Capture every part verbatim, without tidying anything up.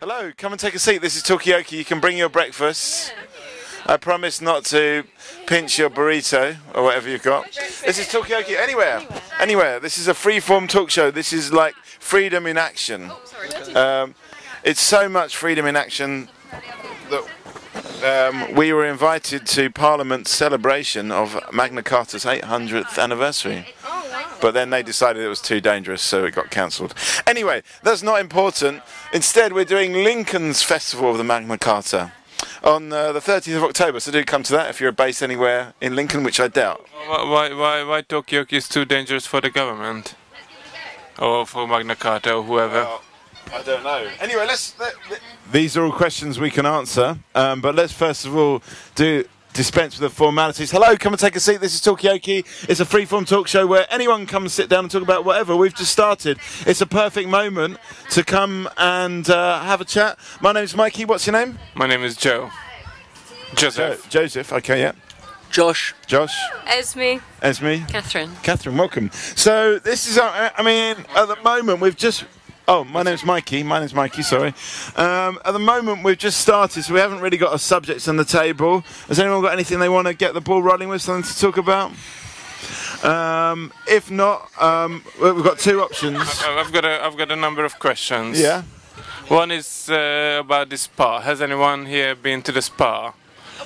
Hello, come and take a seat. This is Talkaoke. You can bring your breakfast. Yeah. I promise not to pinch your burrito or whatever you've got. This is Talkaoke anywhere. anywhere, anywhere. This is a free-form talk show. This is like freedom in action. Um, it's so much freedom in action that um, we were invited to Parliament's celebration of Magna Carta's eight hundredth anniversary. But then they decided it was too dangerous, so it got cancelled. Anyway, that's not important. Instead, we're doing Lincoln's Festival of the Magna Carta on uh, the thirtieth of October, so do come to that if you're based anywhere in Lincoln, which I doubt. Why, why, why Talkaoke is too dangerous for the government? Or for Magna Carta, or whoever? Well, I don't know. Anyway, let's... Let, let These are all questions we can answer, um, but let's first of all do... dispense with the formalities. Hello, come and take a seat. This is Talkaoke. It's a free-form talk show where anyone comes and sit down and talk about whatever. We've just started. It's a perfect moment to come and uh, have a chat. My name's Mikey. What's your name? My name is Joe. Joseph. Jo Joseph. Okay, yeah. Josh. Josh. Esme. Esme. Catherine. Catherine, welcome. So this is, our, I mean, at the moment we've just... Oh, my name's Mikey. My name's Mikey, sorry. Um, at the moment, we've just started, so we haven't really got our subjects on the table. Has anyone got anything they want to get the ball rolling with, something to talk about? Um, if not, um, we've got two options. I've got a, I've got a number of questions. Yeah? One is uh, about the spa. Has anyone here been to the spa?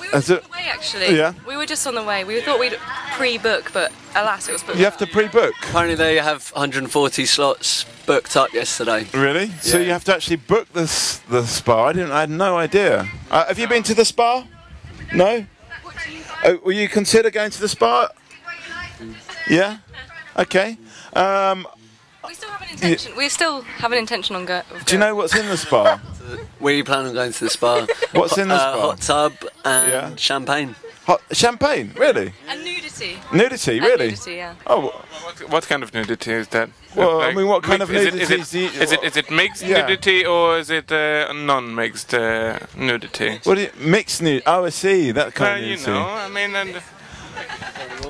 We were just on the way, actually. Yeah. We were just on the way. We thought we'd pre-book, but alas, it was booked. You have to pre-book? Apparently they have one hundred forty slots booked up yesterday. Really? Yeah. So you have to actually book the, the spa? I, didn't, I had no idea. Uh, have you been to the spa? No? Uh, will you consider going to the spa? Yeah? Okay. Um, we still have an intention. We still have an intention on go of going. Do you know what's in the spa? We plan on going to the spa. What's in the spa? Uh, hot tub and yeah. champagne. Hot champagne, really? And nudity. Nudity, really? And nudity, yeah. Oh, what, what kind of nudity is that? Well, like, I mean, what kind of nudity is it? Is it, is it, is it, is it mixed yeah. nudity or is it uh, non-mixed uh, nudity? What do you, mixed nudity? Oh, I see that kind uh, of nudity. You know, I mean. And,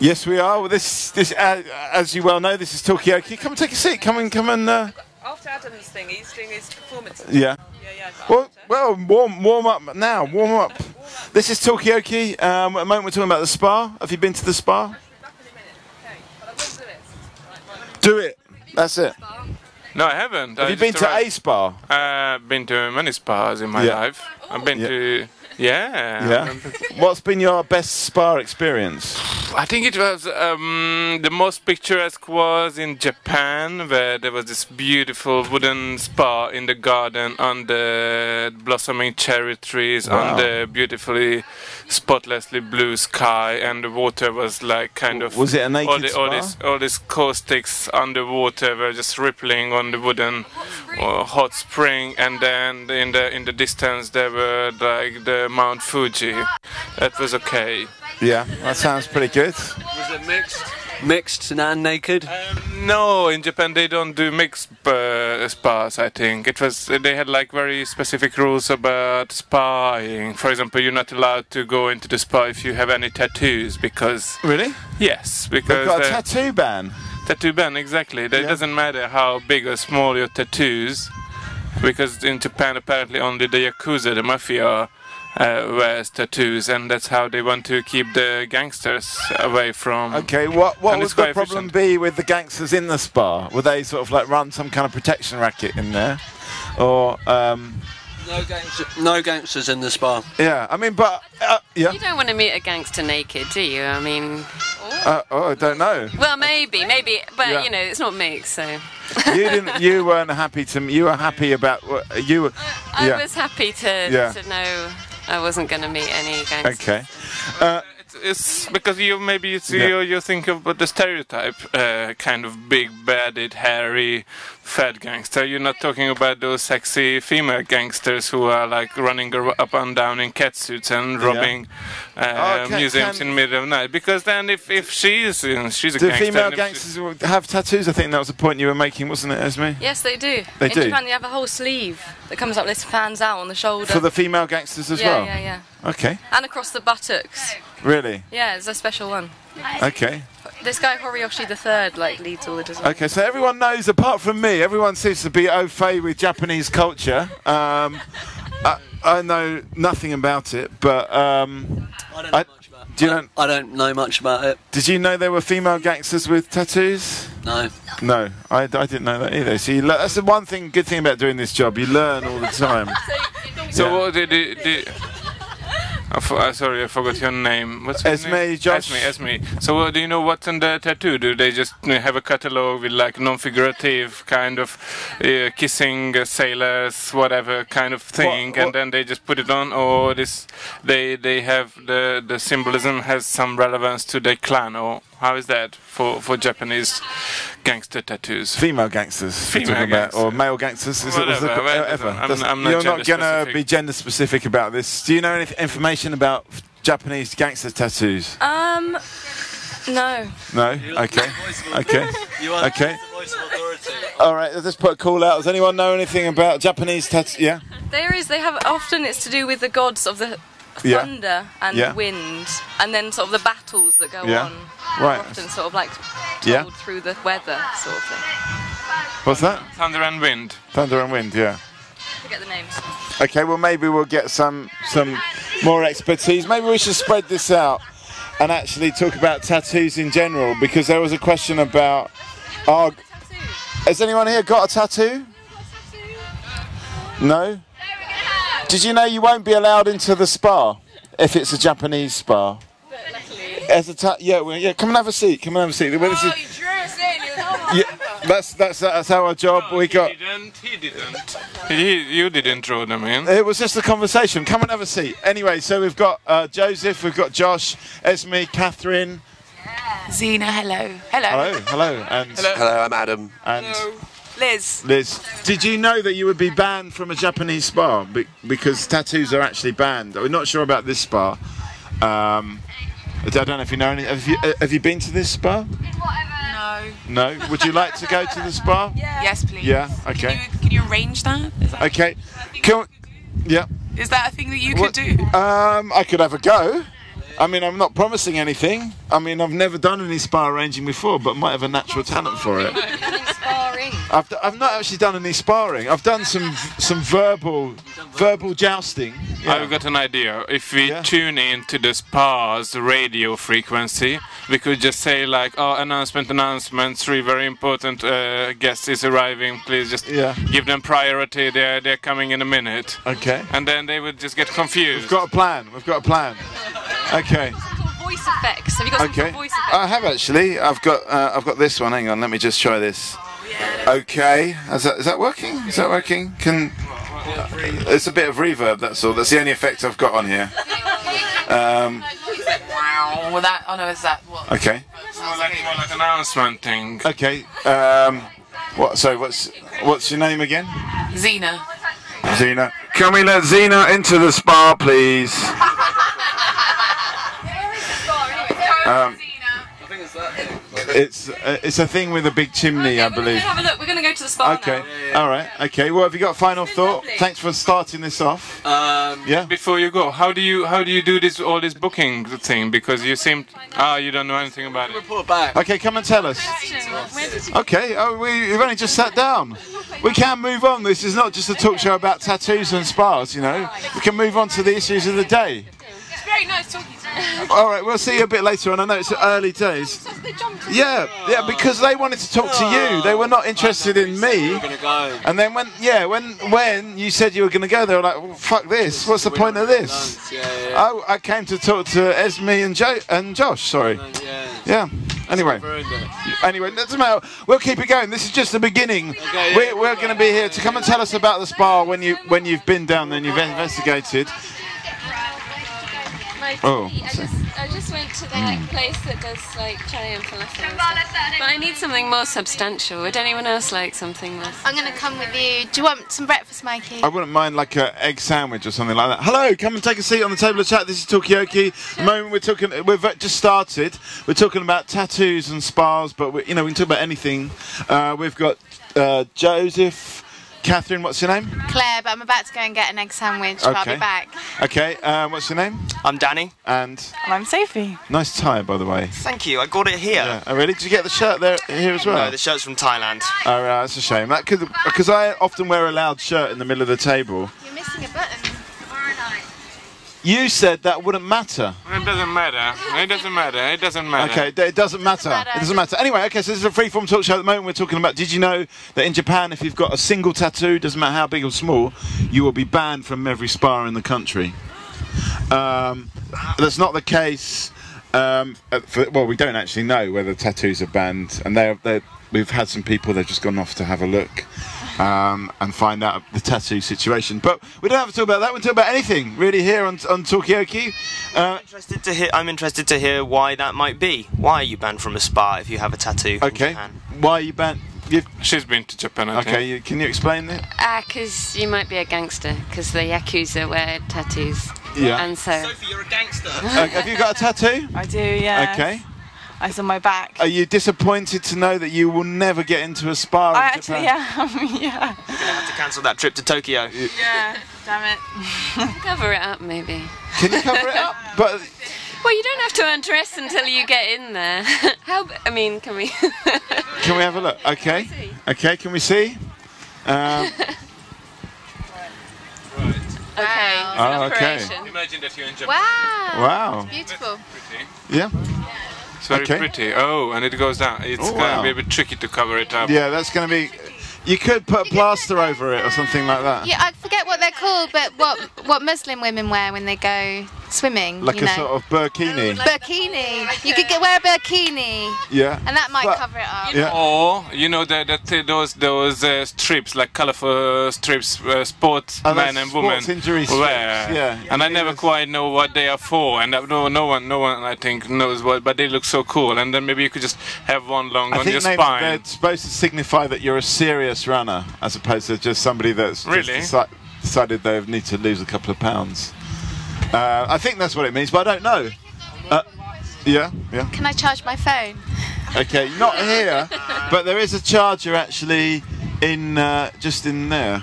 yes, we are. Well, this, this, uh, as you well know, this is Talkaoke. Come and take a seat. Come and come and. Uh, After Adam's thing, he's doing his performance. Yeah. Yeah, yeah. Well, well, warm, warm up now. Warm up. warm up. This is Talkaoke. Um, at the moment, we're talking about the spa. Have you been to the spa? Do it. That's it. No, I haven't. Have I you been to a spa? I've uh, been to many spas in my yeah. life. I've been yeah. to. Yeah. Yeah. What's been your best spa experience? I think it was um, the most picturesque was in Japan, where there was this beautiful wooden spa in the garden under blossoming cherry trees, wow. under beautifully, spotlessly blue sky, and the water was like kind of. Was it a naked all the, spa? All this, all these caustics underwater were just rippling on the wooden uh, hot spring, and then in the in the distance there were like the Mount Fuji. That was okay. Yeah, that sounds pretty good. Was it mixed? Mixed and naked? Um, no, in Japan they don't do mixed uh, spas, I think. It was they had like very specific rules about spa-ing. For example, you're not allowed to go into the spa if you have any tattoos because... Really? Yes, because... They've got a tattoo ban. Tattoo ban, exactly. That yeah. doesn't matter how big or small your tattoos, because in Japan apparently only the Yakuza, the mafia, are Uh, wears tattoos, and that's how they want to keep the gangsters away from. Okay, what what would the problem be with the gangsters in the spa? Would they sort of like run some kind of protection racket in there, or um? No, gangster, no gangsters in the spa. Yeah, I mean, but uh, yeah. You don't want to meet a gangster naked, do you? I mean. Uh, oh, I don't know. Well, maybe, maybe, but yeah. you know, it's not mixed, so. You didn't. You weren't happy to. You were happy about what you. Were, I, I yeah. was happy to yeah. to know. I wasn't going to meet any gangsters. Okay. Uh, it's, it's because you maybe you see, yeah. you, you think of the stereotype, uh, kind of big, bearded, hairy, fat gangster. You're not talking about those sexy female gangsters who are like running up and down in catsuits and robbing yeah. uh, oh, can, museums can in the middle of the night. Because then, if if she's she's a do gangster, female gangsters she, have tattoos? I think that was the point you were making, wasn't it, Esme? Yes, they do. They in do. Japan, they have a whole sleeve that comes up, this fans out on the shoulder. For the female gangsters as yeah, well. Yeah, yeah, yeah. Okay. And across the buttocks. Really? Yeah, it's a special one. Okay. this guy Horiyoshi the third like leads all the designs. Okay, so everyone knows apart from me. Everyone seems to be au fait with Japanese culture. Um, I, I know nothing about it, but um, I don't know I, much about it. Do you I, don't, I don't know much about it. Did you know there were female gangsters with tattoos? No. No, I, I didn't know that either. So you le that's the one thing, good thing about doing this job. You learn all the time. So yeah. What did it? Oh, for, uh, sorry, I forgot your name. What's your Esme, name? Josh. Esme, Esme. So uh, do you know what's in the tattoo? Do they just uh, have a catalogue with like non-figurative kind of uh, kissing uh, sailors, whatever kind of thing, what, what? And then they just put it on? Or this, they they have the, the symbolism has some relevance to their clan? Or how is that for, for Japanese gangster tattoos? Female gangsters. Female gangsters. Or male gangsters. Is whatever. It, whatever. I'm, I'm not you're not going to be gender specific about this. Do you know any information about Japanese gangster tattoos? Um, no. No? Okay. Okay. Okay. All right, let's just put a call out. Does anyone know anything about Japanese tattoos? Yeah? There is. They have, often it's to do with the gods of the thunder yeah. and yeah. wind, and then sort of the battles that go yeah. on. Right. Often sort of like told yeah. through the weather sort of thing. What's that? Thunder and wind. Thunder and wind, yeah. Forget the names. Okay, well maybe we'll get some some more expertise. Maybe we should spread this out and actually talk about tattoos in general, because there was a question about our... Has anyone here got a tattoo? No? Did you know you won't be allowed into the spa if it's a Japanese spa? As a ta yeah, well, yeah. Come and have a seat. Come and have a seat. Well, this is, yeah, that's that's that's our job. No, we got. He didn't. He didn't. He, you didn't draw them in. It was just a conversation. Come and have a seat. Anyway, so we've got uh, Joseph, we've got Josh, Esme, Catherine, yeah. Zena. Hello. Hello. Hello. Hello. And hello. Hello. I'm Adam. And hello. Liz. Liz. Did you know that you would be banned from a Japanese spa be because tattoos are actually banned? We're not sure about this spa. Um, I don't know if you know any. Have you, have you been to this spa? In whatever. No. No? Would you like to go to the spa? Yeah. Yes, please. Yeah, okay. Can you, can you arrange that? Is that okay. Can we, yeah. Is that a thing that you what, could do? Um, I could have a go. I mean, I'm not promising anything. I mean, I've never done any spa arranging before, but might have a natural talent for it. Sparring. I've, d I've not actually done any sparring. I've done some some verbal verbal, verbal jousting. Yeah. I've got an idea. If we yeah. tune in to the spa's radio frequency, we could just say like, "Oh, announcement, announcement! Three very important uh, guests is arriving. Please just yeah. give them priority. They're they're coming in a minute." Okay. And then they would just get confused. We've got a plan. We've got a plan. Okay. Voice effects. Have you got some okay. voice effects? I have actually. I've got. Uh, I've got this one. Hang on. Let me just try this. Okay. Is that, is that working? Is that working? Can. Uh, it's a bit of reverb. That's all. That's the only effect I've got on here. Um, wow. Well, that. Oh no. Is that what? Okay. More like, more like an announcement thing. Okay. Um, what? So what's what's your name again? Zena. Zena. Can we let Zena into the spa, please? Um, it's uh, it's a thing with a big chimney, okay, I believe. We're gonna have a look. We're going to go to the spa. Okay. Now. Yeah, yeah. All right. Okay. Well, have you got a final thought? Lovely. Thanks for starting this off. Um, yeah. Before you go, how do you how do you do this all this booking thing? Because you seem ah oh, you don't know anything about it. Report back. Okay, come and tell us. Okay. Oh, we, we've only just sat down. We can move on. This is not just a talk show about tattoos and spas. You know, we can move on to the issues of the day. Very nice talking to you. All right, we'll see you a bit later on. I know it's early days. Yeah, yeah, because they wanted to talk to you. They were not interested in me. And then when, yeah, when when you said you were going to go, they were like, well, "Fuck this! What's the point of this?" I, I came to talk to Esme and Jo and Josh. Sorry. Yeah. Anyway. Anyway, doesn't matter. We'll keep it going. This is just the beginning. We're, we're going to be here to come and tell us about the spa when you when you've been down there and you've investigated. Oh, I just, I just went to the like, place that does like China and falafel. But I need something more substantial. Would anyone else like something more? I'm going to come with you. Do you want some breakfast, Mikey? I wouldn't mind like an egg sandwich or something like that. Hello, come and take a seat on the table of chat. This is Talkaoke. The moment we're talking, we've just started. We're talking about tattoos and spas, but we, you know we can talk about anything. Uh, we've got uh, Joseph, Catherine, what's your name? Claire, but I'm about to go and get an egg sandwich, okay. But I'll be back. Okay, um, what's your name? I'm Danny. And? And I'm Sophie. Nice tie, by the way. Thank you, I got it here. Yeah. Oh, really? Did you get the shirt there here as well? No, the shirt's from Thailand. Oh, right, that's a shame. That could, because I often wear a loud shirt in the middle of the table. You're missing a button. You said that wouldn't matter. It doesn't matter. It doesn't matter. It doesn't matter. Okay, it doesn't matter. It doesn't matter. Anyway, okay, so this is a free-form talk show. At the moment, we're talking about, did you know that in Japan, if you've got a single tattoo, doesn't matter how big or small, you will be banned from every spa in the country? Um, that's not the case. Um, for, well, we don't actually know whether tattoos are banned, and they're, they're, we've had some people, they've just gone off to have a look. Um, and find out the tattoo situation, but we don't have to talk about that. We talk about anything really here on on Talkaoke. Uh, I'm interested to hear. I'm interested to hear why that might be. Why are you banned from a spa if you have a tattoo? Okay. In Japan? Why are you banned? You've She's been to Japan. I okay. Think. You, can you explain that? Ah, uh, because you might be a gangster. Because the Yakuza wear tattoos. Yeah. And so. Sophie, you're a gangster. Uh, have you got a tattoo? I do. Yeah. Okay. It's on my back. Are you disappointed to know that you will never get into a spa in I actually Japan? am, yeah. You're going to have to cancel that trip to Tokyo. Yeah, damn it. Cover it up, maybe. Can you cover it up? But well, you don't have to undress until you get in there. How? I mean, can we... can we have a look? Okay. Okay, can we see? Um, right. Okay. Wow. Oh, okay. Imagine that you're in Japan. Wow. Wow. It's beautiful. Yeah. It's very okay. pretty. Oh, and it goes down. It's oh, going wow. to be a bit tricky to cover it up. Yeah, that's going to be... You could put a plaster over it or something like that. Yeah, I forget what they're called, but what what Muslim women wear when they go swimming. Like you a know. sort of burkini. Oh, like burkini. You could get, wear a burkini. Yeah. And that might but, cover it up. Yeah. Or, you know, the, the, those those uh, strips, like colourful strips, uh, sports oh, men and women injury wear. Yeah. And yeah, I never is. quite know what they are for, and no, no one, no one, I think, knows what, but they look so cool. And then maybe you could just have one long I on your spine. I think they're supposed to signify that you're a serious runner, as opposed to just somebody that's really? just deci decided they need to lose a couple of pounds. Uh, I think that's what it means, but I don't know. Uh, yeah, yeah. Can I charge my phone? Okay, not here, but there is a charger actually in uh, just in there.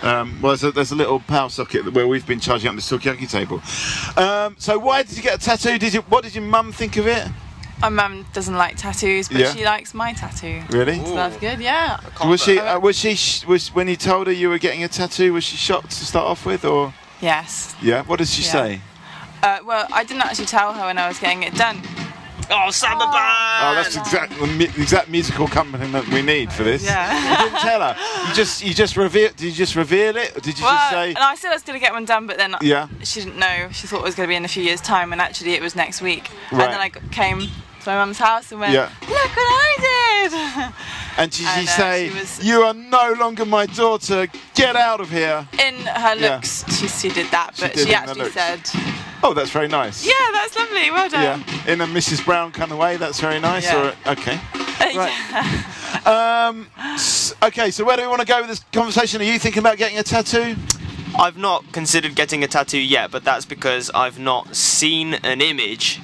Um, well, there's a, there's a little power socket where we've been charging up this Talkaoke table. Um, so why did you get a tattoo? Did you? What did your mum think of it? My mum doesn't like tattoos, but yeah. she likes my tattoo. Really? So that's good. Yeah. Was she? Uh, was she? Sh was when you told her you were getting a tattoo? Was she shocked to start off with, or? Yes. Yeah. What did she yeah. say? Uh, well, I didn't actually tell her when I was getting it done. Oh, Samba oh. Band! Oh, that's exact, the exact musical accompaniment we need for this. Yeah. You didn't tell her. You just, you just reveal. Did you just reveal it, or did you well, just say? And I said I was going to get one done, but then yeah. she didn't know. She thought it was going to be in a few years' time, and actually it was next week. Right. And then I came to my mum's house and went, yeah. look what I did! And did she say, you are no longer my daughter, get out of here? In her looks, yeah. she, she did that, but she, did she actually said... Oh, that's very nice. Yeah, that's lovely, well done. Yeah. In a Missus Brown kind of way, that's very nice. Yeah. Or, okay. Right. Yeah. Um, okay, so where do we want to go with this conversation? Are you thinking about getting a tattoo? I've not considered getting a tattoo yet, but that's because I've not seen an image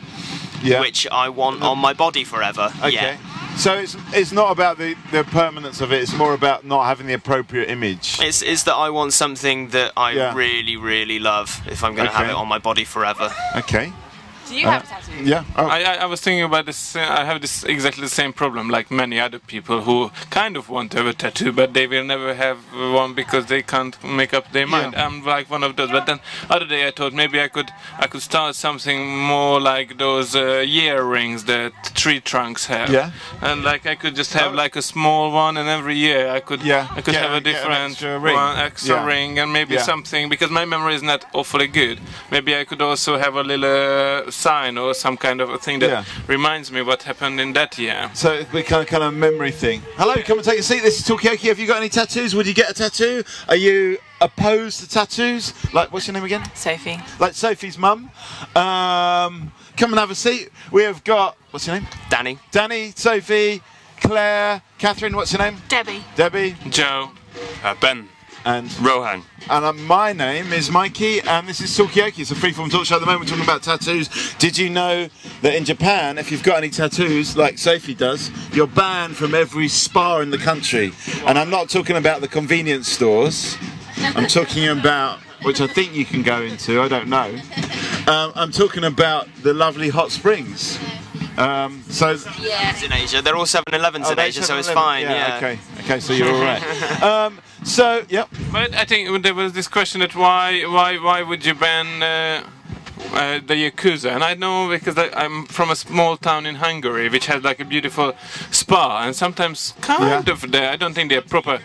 Yeah. which I want on my body forever. Okay. Yeah. So it's it's not about the, the permanence of it, it's more about not having the appropriate image. It's, it's that I want something that I yeah. really, really love if I'm going to okay. have it on my body forever. Okay. Do you uh, have a tattoo? Yeah. Oh. I, I, I was thinking about this, uh, I have this exactly the same problem like many other people who kind of want to have a tattoo but they will never have one because they can't make up their mind. Yeah. I'm like one of those, but then other day I thought maybe I could I could start something more like those uh, year rings that tree trunks have. Yeah. And like I could just have oh. like a small one and every year I could yeah. I could yeah, have a different extra ring, one, extra yeah. ring and maybe yeah. something because my memory is not awfully good. Maybe I could also have a little... Uh, sign or some kind of a thing that yeah. reminds me what happened in that year. So it's a kind of, kind of memory thing. Hello, yeah. come and take a seat. This is Talkaoke. Have you got any tattoos? Would you get a tattoo? Are you opposed to tattoos? Like, what's your name again? Sophie. Like Sophie's mum. Um, come and have a seat. We have got, what's your name? Danny. Danny, Sophie, Claire, Catherine, what's your name? Debbie. Debbie. Joe. Uh, Ben. and Rohan. And uh, my name is Mikey, and this is Talkaoke. It's a freeform talk show. At the moment, we're talking about tattoos. Did you know that in Japan, if you've got any tattoos, like Sophie does, you're banned from every spa in the country? And I'm not talking about the convenience stores. I'm talking about, which I think you can go into, I don't know. Um, I'm talking about the lovely hot springs. Um, so yeah. In Asia, they're all seven elevens oh, in Asia, so it's fine. Yeah, yeah. Okay. Okay. So you're all right. um, so yeah. But I think there was this question that why, why, why would you ban uh, uh, the Yakuza? And I know because I, I'm from a small town in Hungary which has like a beautiful spa, and sometimes kind yeah. of there. I don't think they're proper.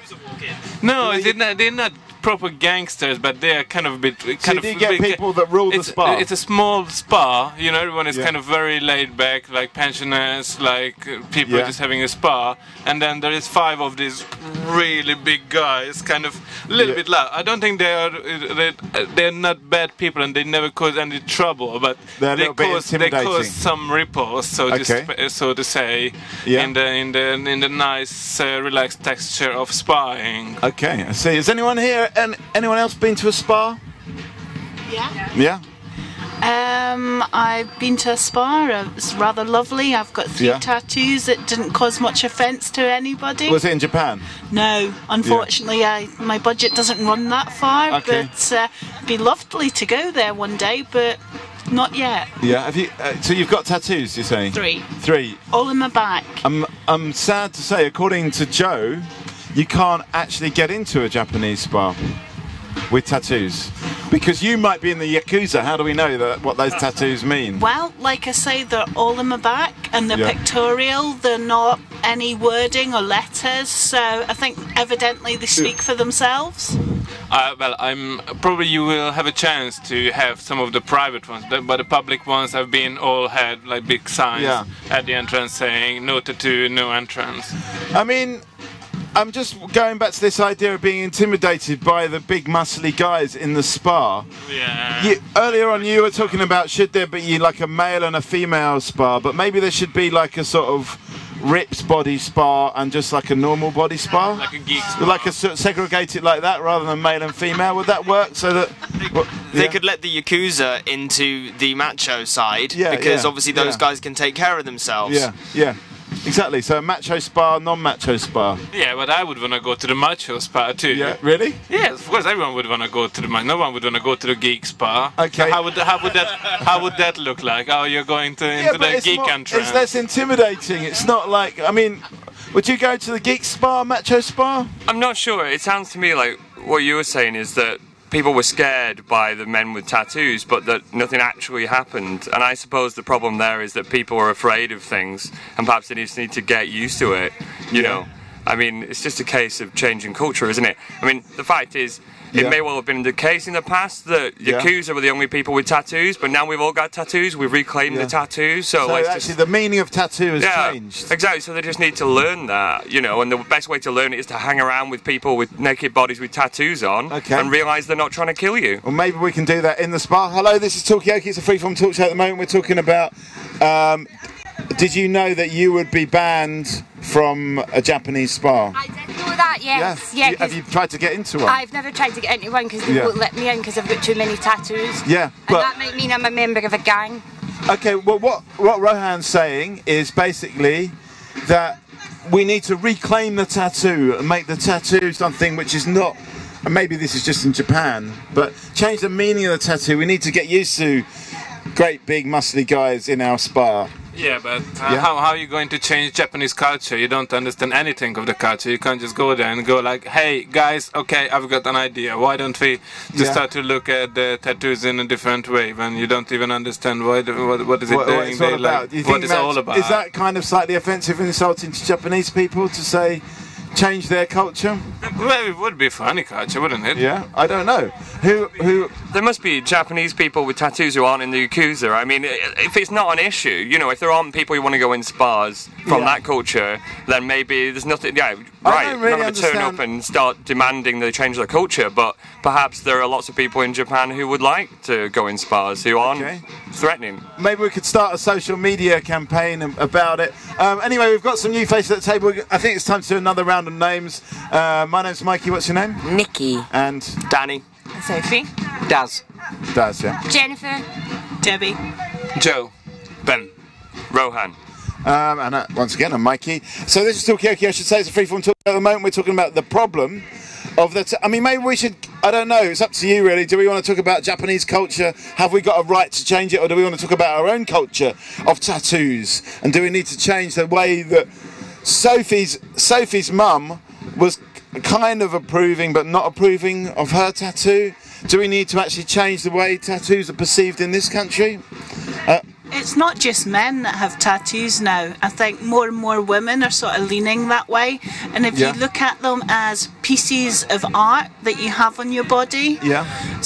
No, they're not. They're not proper gangsters, but they're kind of a bit kind so you of you get people that rule the spa. It's a small spa, you know, everyone is yeah. kind of very laid back, like pensioners, like people yeah. just having a spa, and then there is five of these really big guys, kind of a little yeah. bit loud. I don't think they are they're, they're not bad people, and they never cause any trouble, but they're they cause they cause some ripples, so okay. to so to say, yeah. in the in the in the nice uh, relaxed texture of sparring. Okay, I see. Is anyone here? And anyone else been to a spa? Yeah. Yeah. Um, I've been to a spa. It's rather lovely. I've got three yeah. tattoos. It didn't cause much offence to anybody. Was it in Japan? No, unfortunately, yeah. I, my budget doesn't run that far. Okay. But uh, it'd be lovely to go there one day, but not yet. Yeah. Have you? Uh, so you've got tattoos? You're saying three. Three. All in my back. I'm. I'm sad to say, according to Joe, you can't actually get into a Japanese spa with tattoos. Because you might be in the Yakuza, how do we know that what those tattoos mean? Well, like I say, they're all in my back, and they're yeah. pictorial, they're not any wording or letters, so I think evidently they speak for themselves. Uh, well, I'm probably you will have a chance to have some of the private ones, but the public ones have been all had like big signs yeah. at the entrance saying, no tattoo, no entrance. I mean, I'm just going back to this idea of being intimidated by the big muscly guys in the spa. Yeah. You, earlier on you were talking about should there be like a male and a female spa, but maybe there should be like a sort of ripped body spa and just like a normal body spa? Like a geek spa. Like a segregated like that rather than male and female. Would that work so that... Well, they yeah. could let the Yakuza into the macho side yeah, because yeah, obviously those yeah. guys can take care of themselves. Yeah, yeah. Exactly, so a macho spa, non-macho spa. Yeah, but I would want to go to the macho spa too. Yeah, really? Yeah, of course everyone would want to go to the macho. No one would want to go to the geek spa. Okay. So how would how would that how would that look like? Oh, you're going to into yeah, the geek more, entrance. It's less intimidating. It's not like I mean, would you go to the geek spa, macho spa? I'm not sure. It sounds to me like what you were saying is that people were scared by the men with tattoos, but that nothing actually happened. And I suppose the problem there is that people are afraid of things, and perhaps they just need to get used to it, you yeah. know. I mean, it's just a case of changing culture, isn't it? I mean, the fact is, it yeah. may well have been the case in the past that Yakuza yeah. were the only people with tattoos, but now we've all got tattoos, we've reclaimed yeah. the tattoos. So, so like, actually just, the meaning of tattoo has yeah, changed. Exactly, so they just need to learn that, you know, and the best way to learn it is to hang around with people with naked bodies with tattoos on okay. and realise they're not trying to kill you. Well, maybe we can do that in the spa. Hello, this is Talkaoke, it's a freeform talk show at the moment. We're talking about, um, did you know that you would be banned from a Japanese spa? I did know that, yes. Yeah. Yeah, have you tried to get into one? I've never tried to get into one because they yeah. won't let me in because I've got too many tattoos. Yeah, and but that might mean I'm a member of a gang. Okay, well what, what Rohan's saying is basically that we need to reclaim the tattoo and make the tattoo something which is not, and maybe this is just in Japan, but change the meaning of the tattoo. We need to get used to great big muscly guys in our spa. Yeah, but uh, yeah. How, how are you going to change Japanese culture? You don't understand anything of the culture. You can't just go there and go like, hey, guys, okay, I've got an idea. Why don't we just yeah. start to look at the tattoos in a different way when you don't even understand why the, what, what is it what, doing? What it's all about. Like, do you think what it's all about. Is that kind of slightly offensive and insulting to Japanese people to say, change their culture? Well, it would be funny culture, wouldn't it? Yeah, I don't know. Who, who? There must be Japanese people with tattoos who aren't in the Yakuza. I mean, if it's not an issue, you know, if there aren't people who want to go in spas from yeah. that culture, then maybe there's nothing. Yeah, right. Really not going to turn up and start demanding they change their culture, but perhaps there are lots of people in Japan who would like to go in spas who aren't okay. threatening. Maybe we could start a social media campaign about it. Um, anyway, we've got some new faces at the table. I think it's time to do another round random names. Uh, my name's Mikey, what's your name? Nikki. And? Danny. And Sophie. Daz. Daz, yeah. Jennifer. Debbie. Joe. Ben. Rohan. Um, and uh, once again, I'm Mikey. So this is Talkaoke, I should say. It's a freeform talk. At the moment, we're talking about the problem of the... T I mean, maybe we should... I don't know. It's up to you, really. Do we want to talk about Japanese culture? Have we got a right to change it? Or do we want to talk about our own culture of tattoos? And do we need to change the way that... Sophie's Sophie's mum was kind of approving but not approving of her tattoo. Do we need to actually change the way tattoos are perceived in this country? Uh, it's not just men that have tattoos now. I think more and more women are sort of leaning that way. And if yeah. you look at them as pieces of art that you have on your body, yeah.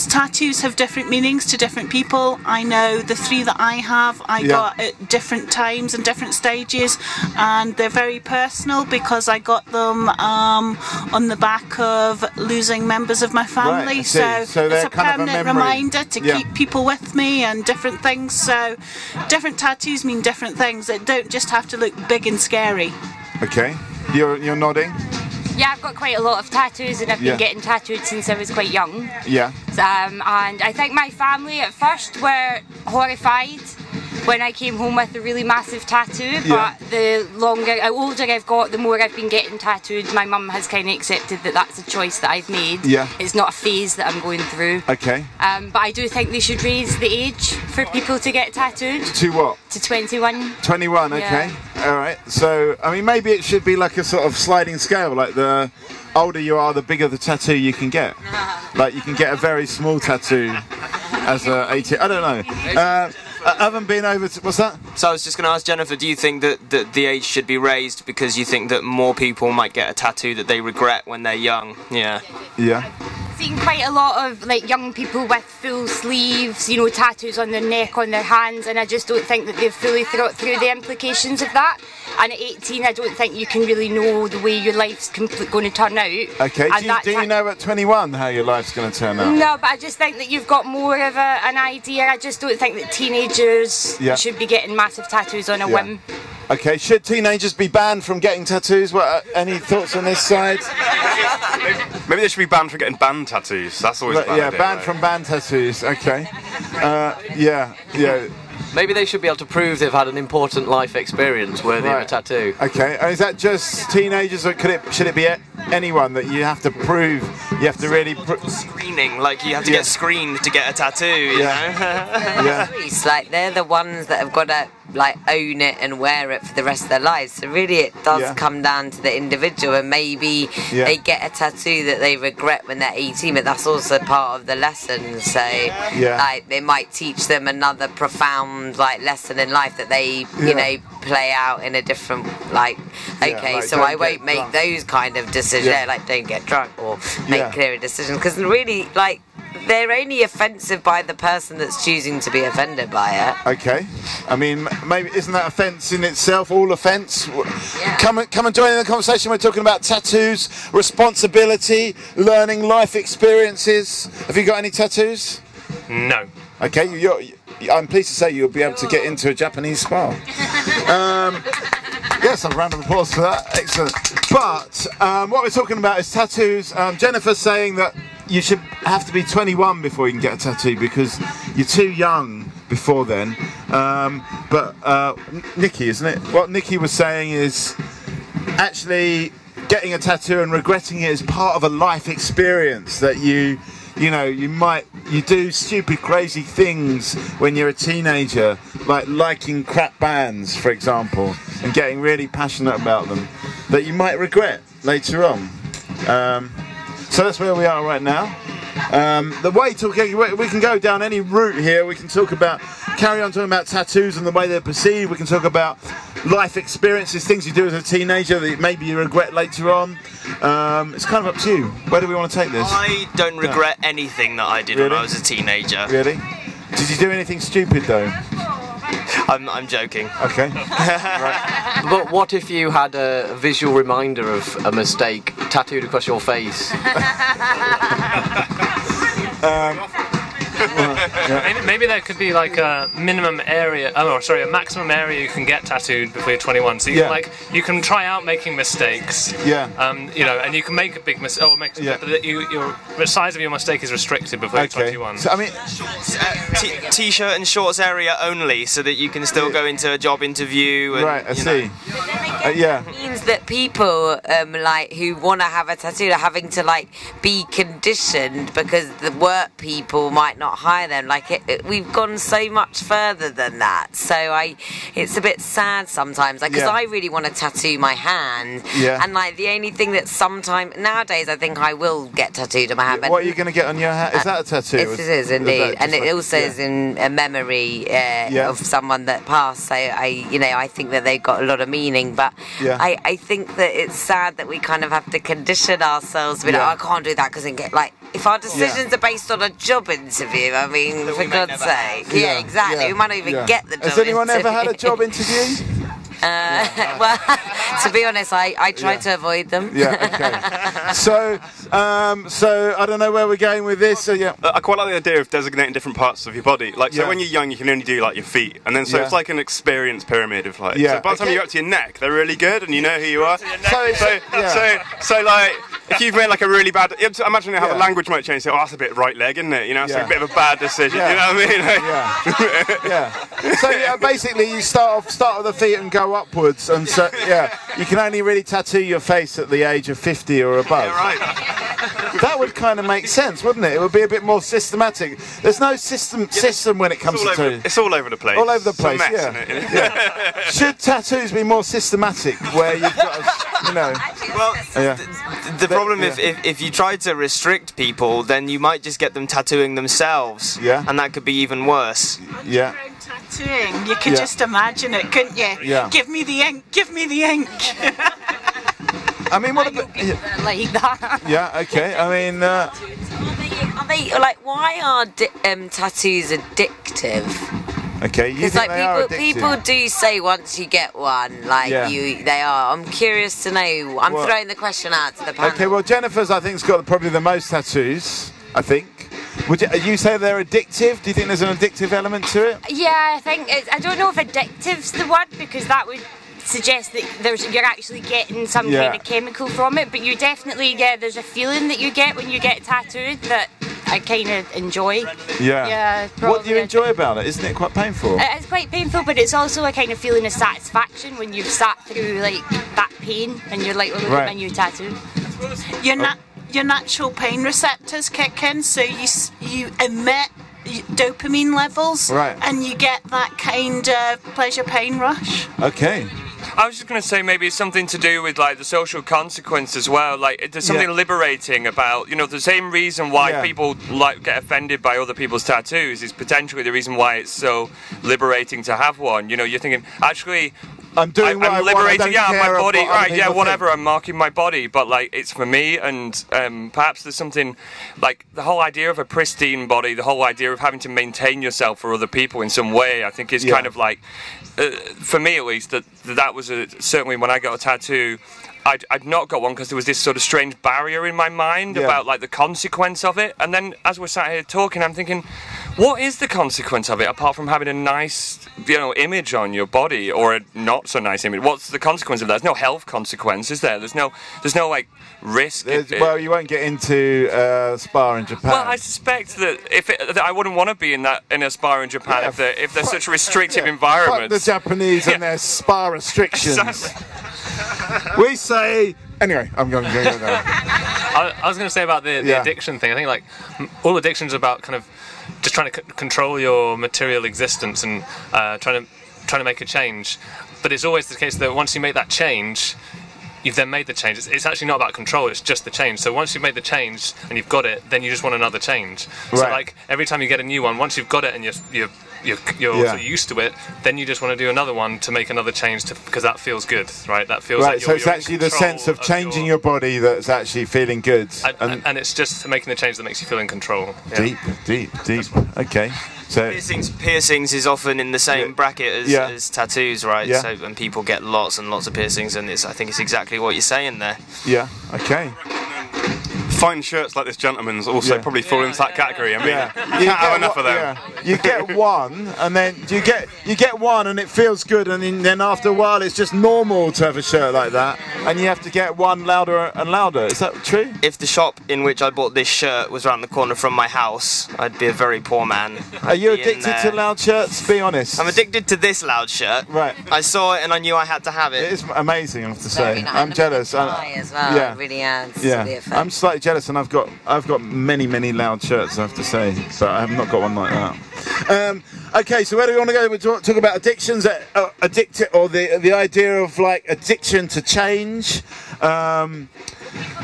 tattoos have different meanings to different people. I know the three that I have, I yeah. got at different times and different stages, and they're very personal because I got them um, on the back of losing members of my family. Right, so, so it's a permanent a reminder to yeah. keep people with me and different things. So different tattoos mean different things. They don't just have to look big and scary. Okay. You're, you're nodding? Yeah, I've got quite a lot of tattoos, and I've yeah. been getting tattooed since I was quite young. Yeah. Um, and I think my family at first were horrified when I came home with a really massive tattoo, but yeah. the longer, the older I've got, the more I've been getting tattooed. My mum has kind of accepted that that's a choice that I've made. Yeah. It's not a phase that I'm going through. Okay. Um, but I do think they should raise the age for people to get tattooed. To what? To twenty-one. twenty-one, okay. Yeah. All right. So, I mean, maybe it should be like a sort of sliding scale, like the older you are, the bigger the tattoo you can get. Like, you can get a very small tattoo as a eighteen, I don't know. Uh, I haven't been over to... What's that? So I was just going to ask Jennifer, do you think that, that the age should be raised because you think that more people might get a tattoo that they regret when they're young? Yeah. Yeah. I've seen quite a lot of like young people with full sleeves, you know, tattoos on their neck, on their hands, and I just don't think that they've fully thought through the implications of that. And at eighteen, I don't think you can really know the way your life's going to turn out. Okay, and do, you, do you know at twenty-one how your life's going to turn out? No, but I just think that you've got more of a, an idea. I just don't think that teenagers yeah. should be getting massive tattoos on a yeah. whim. Okay, should teenagers be banned from getting tattoos? What, uh, any thoughts on this side? Maybe they should be banned from getting banned tattoos. That's always but, a bad yeah, idea, banned though. From banned tattoos, okay. Uh, yeah, yeah. Maybe they should be able to prove they've had an important life experience worthy right. of a tattoo. Okay, and is that just teenagers, or could it, should it be anyone that you have to prove, you have to really... Pr screening, like you have to yeah. get screened to get a tattoo, you yeah. know? yeah. It's like they're the ones that have got to like own it and wear it for the rest of their lives. So really it does yeah. come down to the individual, and maybe yeah. they get a tattoo that they regret when they're eighteen, but that's also part of the lesson. So yeah. like they might teach them another profound like lesson in life that they yeah. you know play out in a different like yeah, okay like, so I won't make drunk. Those kind of decisions yeah. like don't get drunk or make yeah. clearer decisions, because really like they're only offensive by the person that's choosing to be offended by it. Okay. I mean, maybe isn't that offence in itself, all offence? Yeah. Come, come and join in the conversation. We're talking about tattoos, responsibility, learning life experiences. Have you got any tattoos? No. Okay, you're, I'm pleased to say you'll be able to get into a Japanese spa. Um, yes, a round of applause for that. Excellent. But um, what we're talking about is tattoos. Um, Jennifer's saying that you should have to be twenty-one before you can get a tattoo because you're too young before then. Um, but uh, Nikki, isn't it? What Nikki was saying is actually getting a tattoo and regretting it is part of a life experience that you, you know, you might, you do stupid, crazy things when you're a teenager, like liking crap bands, for example, and getting really passionate about them that you might regret later on. Um, So that's where we are right now. Um, the way Talkaoke, we can go down any route here. We can talk about, carry on talking about tattoos and the way they're perceived. We can talk about life experiences, things you do as a teenager that maybe you regret later on. Um, it's kind of up to you. Where do we want to take this? I don't regret no. anything that I did really? when I was a teenager. Really? Did you do anything stupid though? I'm, I'm joking. Okay. Right. But what if you had a visual reminder of a mistake tattooed across your face? um, Maybe, maybe there could be like a minimum area, oh sorry, a maximum area you can get tattooed before you're twenty-one. So you yeah. can, like you can try out making mistakes. Yeah. Um, you know, and you can make a big mistake. Oh, make yeah. But you, your the size of your mistake is restricted before okay. you're twenty-one. So I mean, uh, t-shirt and shorts area only, so that you can still go into a job interview. And, right. I you know. see. Uh, yeah. It means that people um, like who want to have a tattoo are having to like be conditioned because the work people might not hire them. Like it, it, we've gone so much further than that. So I, it's a bit sad sometimes. Like because yeah. I really want to tattoo my hand. Yeah. And like the only thing that sometimes nowadays I think I will get tattooed on my hand. Yeah, what are you going to get on your hand? Is that a tattoo? It is indeed, and it also yeah. is in a memory uh, yeah. of someone that passed. So I, you know, I think that they've got a lot of meaning, but. Yeah. I, I think that it's sad that we kind of have to condition ourselves. But yeah. like, oh, I can't do that because it get like if our decisions yeah. are based on a job interview. I mean, so for God's sake, yeah, yeah, exactly. Yeah. We might not even yeah. get the job. Has anyone interview. ever had a job interview? Uh, yeah. Well, to be honest, I, I try yeah. to avoid them. Yeah, okay. So, um, so I don't know where we're going with this. So, yeah. I quite like the idea of designating different parts of your body. Like, so yeah. when you're young, you can only do like your feet, and then so yeah. it's like an experience pyramid of like. Yeah. So by the time okay. you get up to your neck, they're really good, and you know who you are. So, so, so, yeah. so, so like. If you've made like a really bad, imagine how yeah. the language might change. So, oh, that's a bit right leg, isn't it? You know, it's yeah. like a bit of a bad decision. Yeah. You know what I mean? Like, yeah. yeah. So yeah, basically, you start off, start with the feet and go upwards, and so yeah, you can only really tattoo your face at the age of fifty or above. Yeah, right. That would kind of make sense, wouldn't it? It would be a bit more systematic. There's no system yeah, system when it comes to tattooing. It's all over the place. All over the place. It's a mess, yeah. Isn't it? yeah. Should tattoos be more systematic? Where you've got, a, you know, well, yeah. the, the The problem yeah. if, if, if you try to restrict people, then you might just get them tattooing themselves, yeah. and that could be even worse. Yeah. Tattooing, you could yeah. just imagine it, couldn't you? Yeah. Give me the ink. Give me the ink. I mean, what about yeah. like that? Yeah. Okay. I mean, uh, are they, are they like why are di um, tattoos addictive? Okay, you think like they people, are addictive? People do say once you get one, like yeah. you, they are. I'm curious to know. I'm well, throwing the question out to the panel. Okay, well, Jennifer's, I think, has got probably the most tattoos. I think. Would you, you say they're addictive? Do you think there's an addictive element to it? Yeah, I think. It's, I don't know if addictive's the word because that would suggest that there's you're actually getting some yeah. kind of chemical from it. But you definitely, yeah, there's a feeling that you get when you get tattooed that. I kind of enjoy. Yeah. yeah what do you enjoy about it? Isn't it quite painful? It's quite painful, but it's also a kind of feeling of satisfaction when you've sat through like that pain and you're like, oh, look right. at my new tattoo. Your, na oh. your natural pain receptors kick in, so you you emit dopamine levels, right. and you get that kind of pleasure pain rush. Okay. I was just going to say maybe it's something to do with like the social consequence as well. Like there's something yeah. liberating about, you know, the same reason why yeah. people like get offended by other people's tattoos is potentially the reason why it's so liberating to have one. You know, you're thinking actually I'm doing I, I'm what liberating, I want. I don't yeah, care my body, what right? Yeah, whatever. I'm marking my body, but like it's for me, and um, perhaps there's something like the whole idea of a pristine body, the whole idea of having to maintain yourself for other people in some way. I think is yeah. kind of like, uh, for me at least, that that was a, certainly when I got a tattoo. I'd, I'd not got one because there was this sort of strange barrier in my mind yeah. about like the consequence of it, and then as we're sat here talking I'm thinking what is the consequence of it apart from having a nice, you know, image on your body or a not so nice image? What's the consequence of that? There's no health consequence, is there? There's no there's no like risk. It, well, you won't get into uh, spa in Japan. Well, I suspect that if it, that I wouldn't want to be in that in a spa in Japan yeah, if they're, if they're such restrictive yeah, environments. Fuck the Japanese yeah. and their spa restrictions. Exactly. We say anyway. I'm going to go with that. I, I was going to say about the, the yeah. addiction thing. I think like all addictions are about kind of just trying to c control your material existence and uh, trying to trying to make a change. But it's always the case that once you make that change, you've then made the change. It's, it's actually not about control. It's just the change. So once you've made the change and you've got it, then you just want another change. Right. So like every time you get a new one, once you've got it and you're you're you're, you're yeah. sort of used to it, then you just want to do another one to make another change to, because that feels good, right? That feels right. Like you're, so it's you're actually the sense of, of changing your, your body that's actually feeling good, and, and, and it's just making the change that makes you feel in control. Yeah. Deep, deep, deep. Okay. So piercings, piercings is often in the same yeah. bracket as, yeah. as tattoos, right? Yeah. So and people get lots and lots of piercings, and it's I think it's exactly what you're saying there. Yeah. Okay. fine shirts like this gentleman's also yeah. probably fall yeah, into that category. I mean, yeah. you, you can't have enough of them. Yeah. You get one, and then you get you get one, and it feels good, and then after a while, it's just normal to have a shirt like that, and you have to get one louder and louder. Is that true? If the shop in which I bought this shirt was around the corner from my house, I'd be a very poor man. Are you addicted to loud shirts? Be honest. I'm addicted to this loud shirt. Right. I saw it and I knew I had to have it. It is amazing, I have to say. Nice. I'm jealous. I as well. Yeah. It really adds yeah. to the effect. I'm slightly jealous, and I've got I've got many many loud shirts, I have to say, but I have not got one like that. Um, okay, so where do we want to go? We talk, talk about addictions, uh, addicted, or the the idea of like addiction to change. Um,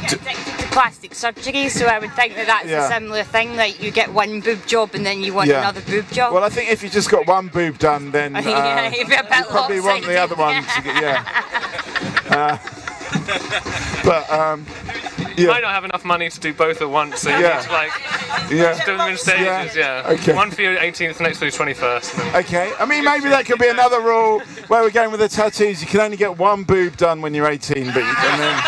Addicted to plastic surgery, so I would think that that's yeah. a similar thing. Like you get one boob job and then you want yeah. another boob job. Well, I think if you just got one boob done, then uh, yeah, you'd be a bit you probably want the other one. To get, yeah. Uh, but um, you yeah. might not have enough money to do both at once, so you yeah. just like yeah. just do them in stages. Yeah. yeah. Okay. One for your eighteenth, next for your twenty-first. Then. Okay. I mean, maybe that could be another rule where we're going with the tattoos. You can only get one boob done when you're eighteen, but you can then.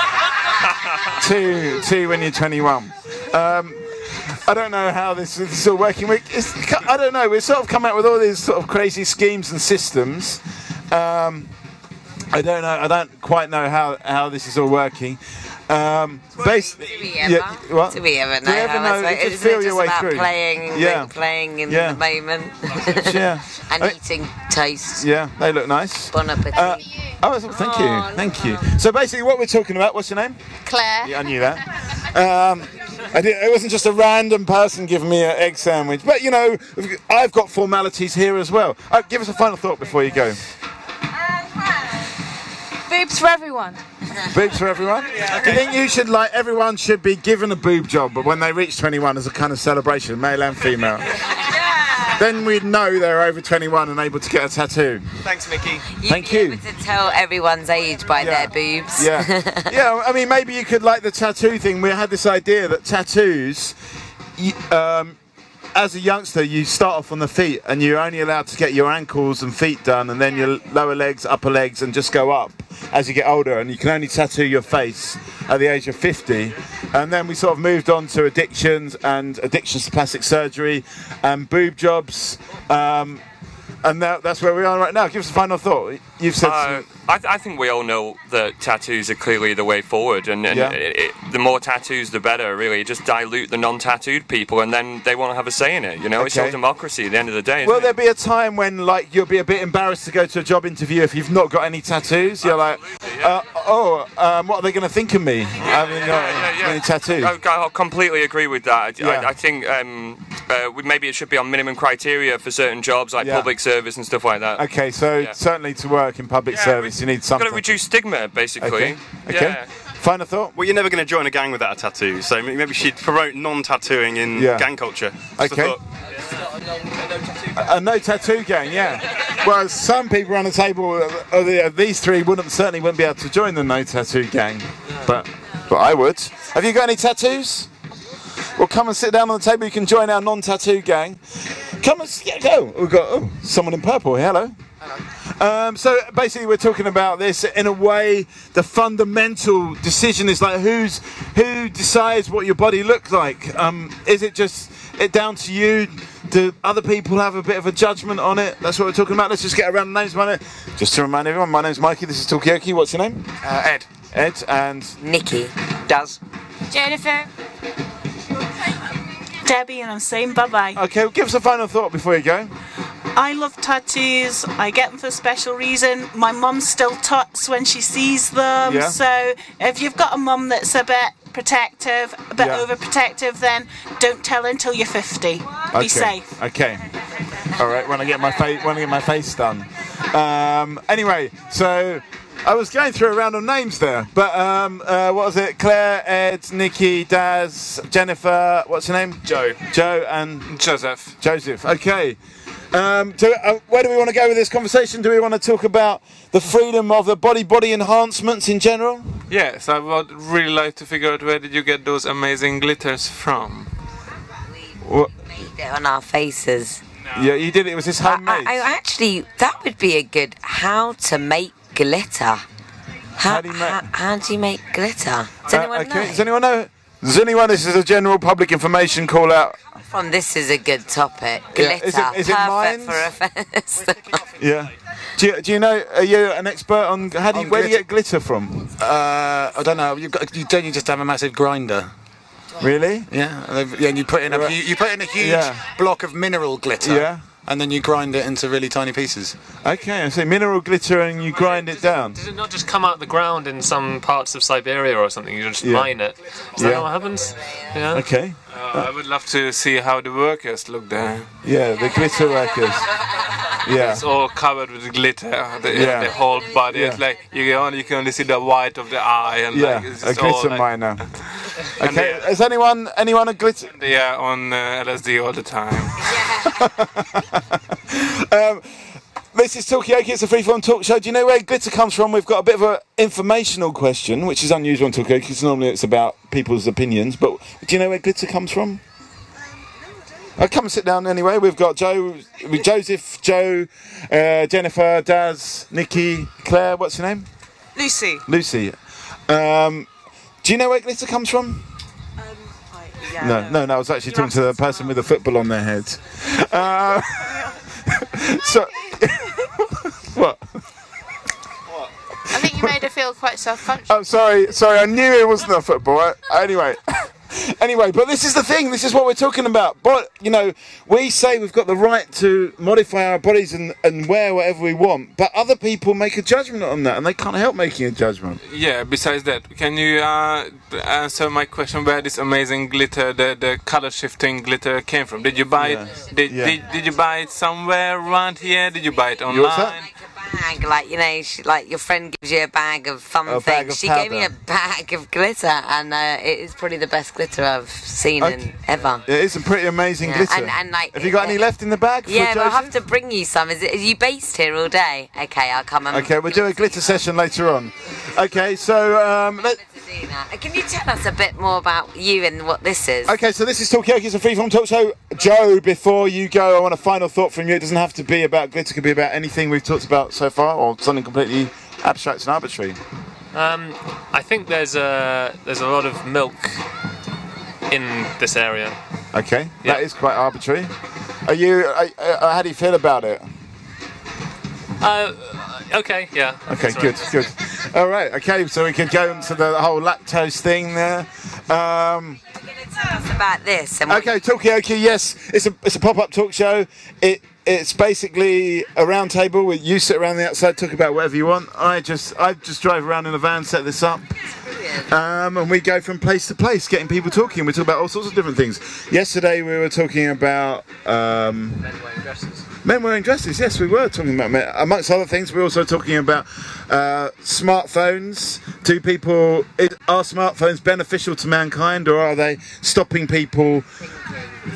Two, two when you're twenty-one. Um, I don't know how this is still working. It's, I don't know. We've sort of come out with all these sort of crazy schemes and systems. Um, I don't know. I don't quite know how, how this is all working. Um, basically, do we ever? Yeah, what? Do we ever know? Do you ever know? Like, just feel your way about through. Playing, yeah. playing in yeah. the moment. yeah. And I mean, eating toast. Yeah, they look nice. Bon appetit. Uh, Oh, thank you, oh, thank you. So basically what we're talking about, what's your name? Claire. Yeah, I knew that. Um, I did, it wasn't just a random person giving me an egg sandwich, but you know, I've got formalities here as well. Uh, give us a final thought before you go. Boobs for everyone. Boobs for everyone? Yeah. Okay. I think you should, like, everyone should be given a boob job, but when they reach twenty-one as a kind of celebration, male and female. Then we'd know they're over twenty-one and able to get a tattoo. Thanks, Mickey. You'd Thank be you. Able to tell everyone's age by yeah. their boobs. Yeah. yeah. I mean, maybe you could like the tattoo thing. We had this idea that tattoos, you, um, as a youngster, you start off on the feet, and you're only allowed to get your ankles and feet done, and then your lower legs, upper legs, and just go up as you get older. And you can only tattoo your face at the age of fifty. And then we sort of moved on to addictions and addictions to plastic surgery and boob jobs. Um, and that, that's where we are right now. Give us a final thought. You've said. Uh, I, th I think we all know that tattoos are clearly the way forward, and, and yeah. it, it, the more tattoos, the better. Really, just dilute the non-tattooed people, and then they won't have a say in it. You know, okay. It's all democracy at the end of the day. Will there it? be a time when, like, you'll be a bit embarrassed to go to a job interview if you've not got any tattoos? You're Absolutely, like, yeah. uh, oh, um, what are they going to think of me? Yeah, having yeah, got yeah, yeah. any tattoos? I, I completely agree with that. I, yeah. I, I think um, uh, maybe it should be on minimum criteria for certain jobs, like yeah. public service and stuff like that. Okay, so yeah. certainly to work in public yeah, service. You need something. You've got to reduce stigma, basically. Okay. okay. Yeah. Final thought? Well, you're never going to join a gang without a tattoo, so maybe she'd promote non-tattooing in yeah. gang culture. Just okay. A, a no tattoo gang, yeah. Well, some people on the table, uh, the, uh, these three wouldn't certainly wouldn't be able to join the no tattoo gang, but but I would. Have you got any tattoos? Well, come and sit down on the table. You can join our non-tattoo gang. Come and yeah, go. We've got oh, someone in purple. Hello. Um, so basically we're talking about this in a way. The fundamental decision is like who's who decides what your body looks like. Um, is it just it down to you? Do other people have a bit of a judgment on it? That's what we're talking about. Let's just get around the names. My name, just to remind everyone, my name's Mikey, this is Talkaoke. What's your name? Uh, Ed. Ed and Nikki. Does. Jennifer. Debbie, and I'm saying bye-bye. Okay, well, give us a final thought before you go. I love tattoos. I get them for a special reason. My mum still tuts when she sees them. Yeah. So if you've got a mum that's a bit protective, a bit yeah. overprotective, then don't tell until you're fifty. Okay. Be safe. Okay. All right. When I get my face, when I get my face done. Um, anyway, so I was going through a round of names there, but um, uh, what was it? Claire, Ed, Nikki, Daz, Jennifer. What's your name? Joe. Joe and Joseph. Joseph. Okay. Um, to, uh, where do we want to go with this conversation? Do we want to talk about the freedom of the body, body enhancements in general? Yes, I would really like to figure out where did you get those amazing glitters from? We what? made it on our faces. No. Yeah, you did it. It was this homemade. I, I, I actually, that would be a good how to make glitter. How, how, do, you make? How, how do you make glitter? Does uh, anyone okay. know? Does anyone know? Does anyone, this is a general public information call out. From this is a good topic. Glitter, yeah. is it, is it perfect mines? For a festival. Yeah. Do you, do you know? Are you an expert on how do you, where do you get glitter from? Uh, I don't know. You've got, you, don't you just have a massive grinder? Really? Yeah. Yeah. And you put in a you put in a huge yeah. block of mineral glitter. Yeah. And then you grind it into really tiny pieces. Okay, so mineral glitter and you grind it down. Does it not just come out of the ground in some parts of Siberia or something? You just yeah. mine it. Is yeah. that what happens? Yeah. Okay. Uh, I would love to see how the workers look there. Yeah, the glitter workers. Yeah. It's all covered with glitter. The, yeah. the whole body. Yeah. It's like you can only you can only see the white of the eye and yeah. like it's a glitter like miner. Okay. The, is anyone anyone a glitter? Yeah, on uh, L S D all the time. um, This is Talkaoke, it's a free-form talk show. Do you know where glitter comes from? We've got a bit of an informational question, which is unusual on Talkaoke, because normally it's about people's opinions. But do you know where glitter comes from? Oh, come and sit down anyway. We've got Joe, Joseph, Joe, uh, Jennifer, Daz, Nikki, Claire, what's your name? Lucy. Lucy. Um, do you know where glitter comes from? Um, I, yeah, no, no, no, I was actually talking to the person with a football on their head. Uh, so... What? What? I think you made her feel quite self-conscious. I'm sorry, sorry, I knew it wasn't a football. Anyway, anyway, but this is the thing, this is what we're talking about. But, you know, we say we've got the right to modify our bodies and, and wear whatever we want, but other people make a judgment on that, and they can't help making a judgment. Yeah, besides that, can you uh, answer my question where this amazing glitter, the, the colour-shifting glitter came from? Did you buy yeah. it? Did, yeah. did, did you buy it somewhere around here? Did you buy it online? Bag, like, you know, she, like your friend gives you a bag of something. Bag of she powder. Gave me a bag of glitter, and uh, it is probably the best glitter I've seen okay. in ever. It is a pretty amazing yeah. glitter. And, and, like, have you got it, any left in the bag? For yeah, but I'll have to bring you some. Is it, are you based here all day? Okay, I'll come and. Okay, we'll do a glitter session later on. Okay, so um, let. Can you tell us a bit more about you and what this is? Okay, so this is Talkaoke, it's a free-form talk show. Joe, before you go, I want a final thought from you. It doesn't have to be about glitter, it can be about anything we've talked about so far, or something completely abstract and arbitrary. Um, I think there's a, there's a lot of milk in this area. Okay, yep. That is quite arbitrary. Are you? Are, are, how do you feel about it? Uh, okay, yeah. Okay, good, right. good. All right, okay, so we can go into the whole lactose thing there. Um, You're going to tell us about this. And okay, Talkaoke, yes, it's a, it's a pop-up talk show. It It's basically a round table where you sit around the outside, talk about whatever you want. I just I just drive around in a van, set this up, um, and we go from place to place, getting people talking. We talk about all sorts of different things. Yesterday we were talking about... Um, men wearing dresses. Men wearing dresses, yes, we were talking about men. Amongst other things, we were also talking about uh, smartphones. Do people... Are smartphones beneficial to mankind, or are they stopping people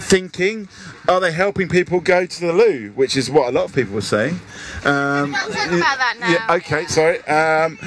thinking? Are they helping people go to the loo, which is what a lot of people were saying? Um, We're not talking about that now. Yeah, okay, sorry. Um,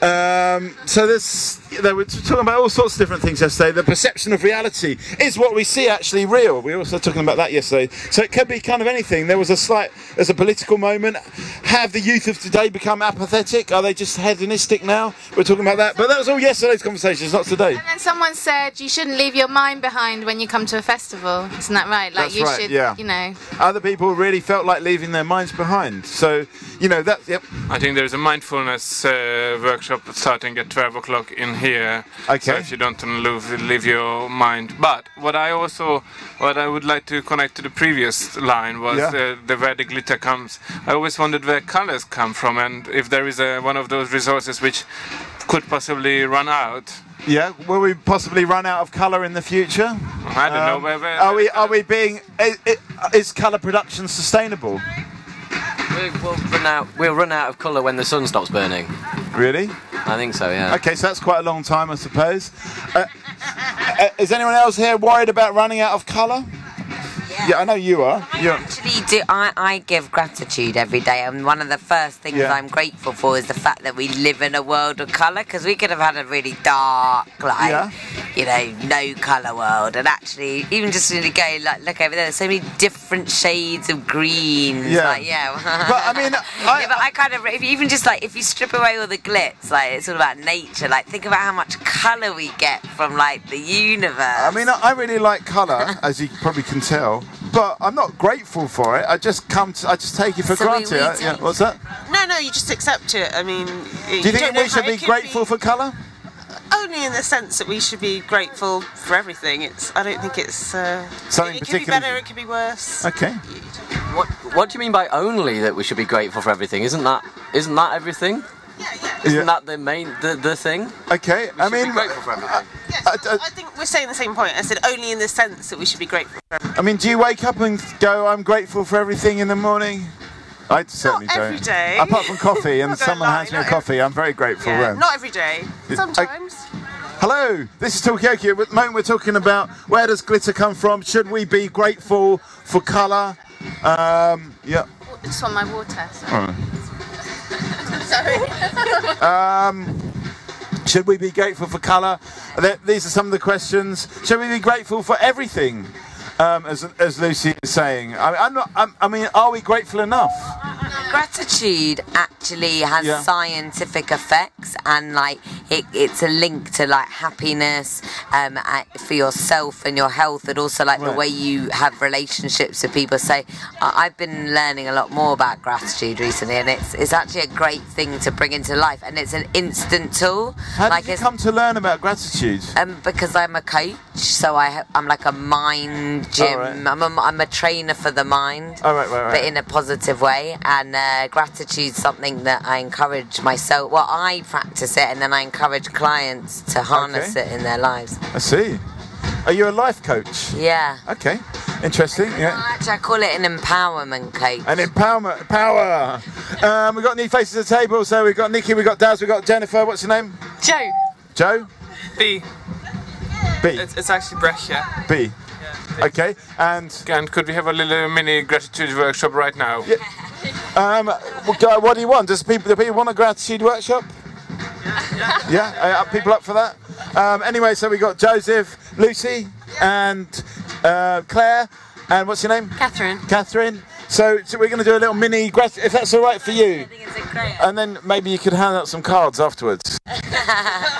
um, so this, they were talking about all sorts of different things yesterday. The perception of reality is what we see actually real. We were also talking about that yesterday. So it could be kind of anything. There was a slight, there's a political moment. Have the youth of today become apathetic? Are they just hedonistic now? We're talking about that. But that was all yesterday's conversations, not today. And then someone said you shouldn't leave your mind behind when you come to a festival. Isn't that right? Like That's you right. should. Yeah. You know. Other people really felt like leaving their minds behind. So, you know, that, yep. I think there's a mindfulness uh, workshop starting at twelve o'clock in here. Okay. So if you don't leave, leave your mind. But what I also, what I would like to connect to the previous line was yeah. uh, the where the glitter comes. I always wondered where colors come from, and if there is a, one of those resources which could possibly run out. Yeah, will we possibly run out of colour in the future? I don't um, know. Where, where, are we? Are we being? Is, is colour production sustainable? We'll run out. We'll run out of colour when the sun stops burning. Really? I think so. Yeah. Okay, so that's quite a long time, I suppose. Uh, uh, is anyone else here worried about running out of colour? Yeah. yeah. Yeah, I know you are. I You're... actually do. I, I give gratitude every day, and one of the first things yeah. I'm grateful for is the fact that we live in a world of colour, because we could have had a really dark, like, yeah. you know, no colour world, and actually, even just to go, like, look over there, there's so many different shades of greens. Yeah. Like, yeah. But, I mean... I, yeah, but I, I kind of... If you, even just, like, if you strip away all the glitz, like, it's all about nature. Like, think about how much colour we get from, like, the universe. I mean, I really like colour, as you probably can tell, but I'm not grateful for it. I just come to, I just take it for so granted. We, we take yeah, what's that? No, no, you just accept it. I mean, do you, you think we should be grateful be... for colour? Only in the sense that we should be grateful for everything. It's I don't think it's uh, something it, it could be better. It could be worse. Okay. What What do you mean by only that we should be grateful for everything? Isn't that Isn't that everything? Yeah, yeah. Isn't yeah. that the main the, the thing? Okay. We I mean, be grateful for everything. Uh, yeah, so uh, uh, I think we're saying the same point. I said only in the sense that we should be grateful for everything. I mean, do you wake up and go, "I'm grateful for everything" in the morning? I certainly not every don't. Day. Apart from coffee, and someone lie, hands me a coffee, every... I'm very grateful. Yeah, not every day. Sometimes. I... Hello, this is Talkaoke. At the moment, we're talking about where does glitter come from? Should we be grateful for colour? Um, yeah. It's on my water. Sorry. Oh. Sorry. um, should we be grateful for colour? These are some of the questions. Should we be grateful for everything? Um, as, as Lucy is saying, I mean, I'm not, I'm, I mean, are we grateful enough? Gratitude actually has yeah. scientific effects, and like it, it's a link to like happiness um, at, for yourself and your health, and also like right. the way you have relationships with people. So I, I've been learning a lot more about gratitude recently, and it's it's actually a great thing to bring into life, and it's an instant tool. How like did you come to learn about gratitude? Um, because I'm a coach, so I I'm like a mind. Gym. Right. I'm, a, I'm a trainer for the mind, oh, right, right, right. but in a positive way. And uh, gratitude's something that I encourage myself. Well, I practice it, and then I encourage clients to harness okay. it in their lives. I see. Are you a life coach? Yeah. Okay. Interesting. Yeah. Actually, I call it an empowerment coach. An empowerment power. um, we've got new faces at the table. So we've got Nikki, we've got Daz, we've got Jennifer. What's your name? Joe. Joe. B. B. It's, it's actually Brescia. B. Okay, and and could we have a little mini gratitude workshop right now? Yeah. Um, what do you want? Does people do people want a gratitude workshop? Yeah, yeah. yeah? Are people up for that? Um, anyway, so we got Joseph, Lucy, and uh, Claire, and what's your name? Catherine. Catherine. So, so we're going to do a little mini gratitude, if that's all right for you. I think it's great. And then maybe you could hand out some cards afterwards.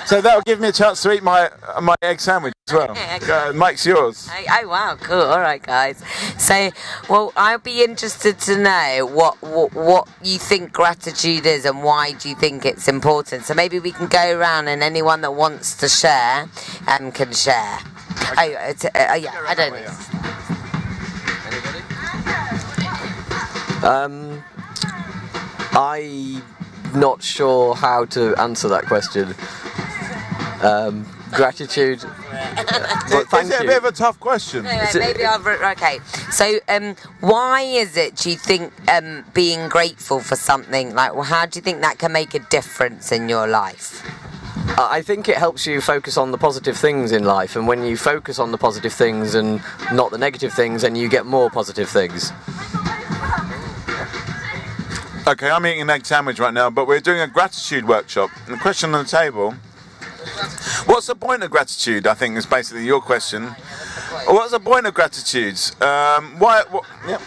So that'll give me a chance to eat my uh, my egg sandwich as well. Okay, okay. Uh, Mike's yours. Oh, oh wow, cool. All right, guys. So, well, I'll be interested to know what, what what you think gratitude is and why do you think it's important. So maybe we can go around and anyone that wants to share um, can share. Okay. Oh, it's, uh, oh, yeah, I don't know. Um, I'm not sure how to answer that question. Um, gratitude. Well, thank is it a you. bit of a tough question? No, no, maybe it, I'll, okay. So, um, why is it? Do you think um, being grateful for something like? Well, how do you think that can make a difference in your life? I think it helps you focus on the positive things in life, and when you focus on the positive things and not the negative things, then you get more positive things. Okay, I'm eating an egg sandwich right now, but we're doing a gratitude workshop. And the question on the table, what's the point of gratitude, I think, is basically your question. What's the point of gratitude? Um, why? What, yeah.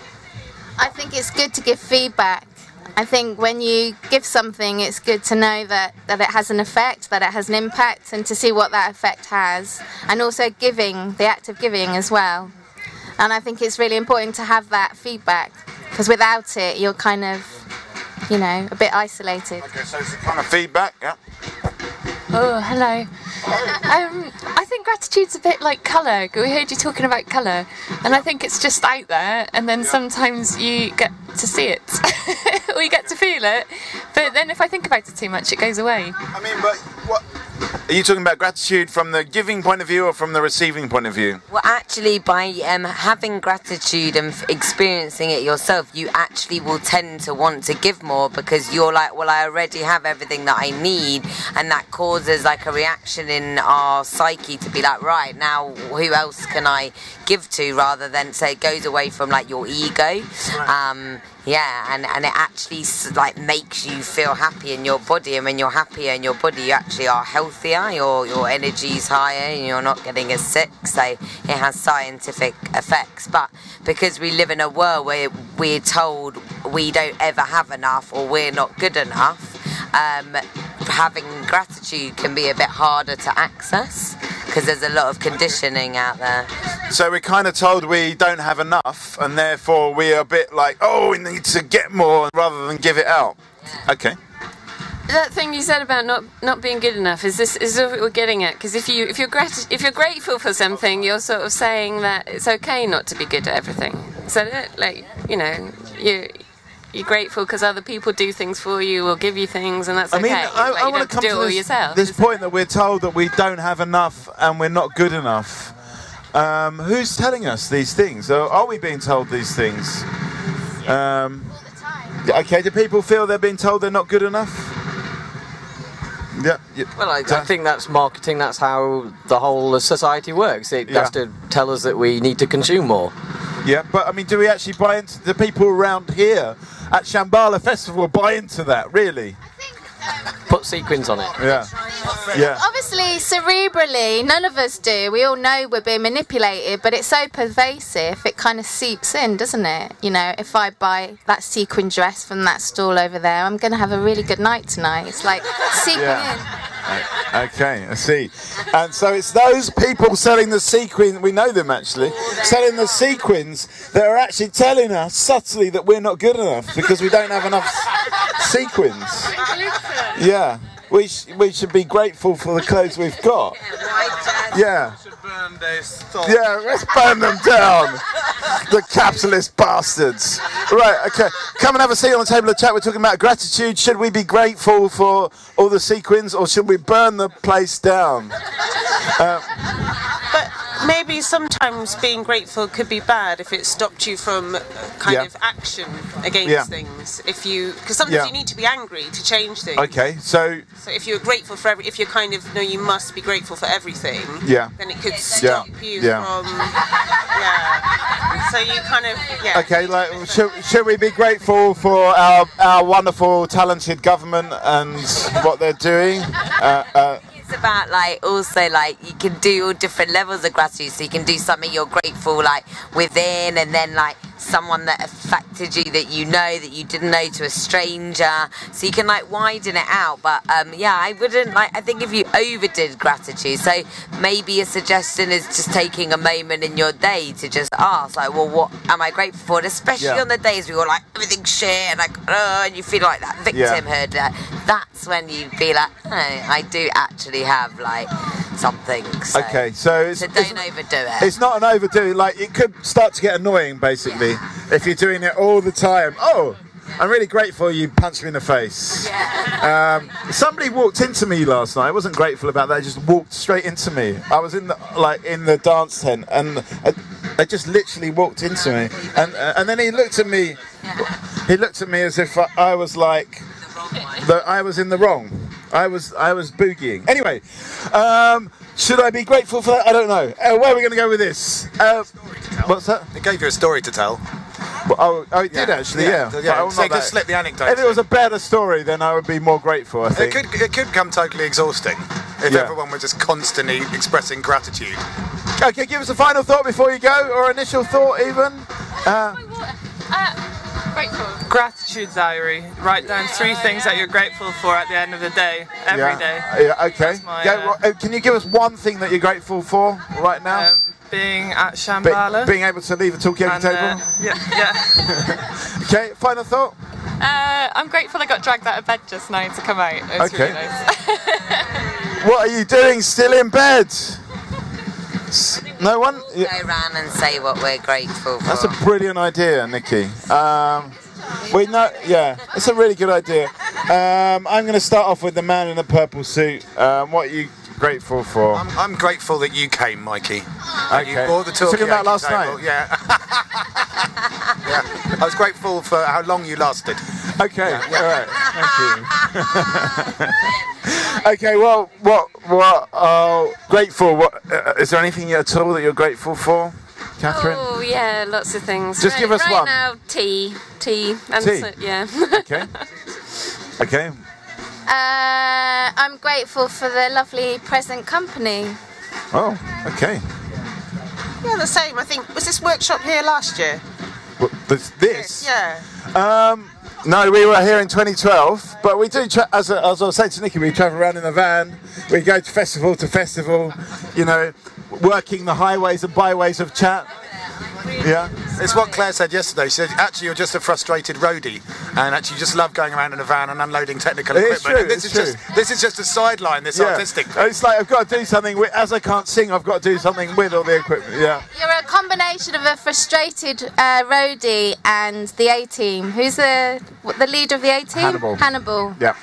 I think it's good to give feedback. I think when you give something, it's good to know that, that it has an effect, that it has an impact, and to see what that effect has. And also giving, the act of giving as well. And I think it's really important to have that feedback, because without it, you're kind of... you know, a bit isolated. Okay, so it's kind of feedback, yeah. Oh, hello. Hello. Um, I think gratitude's a bit like colour. We heard you talking about colour, and I think it's just out there, and then yeah. sometimes you get to see it, or you get to feel it, but then if I think about it too much, it goes away. I mean, but what... Are you talking about gratitude from the giving point of view or from the receiving point of view? Well, actually, by um, having gratitude and experiencing it yourself, you actually will tend to want to give more, because you're like, well, I already have everything that I need, and that causes like a reaction in our psyche to be like, right, now who else can I give to, rather than, so it goes away from like your ego. Um, yeah, and, and it actually like makes you feel happy in your body, and when you're happier in your body, you actually are healthier, your, your energy's higher, and you're not getting as sick, so it has scientific effects. But because we live in a world where we're told we don't ever have enough or we're not good enough, um, having gratitude can be a bit harder to access, because there's a lot of conditioning out there. So we're kind of told we don't have enough, and therefore we're a bit like, oh, we need to get more rather than give it out. Yeah. Okay. That thing you said about not not being good enough, is this is what we're getting at? Because if you if you're grat if you're grateful for something, you're sort of saying that it's okay not to be good at everything. Is that it? Like, you know, you. You're grateful because other people do things for you or give you things, and that's okay. I mean, okay. I, like I want to come to this, yourself, this point that? that we're told that we don't have enough and we're not good enough. Um, who's telling us these things? Are we being told these things? Um, All the time. Okay, do people feel they're being told they're not good enough? Yeah. yeah. Well, I, I think that's marketing. That's how the whole of society works. It yeah. has to tell us that we need to consume more. Yeah, but I mean, do we actually buy into the people around here at Shambhala Festival? Buy into that, really? I think, um, put sequins on it. Yeah. yeah. Obviously, cerebrally, none of us do. We all know we're being manipulated, but it's so pervasive, it kind of seeps in, doesn't it? You know, if I buy that sequin dress from that stall over there, I'm going to have a really good night tonight. It's like seeping yeah. in. Okay, I see. And so it's those people selling the sequins, we know them actually, selling the sequins that are actually telling us subtly that we're not good enough because we don't have enough sequins. Yeah, we, sh we should be grateful for the clothes we've got. Yeah. Yeah, let's burn them down. The capitalist bastards. Right, okay. Come and have a seat on the table of chat. We're talking about gratitude. Should we be grateful for all the sequins, or should we burn the place down? Uh, but maybe sometimes being grateful could be bad if it stopped you from kind yeah. of action against yeah. things. If you, because sometimes yeah. you need to be angry to change things. Okay, so so if you're grateful for every, if you're kind of no, you must be grateful for everything. Yeah. Then it could stop yeah. you yeah. from. Yeah. So you kind of yeah. Okay, like should, should we be grateful for our our wonderful talented government and what they're doing? Uh, uh, about like also like you can do all different levels of gratitude, so you can do something you're grateful like within, and then like someone that affected you that you know that you didn't know, to a stranger, so you can like widen it out. But um yeah, I wouldn't like, I think if you overdid gratitude, so maybe a suggestion is just taking a moment in your day to just ask like, well, what am I grateful for? And especially yeah. on the days we were like everything's shit and like oh, and you feel like that victimhood, yeah. uh, that's when you'd be like, oh, I do actually have like something. So. Okay, so it's, so don't it's, overdo it. It's not an overdo. Like it could start to get annoying, basically, yeah. if you're doing it all the time. Oh, I'm really grateful you punched me in the face. Yeah. Um, somebody walked into me last night. I wasn't grateful about that. They just walked straight into me. I was in the like in the dance tent, and I, I just literally walked into me. And uh, and then he looked at me. Yeah. He looked at me as if I, I was like that. I was in the wrong. I was I was boogieing. Anyway, um, should I be grateful for that? I don't know. Uh, where are we going to go with this? Uh, what's that? It gave you a story to tell. Well, oh, oh, it yeah. did actually, yeah. yeah. yeah. So you could slip the anecdote. If it was a better story, then I would be more grateful, I think. It could, it could become totally exhausting if yeah. everyone were just constantly expressing gratitude. Okay, give us a final thought before you go, or initial thought even. Uh, uh, Grateful. Gratitude diary. Write down three oh, things yeah. that you're grateful for at the end of the day, every yeah. day. Yeah, okay. My, yeah, uh, can you give us one thing that you're grateful for right now? Um, being at Shambhala. Be being able to leave the Talkaoke table. Uh, yeah. yeah. Okay, final thought? Uh, I'm grateful I got dragged out of bed just now to come out. It was okay. really nice. What are you doing still in bed? No one? Go around and say what we're grateful for. That's a brilliant idea, Nikki. Um, we know, yeah, it's a really good idea. Um, I'm going to start off with the man in the purple suit. Um, what are you grateful for? I'm, I'm grateful that you came, Mikey. Okay. You bought the Talkaoke about last table. night. Yeah. Yeah. I was grateful for how long you lasted. Okay. Yeah. Yeah. All right. Thank you. Okay. Well, what, what, uh, grateful? What uh, is there anything at all that you're grateful for? Catherine? Oh yeah, lots of things. Just right, give us right one. Right now, tea, tea, and tea. So, yeah. Okay. Okay. Uh, I'm grateful for the lovely present company. Oh, okay. Yeah, the same. I think was this workshop here last year? Well, this? this? Yeah. Um, no, we were here in twenty twelve, but we do. Tra as, a, as I was saying to Nikki, we travel around in a van. We go to festival to festival. You know. Working the highways and byways of chat. Yeah, it's what Claire said yesterday. She said, actually, you're just a frustrated roadie, and actually, you just love going around in a van and unloading technical it equipment. Is true, this, is just, this is just a sideline, this yeah. artistic. It's like, I've got to do something with, as I can't sing, I've got to do something with all the equipment. Yeah. You're a combination of a frustrated uh, roadie and the A team. Who's the, what, the leader of the A team? Hannibal. Hannibal. Yeah.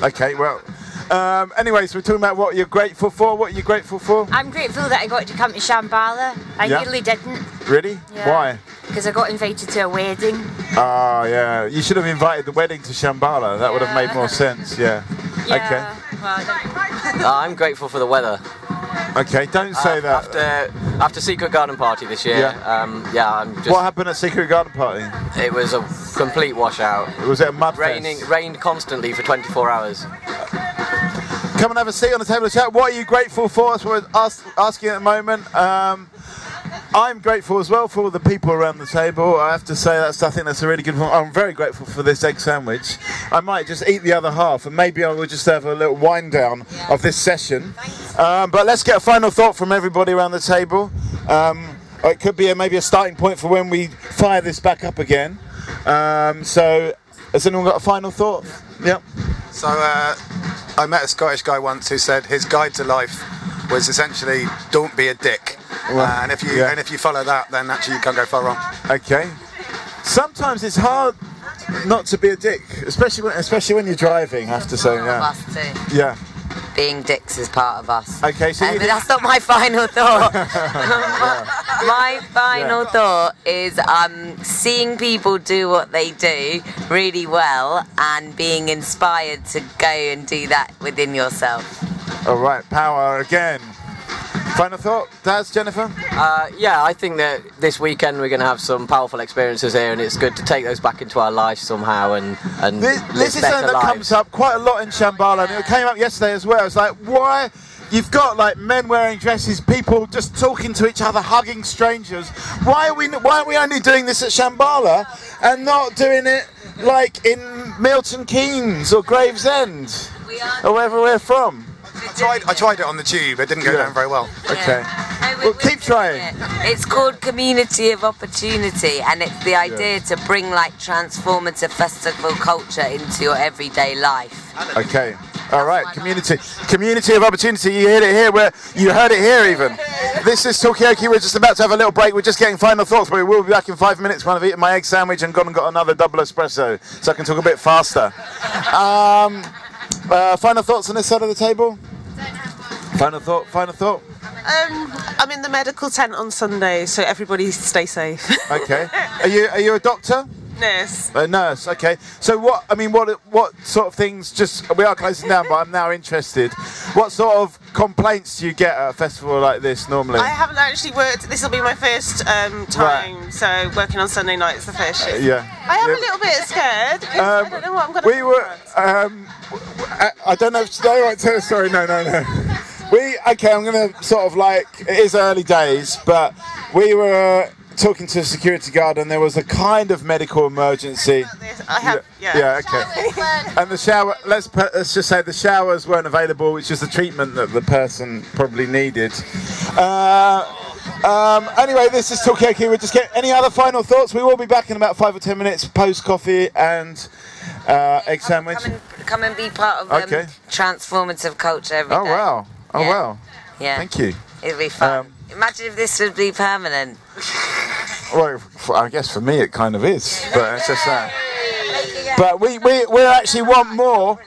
Okay, well. Um, anyways, we're talking about what you're grateful for. What are you grateful for? I'm grateful that I got to come to Shambhala. I yeah. nearly didn't. Really? Yeah. Why? Because I got invited to a wedding. Oh, yeah. You should have invited the wedding to Shambhala. That yeah. would have made more sense, yeah. Yeah. Okay. Well, uh, I'm grateful for the weather. Okay, don't say uh, that. After, after Secret Garden Party this year, yeah. Um, yeah, I'm just... What happened at Secret Garden Party? It was a complete washout. Was it a mud Raining, fest? Rained constantly for twenty-four hours. Come and have a seat on the table of chat. What are you grateful for? That's what we're ask, asking at the moment. Um, I'm grateful as well for all the people around the table. I have to say that's, I think that's a really good one. I'm very grateful for this egg sandwich. I might just eat the other half, and maybe I will just have a little wind down yeah. of this session. Um, but let's get a final thought from everybody around the table. Um, it could be a, maybe a starting point for when we fire this back up again. Um, so, has anyone got a final thought? Yeah. So, uh, I met a Scottish guy once who said his guide to life was essentially don't be a dick. Well, uh, and if you yeah. and if you follow that, then actually you can't go far wrong. Okay. Sometimes it's hard not to be a dick, especially when, especially when you're driving, I have to say. Yeah. Yeah. Being dicks is part of us. Okay, so um, but that's not my final thought. yeah. My final yeah. thought is um, seeing people do what they do really well and being inspired to go and do that within yourself. All right, power again. Final thought, Daz, Jennifer? Uh, yeah, I think that this weekend we're going to have some powerful experiences here, and it's good to take those back into our lives somehow and, and this, live this is something that lives. comes up quite a lot in Shambhala, and it came up yesterday as well. It's like, why? You've got like men wearing dresses, people just talking to each other, hugging strangers. Why are we? Why are we only doing this at Shambhala and not doing it like in Milton Keynes or Gravesend or wherever we're from? I tried, I tried it on the tube, it didn't go yeah. down very well. Yeah. Okay. No, we, well, keep trying. It. It's called Community of Opportunity, and it's the idea yeah. to bring like transformative festival culture into your everyday life. Okay. All right, community, community of opportunity. You heard it here. Where you heard it here, even. This is Talkaoke. We're just about to have a little break. We're just getting final thoughts, but we will be back in five minutes when I've eaten my egg sandwich and gone and got another double espresso, so I can talk a bit faster. Um, uh, final thoughts on this side of the table. Final thought. Final thought. Um, I'm in the medical tent on Sunday, so everybody stay safe. Okay. Are you Are you a doctor? Nurse. A nurse, okay. So what, I mean, what what sort of things, just, we are closing down, but I'm now interested. What sort of complaints do you get at a festival like this normally? I haven't actually worked, this will be my first um, time, right. so working on Sunday nights, the first shift. Uh, yeah. I am yeah. a little bit scared, because um, I don't know what I'm going to do. We were, um, I, I don't know if today, right, to, sorry, no, no, no. We, okay, I'm going to sort of like, it is early days, but we were... Talking to a security guard, and there was a kind of medical emergency. I have, yeah. yeah okay. And the shower. Let's let's just say the showers weren't available, which is the treatment that the person probably needed. Uh, um, anyway, this is Talkaoke. We're just getting any other final thoughts. We will be back in about five or ten minutes, post coffee and uh, egg sandwich. Come and, come and be part of um, okay. transformative culture every oh, day. Oh wow! Oh yeah. wow! Yeah. Thank you. It'll be fun. Um, Imagine if this would be permanent. Well, I guess for me it kind of is, but it's just that. But we, we, we actually want more.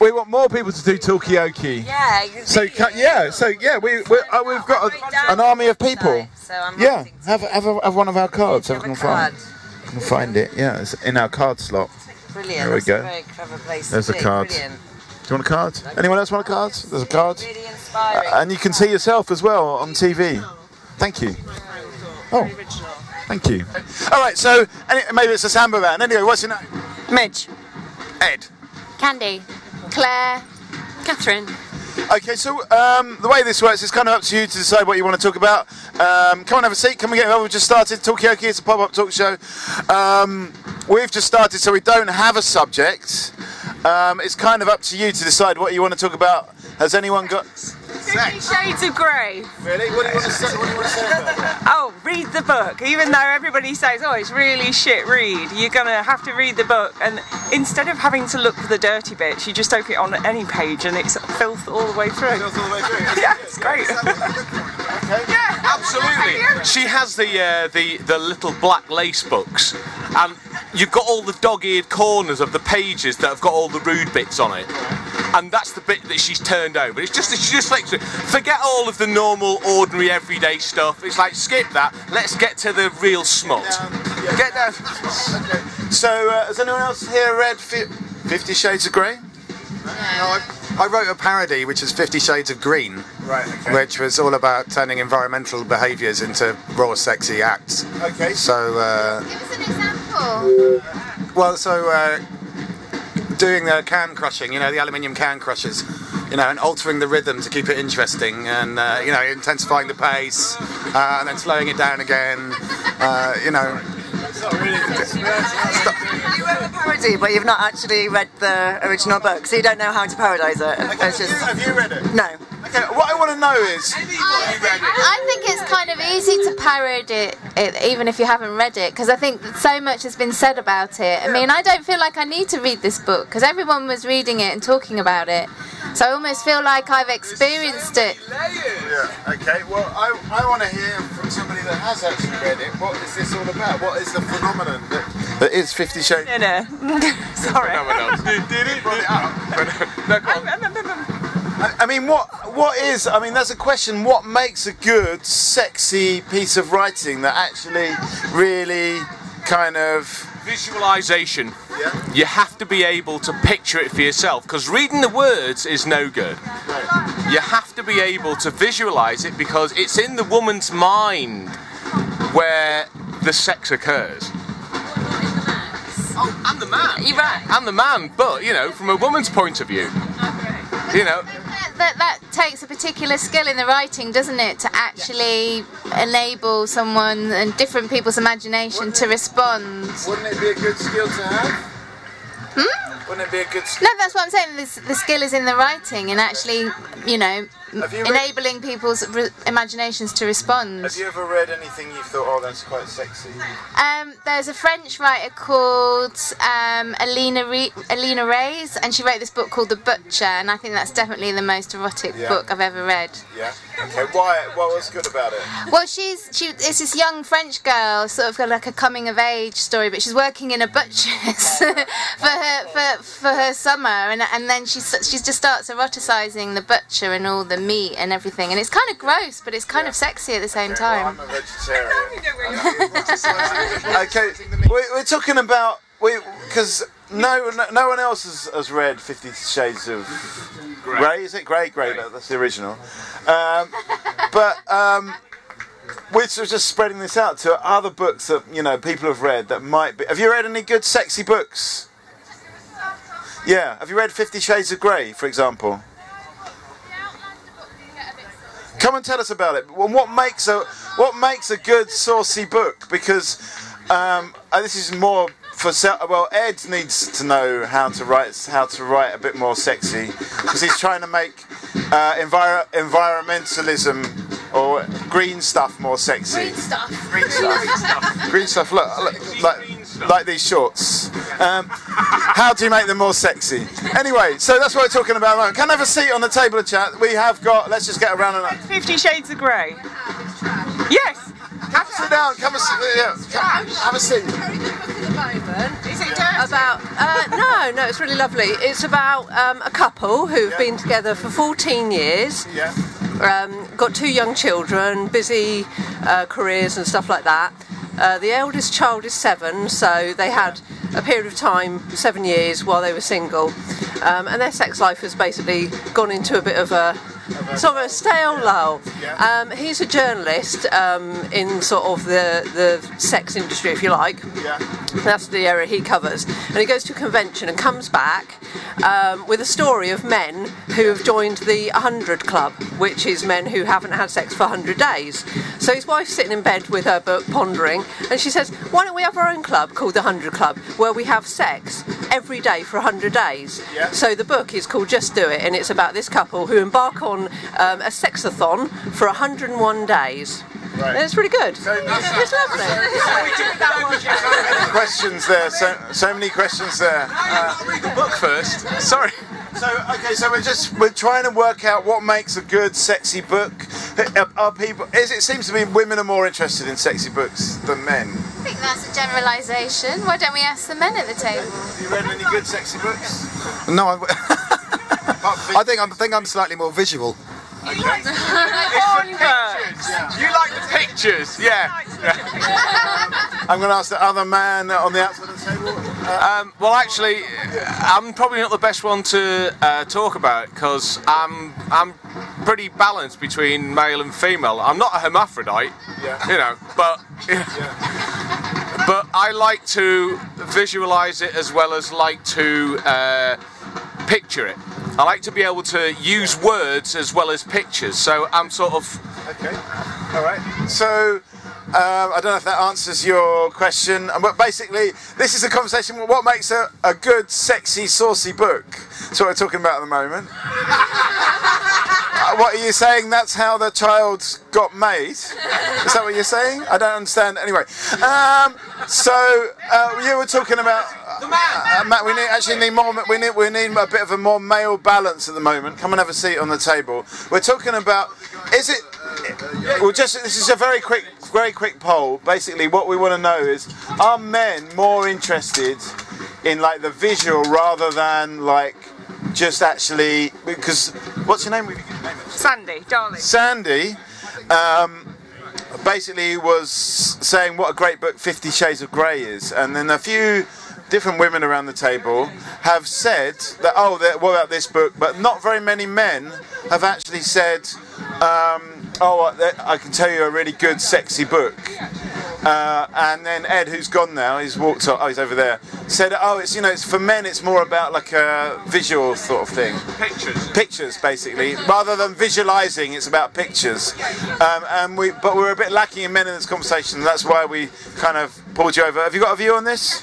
We want more people to do Talkaoke. Yeah, exactly. So yeah, so yeah, we, we uh, we've got a, an army of people. So I'm yeah, have have, a, have one of our cards. Have a card. You can find it. Yeah, it's in our card slot. Brilliant. There we go. That's a very clever place. There's a card. Brilliant. Do you want a card? Anyone else want a card? There's a card. Really inspiring. Uh, and you can see yourself as well on T V. Thank you. Oh, thank you. All right, so any, maybe it's a samba round. Anyway, what's your name? Midge. Ed. Candy. Claire. Catherine. Okay, so um, the way this works is kind of up to you to decide what you want to talk about. Um, come on, have a seat. Come and get involved. We've just started Talkaoke. It's a pop-up talk show. Um, we've just started, so we don't have a subject. Um, it's kind of up to you to decide what you want to talk about. Has anyone got... Fifty Shades of Grey. Really? What do you want to say, what do you want to say about that? Oh, read the book. Even though everybody says, oh, it's really shit read, you're going to have to read the book. And instead of having to look for the dirty bits, you just open it on any page and it's filth all the way through. Filth all the way through. Yeah, it's great. Okay. Yeah. Absolutely. She has the, uh, the, the little black lace books. And you've got all the dog-eared corners of the pages that have got all the rude bits on it. And that's the bit that she's turned over. It's just, she just likes to forget all of the normal, ordinary, everyday stuff. It's like, skip that, let's get to the real smut. Get down. Yeah. Get down. Okay. So, uh, has anyone else here read Fifty Shades of Grey? No, I, I wrote a parody which is Fifty Shades of Green, right, okay. Which was all about turning environmental behaviours into raw, sexy acts. Okay. So, uh, give us an example. Well, so, uh, doing the can crushing, you know, the aluminium can crushers, you know, and altering the rhythm to keep it interesting, and uh, you know, intensifying the pace, uh, and then slowing it down again, uh, you know. You wrote a parody, but you've not actually read the original book, so you don't know how to parodise it. Okay, it's just... have, you, have you read it? No. Okay, what I want to know is... I, I think it's kind of easy to parody it, it even if you haven't read it, because I think that so much has been said about it. I mean, I don't feel like I need to read this book, because everyone was reading it and talking about it. So I almost feel like I've experienced so it. Yeah, okay, well, I, I want to hear from somebody that has actually read it. What is this all about? What is the phenomenon that, that is Fifty Shades? No, no. Sorry. No, no, no. I mean, what what is, I mean, that's a question, what makes a good, sexy piece of writing that actually really kind of... Visualisation. Yeah. You have to be able to picture it for yourself, because reading the words is no good. Right. You have to be able to visualise it, because it's in the woman's mind where the sex occurs. Oh, and the man. You're right. And the man, but, you know, from a woman's point of view, you know... That, that takes a particular skill in the writing, doesn't it, to actually yes. enable someone and different people's imagination wouldn't to it, respond. Wouldn't it be a good skill to have? Hmm? Wouldn't it be a good skill? No, that's what I'm saying. The, the skill is in the writing and actually, you know, you enabling people's re imaginations to respond. Have you ever read anything you've thought, oh, that's quite sexy? Um, there's a French writer called um, Alina Re Alina Reyes, and she wrote this book called The Butcher, and I think that's definitely the most erotic yeah. book I've ever read. Yeah. Okay. Why? What was good about it? Well, she's she. It's this young French girl, sort of like a coming of age story, but she's working in a butcher's for her for for her summer, and and then she she just starts eroticising the butcher and all the meat and everything, and it's kind of gross, but it's kind yeah. of sexy at the same okay, time. Well, I'm a vegetarian. Okay, we're, we're talking about we because no, no no one else has, has read Fifty Shades of Grey. Grey. Is it Grey? Grey, Grey. That's the original. Um, but um, we're just spreading this out to other books that you know people have read that might be. Have you read any good sexy books? Yeah. Have you read Fifty Shades of Grey, for example? Come and tell us about it. Well, what makes a what makes a good saucy book? Because um, this is more for well, Ed needs to know how to write how to write a bit more sexy, because he's trying to make uh, enviro environmentalism or green stuff more sexy. Green stuff. Green stuff. Green stuff. Green stuff. Look, look like like these shorts. Um, how do you make them more sexy? Anyway, so that's what we're talking about. Can I have a seat on the table of chat? We have got, let's just get around and up. Fifty Shades of Grey. Yes. Come sit down. Come a, yeah, come, have a seat. Is it dirty? about... Uh, no, no, it's really lovely. It's about um, a couple who've yeah. been together for fourteen years. Yeah. Um, got two young children, busy uh, careers and stuff like that. Uh, the eldest child is seven, so they had a period of time, seven years, while they were single. Um, and their sex life has basically gone into a bit of a... sort of a stale lull. Yeah. Um, he's a journalist um, in sort of the, the sex industry, if you like. Yeah. That's the area he covers. And he goes to a convention and comes back um, with a story of men who have joined the one hundred Club, which is men who haven't had sex for one hundred days. So his wife's sitting in bed with her book, pondering, and she says, why don't we have our own club called the one hundred Club, where we have sex every day for one hundred days? Yeah. So the book is called Just Do It, and it's about this couple who embark on Um, a sexathon for one hundred one days. Right. And it's pretty good. So, it's lovely. So, so questions there. So, so many questions there. No, uh, you've got to read the book first. Sorry. So okay, so we're just we're trying to work out what makes a good sexy book. Are, are people? Is, it seems to me women are more interested in sexy books than men. I think that's a generalisation. Why don't we ask the men at the table? Have you read any good sexy books? No. I... I think I'm think I'm slightly more visual. You okay. like the pictures. Yeah. You like the pictures, yeah. I'm going to ask the other man on the outside of the table. Uh, um, well, actually, I'm probably not the best one to uh, talk about because I'm I'm pretty balanced between male and female. I'm not a hermaphrodite, yeah. you know, but. Yeah. But I like to visualise it as well as like to uh, picture it. I like to be able to use words as well as pictures, so I'm sort of... Okay, all right. So, uh, I don't know if that answers your question, but basically, this is a conversation about what makes a, a good, sexy, saucy book. That's what we're talking about at the moment. uh, what are you saying? That's how the child got made? Is that what you're saying? I don't understand. Anyway, um, so uh, you were talking about... The man. Uh, Matt, we need, actually need more. We need we need a bit of a more male balance at the moment. Come and have a seat on the table. We're talking about. Is it? Well, just this is a very quick, very quick poll. Basically, what we want to know is: are men more interested in like the visual rather than like just actually? Because what's your name? Sandy, darling. Sandy. Um, basically, was saying what a great book Fifty Shades of Grey is, and then a few. Different women around the table have said that, oh, what about this book? But not very many men have actually said, um, oh, I can tell you a really good, sexy book. Uh, and then Ed, who's gone now, he's walked up, oh, he's over there, said, oh, it's, you know, it's for men, it's more about like a visual sort of thing. Pictures. Pictures, basically. Rather than visualising, it's about pictures. Um, and we, but we're a bit lacking in men in this conversation. That's why we kind of pulled you over. Have you got a view on this?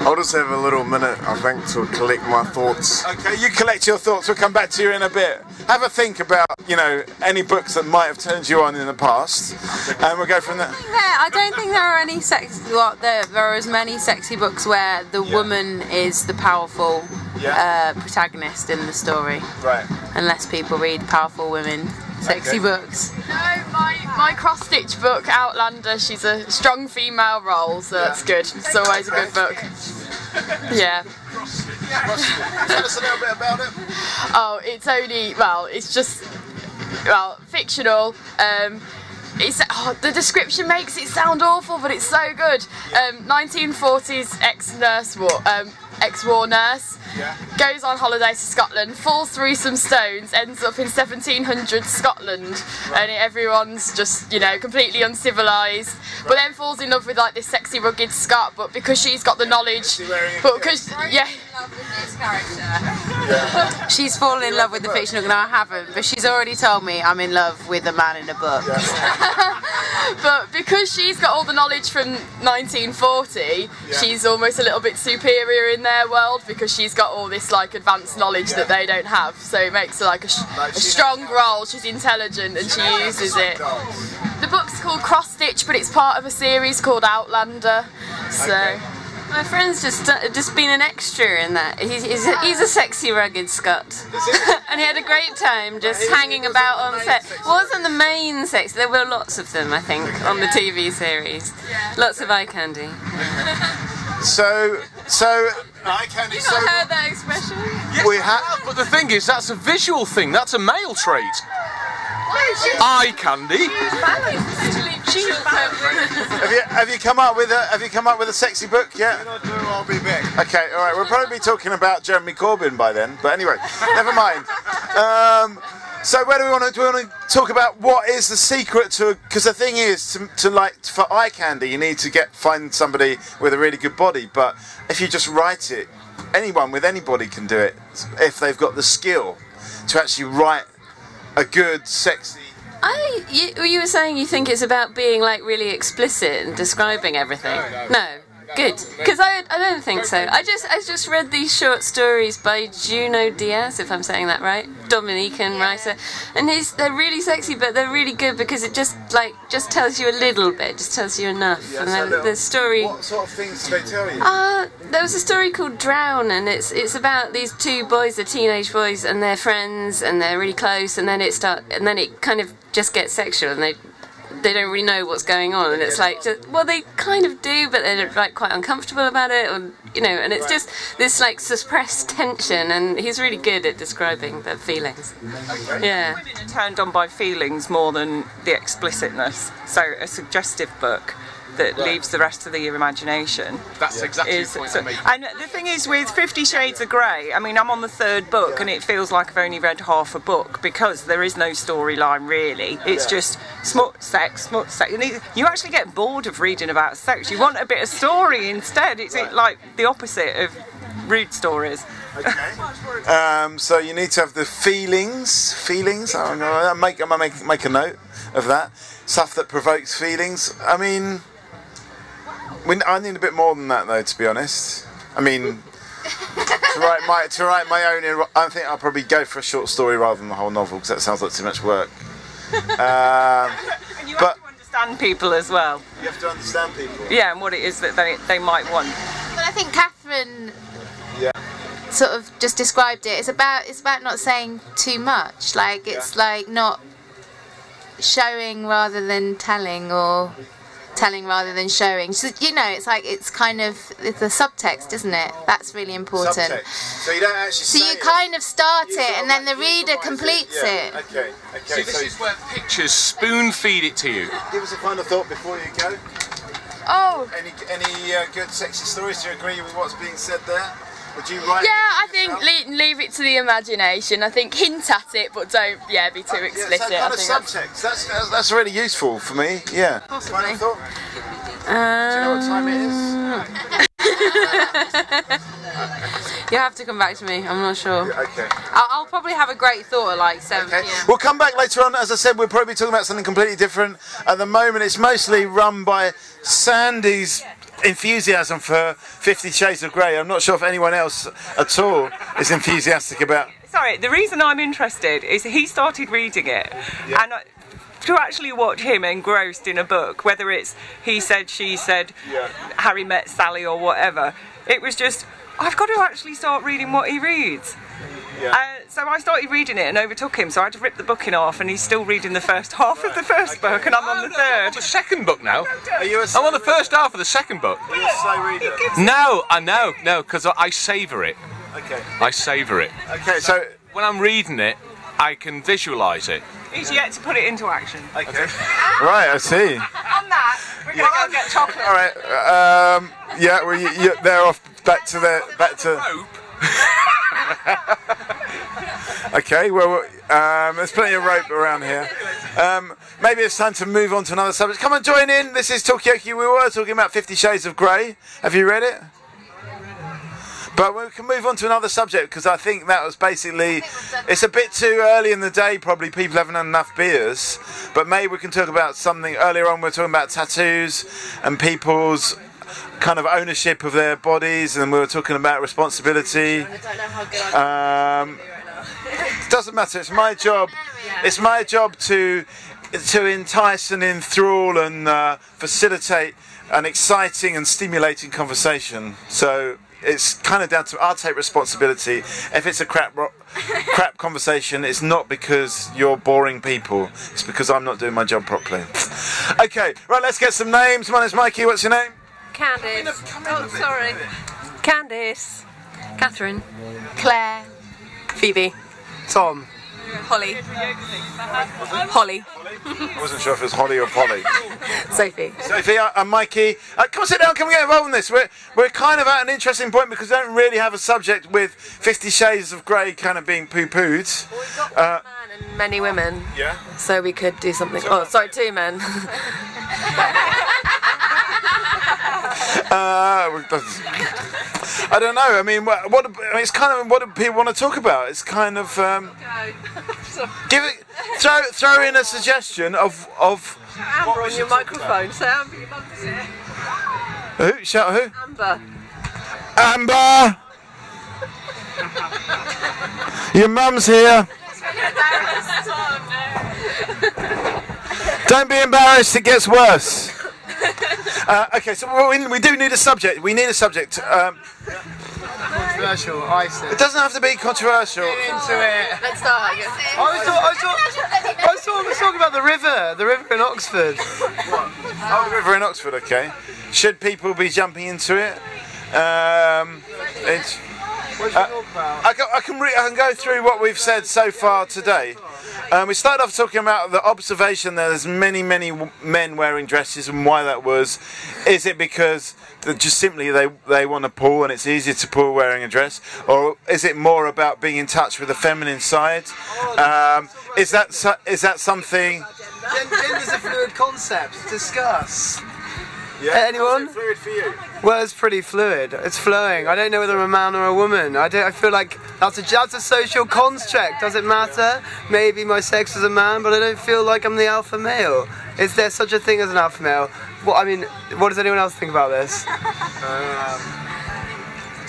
I'll just have a little minute, I think, to collect my thoughts. Okay, you collect your thoughts. We'll come back to you in a bit. Have a think about, you know, any books that might have turned you on in the past, and we'll go from there. I don't think there are any sex. Well, there, there are as many sexy books where the yeah. woman is the powerful yeah. uh, protagonist in the story. Right. Unless people read powerful women. Sexy okay. books. No, my, my Cross Stitch book, Outlander, she's a strong female role, so that's yeah. good. It's always a good book. Yeah. Cross Stitch. Tell us a little bit about it. Oh, it's only, well, it's just, well, fictional. Um, it's, oh, the description makes it sound awful, but it's so good. Um, nineteen forties ex-nurse war. Um, ex-war nurse, yeah. goes on holiday to Scotland, falls through some stones, ends up in seventeen hundred Scotland, right. and everyone's just, you know, completely uncivilised, right. but then falls in love with, like, this sexy, rugged Scot, but because she's got the yeah. knowledge, but because, yeah. yeah. She's fallen in love with the fictional, and I haven't, but she's already told me I'm in love with a man in a book. Yeah. But because she's got all the knowledge from nineteen forty, yeah. she's almost a little bit superior in their world because she's got all this like advanced knowledge yeah. that they don't have. So it makes her like a, like a strong role. She's intelligent and she, she uses it. Dogs. The book's called Cross Stitch, but it's part of a series called Outlander. So. Okay. My friend's just uh, just been an extra in that. He's, he's, a, he's a sexy, rugged Scot. And he had a great time just yeah, hanging about on set. Wasn't the main sex. There were lots of them, I think, yeah. on the T V series. Yeah. Lots of eye candy. Yeah. So, so... I can't Have you not so, heard that expression? Yes, we have, have. But the thing is, that's a visual thing. That's a male trait. Eye candy. have you have you come up with a have you come up with a sexy book yet? Do not do, I'll be back. Okay, all right. We'll probably be talking about Jeremy Corbyn by then, but anyway, never mind. Um, so where do we want to do? We want to talk about what is the secret to? Because the thing is, to, to like for eye candy, you need to get find somebody with a really good body. But if you just write it, anyone with anybody can do it if they've got the skill to actually write. A good, sexy... I, you, you were saying you think it's about being, like, really explicit and describing everything. No. no, no good. Because I, I don't think so. I just I just read these short stories by Junot Díaz, if I'm saying that right, Dominican yeah. writer, and it's, they're really sexy, but they're really good because it just, like, just tells you a little bit, just tells you enough. Yeah, and so the, the story... What sort of things do they tell you? Uh, there was a story called Drown, and it's it's about these two boys, the teenage boys, and they're friends, and they're really close, and then it start, and then it kind of just gets sexual, and they... they don't really know what's going on, and it's like, just, well, they kind of do, but they're like quite uncomfortable about it, or you know, and it's just this like suppressed tension, and he's really good at describing the feelings. Okay. Yeah, women are turned on by feelings more than the explicitness, so a suggestive book that right. leaves the rest of the imagination. That's yeah. exactly is, the point so, I'm And the thing is, with Fifty Shades of Grey, I mean, I'm on the third book, yeah. and it feels like I've only read half a book, because there is no storyline, really. It's yeah. just smut, sex, smut, sex. And you actually get bored of reading about sex. You want a bit of story instead. It's right. like the opposite of rude stories. Okay. um, so you need to have the feelings. Feelings? I'm going to make, I'm gonna make, make a note of that. Stuff that provokes feelings. I mean... I need a bit more than that, though, to be honest. I mean, to write my to write my own, I think I'll probably go for a short story rather than the whole novel, because that sounds like too much work. Um, and you but, have to understand people as well. You have to understand people. Yeah, and what it is that they they might want. Well, I think Catherine. Yeah. Sort of just described it. It's about it's about not saying too much. Like it's yeah. like not showing rather than telling, or. Telling rather than showing, so you know, it's like it's kind of it's a subtext, isn't it? That's really important. Subtext. So you don't actually. So say you it. kind of start you it, and then like the reader completes it. Yeah. it. Okay. Okay. See, so this is where pictures spoon feed it to you. Give us a final thought before you go. Oh. Any any uh, good sexy stories? Do you agree with what's being said there? Would you write? Yeah, I think leave, leave it to the imagination. I think hint at it, but don't yeah be too uh, explicit. Yeah, so kind of subtext. That's, that's that's really useful for me. Yeah. Possibly. Final thought? Um, Do you know what time it is? You have to come back to me. I'm not sure. Yeah, okay. I'll, I'll probably have a great thought at like seven. Okay. Yeah. We'll come back later on. As I said, we'll probably be talking about something completely different. At the moment, it's mostly run by Sandy's. Enthusiasm for Fifty Shades of Grey. I'm not sure if anyone else at all is enthusiastic about. Sorry, the reason I'm interested is he started reading it, yeah. and I, to actually watch him engrossed in a book, whether it's he said, she said, yeah. Harry met Sally, or whatever. It was just, I've got to actually start reading what he reads. Yeah. Uh, so I started reading it and overtook him, so I had to rip the book in half, and he's still reading the first half right, of the first okay. book, and I'm oh, on the no, third. I'm on the second book now. No, Are you a slow I'm on the reader? first half of the second book. Are you a slow reader? No, I know, no, because I, I savour it. Okay. I savour it. Okay, so when I'm reading it, I can visualise it. He's yet to put it into action. Okay. Right, I see. On that, we're going to yeah. go get chocolate. All right. Um, yeah, well, you, you, they're off back to their back to. Okay, well, um, there's plenty of rope around here. Um, maybe it's time to move on to another subject. Come and join in. This is Talkaoke. We were talking about Fifty Shades of Grey. Have you read it? But we can move on to another subject, because I think that was basically... It's a bit too early in the day, probably. People haven't had enough beers. But maybe we can talk about something. Earlier on, we were talking about tattoos and people's... kind of ownership of their bodies, and we were talking about responsibility. I don't know how good I'm um, right now. It doesn't matter. It's my job. It's my job to to entice and enthrall and uh, facilitate an exciting and stimulating conversation. So it's kind of down to I'll take responsibility. If it's a crap crap conversation, it's not because you're boring people. It's because I'm not doing my job properly. Okay, right. Let's get some names. My name's Mikey. What's your name? Candice. Come in, come in oh, sorry. Candice. Catherine. Claire. Phoebe. Tom. Holly. Holly. I wasn't sure if it was Holly or Polly. Sophie. Sophie and Mikey. Uh, come on, sit down. Can we get involved in this? We're, we're kind of at an interesting point because we don't really have a subject with Fifty Shades of Grey kind of being poo-pooed. Well, we've got uh, one man and many women. Yeah. So we could do something. Oh, sorry, two men. Uh, I don't know. I mean, what? what I mean, it's kind of what do people want to talk about? It's kind of um, give it. Throw throw in a suggestion of of. Shout Amber on your microphone. Say Amber, your mum's here. Who? Shout who? Amber. Amber. Your mum's here. Don't be embarrassed. It gets worse. Uh, okay, so we, we do need a subject. We need a subject. Um, controversial, I said. It doesn't have to be controversial. Get into it. Let's start. I, I, was, I, was, I, was, I was talking about the river, the river in Oxford. What? Oh, the river in Oxford, okay. Should people be jumping into it? Um, it's, uh, I, can, I, can re I can go through what we've said so far today. Um, we started off talking about the observation that there's many, many w men wearing dresses and why that was. Is it because just simply they, they want to pull and it's easier to pull wearing a dress? Or is it more about being in touch with the feminine side? Um, is that so, is that something... Gender's a fluid concept. Discuss. Yeah. Anyone? Is it fluid for you? Well, it's pretty fluid. It's flowing. I don't know whether I'm a man or a woman. I don't. I feel like that's a that's a social construct. Does it matter? Maybe my sex is a man, but I don't feel like I'm the alpha male. Is there such a thing as an alpha male? Well, I mean, what does anyone else think about this? um.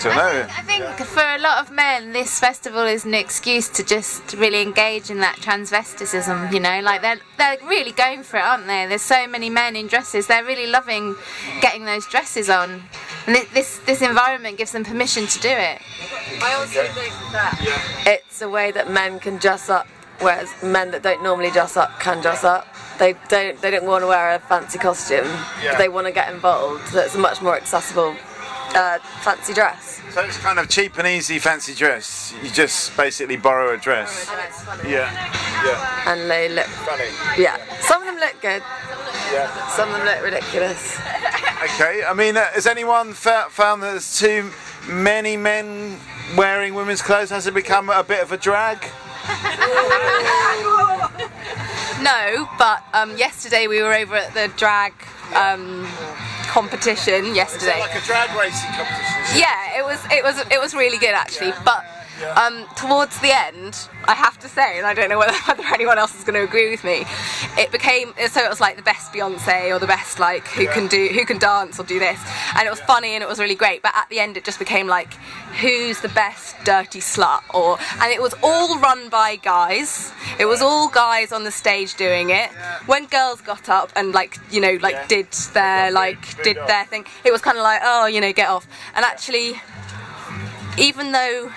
I think, I think yeah. for a lot of men, this festival is an excuse to just really engage in that transvesticism, you know, like they're, they're really going for it, aren't they? There's so many men in dresses, they're really loving getting those dresses on. And th this, this environment gives them permission to do it. I also think that yeah. it's a way that men can dress up, whereas men that don't normally dress up can dress yeah. up. They don't, they don't want to wear a fancy costume, yeah. they want to get involved, so it's much more accessible. Uh, fancy dress. So it's kind of cheap and easy fancy dress. You just basically borrow a dress. And it's funny. Yeah. yeah. And they look funny. Yeah. yeah. Some of them look good. Yeah. Some of them look ridiculous. Okay. I mean, uh, has anyone fa found that there's too many men wearing women's clothes? Has it become a bit of a drag? No, but um, yesterday we were over at the drag. Um, competition yesterday. Is that like a drag racing competition? Yeah, it was it was it was really good actually. Yeah. But yeah. Um, towards the end, I have to say, and I don't know whether, whether anyone else is going to agree with me, it became so it was like the best Beyonce or the best like who yeah. can do who can dance or do this, and it was yeah. funny and it was really great. But at the end, it just became like who's the best dirty slut or and it was all run by guys. It was all guys on the stage doing it. Yeah. When girls got up and like you know like yeah. did their like did their thing, it was kind of like oh you know get off. And actually, even though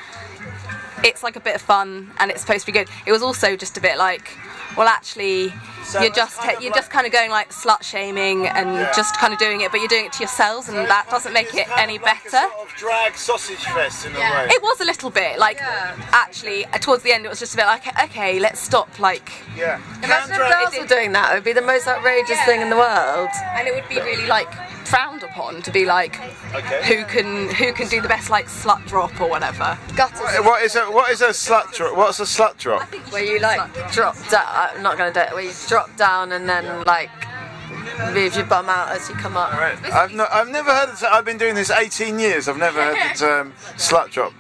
it's like a bit of fun and it's supposed to be good, it was also just a bit like, well actually so you're just you're like just kind of going like slut shaming and yeah. just kind of doing it, but you're doing it to yourselves, and so that doesn't make it any like better. A sort of drag sausage fest in yeah. a way. It was a little bit like yeah. actually towards the end it was just a bit like okay let's stop like. Yeah. Imagine if girls were doing that, it would be the most outrageous yeah. thing in the world, and it would be really like frowned upon to be like okay. who can who can do the best like slut drop or whatever. What, what is a what is a slut drop? What's a slut drop? Where you like drop down. I'm not gonna do it. Where you drop down and then yeah. like move your bum out as you come up. Right. I've not, I've never heard it. I've been doing this eighteen years. I've never heard the term slut drop.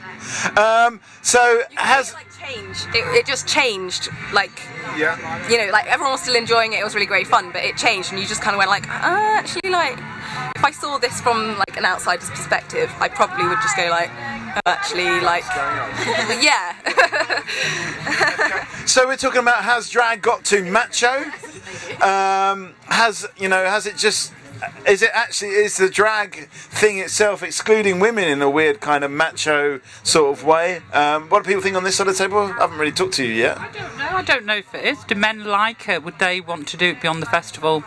Um, so has. Changed. It, it just changed, like, yeah. you know, like everyone was still enjoying it, it was really great fun, but it changed and you just kind of went like, ah, actually, like, if I saw this from, like, an outsider's perspective, I probably would just go like, oh, actually, like, yeah. Okay. So we're talking about has drag got too macho? Um, has, you know, has it just... Is it actually, is the drag thing itself excluding women in a weird kind of macho sort of way? Um, what do people think on this side of the table? I haven't really talked to you yet. I don't know. I don't know if it is. Do men like it? Would they want to do it beyond the festival?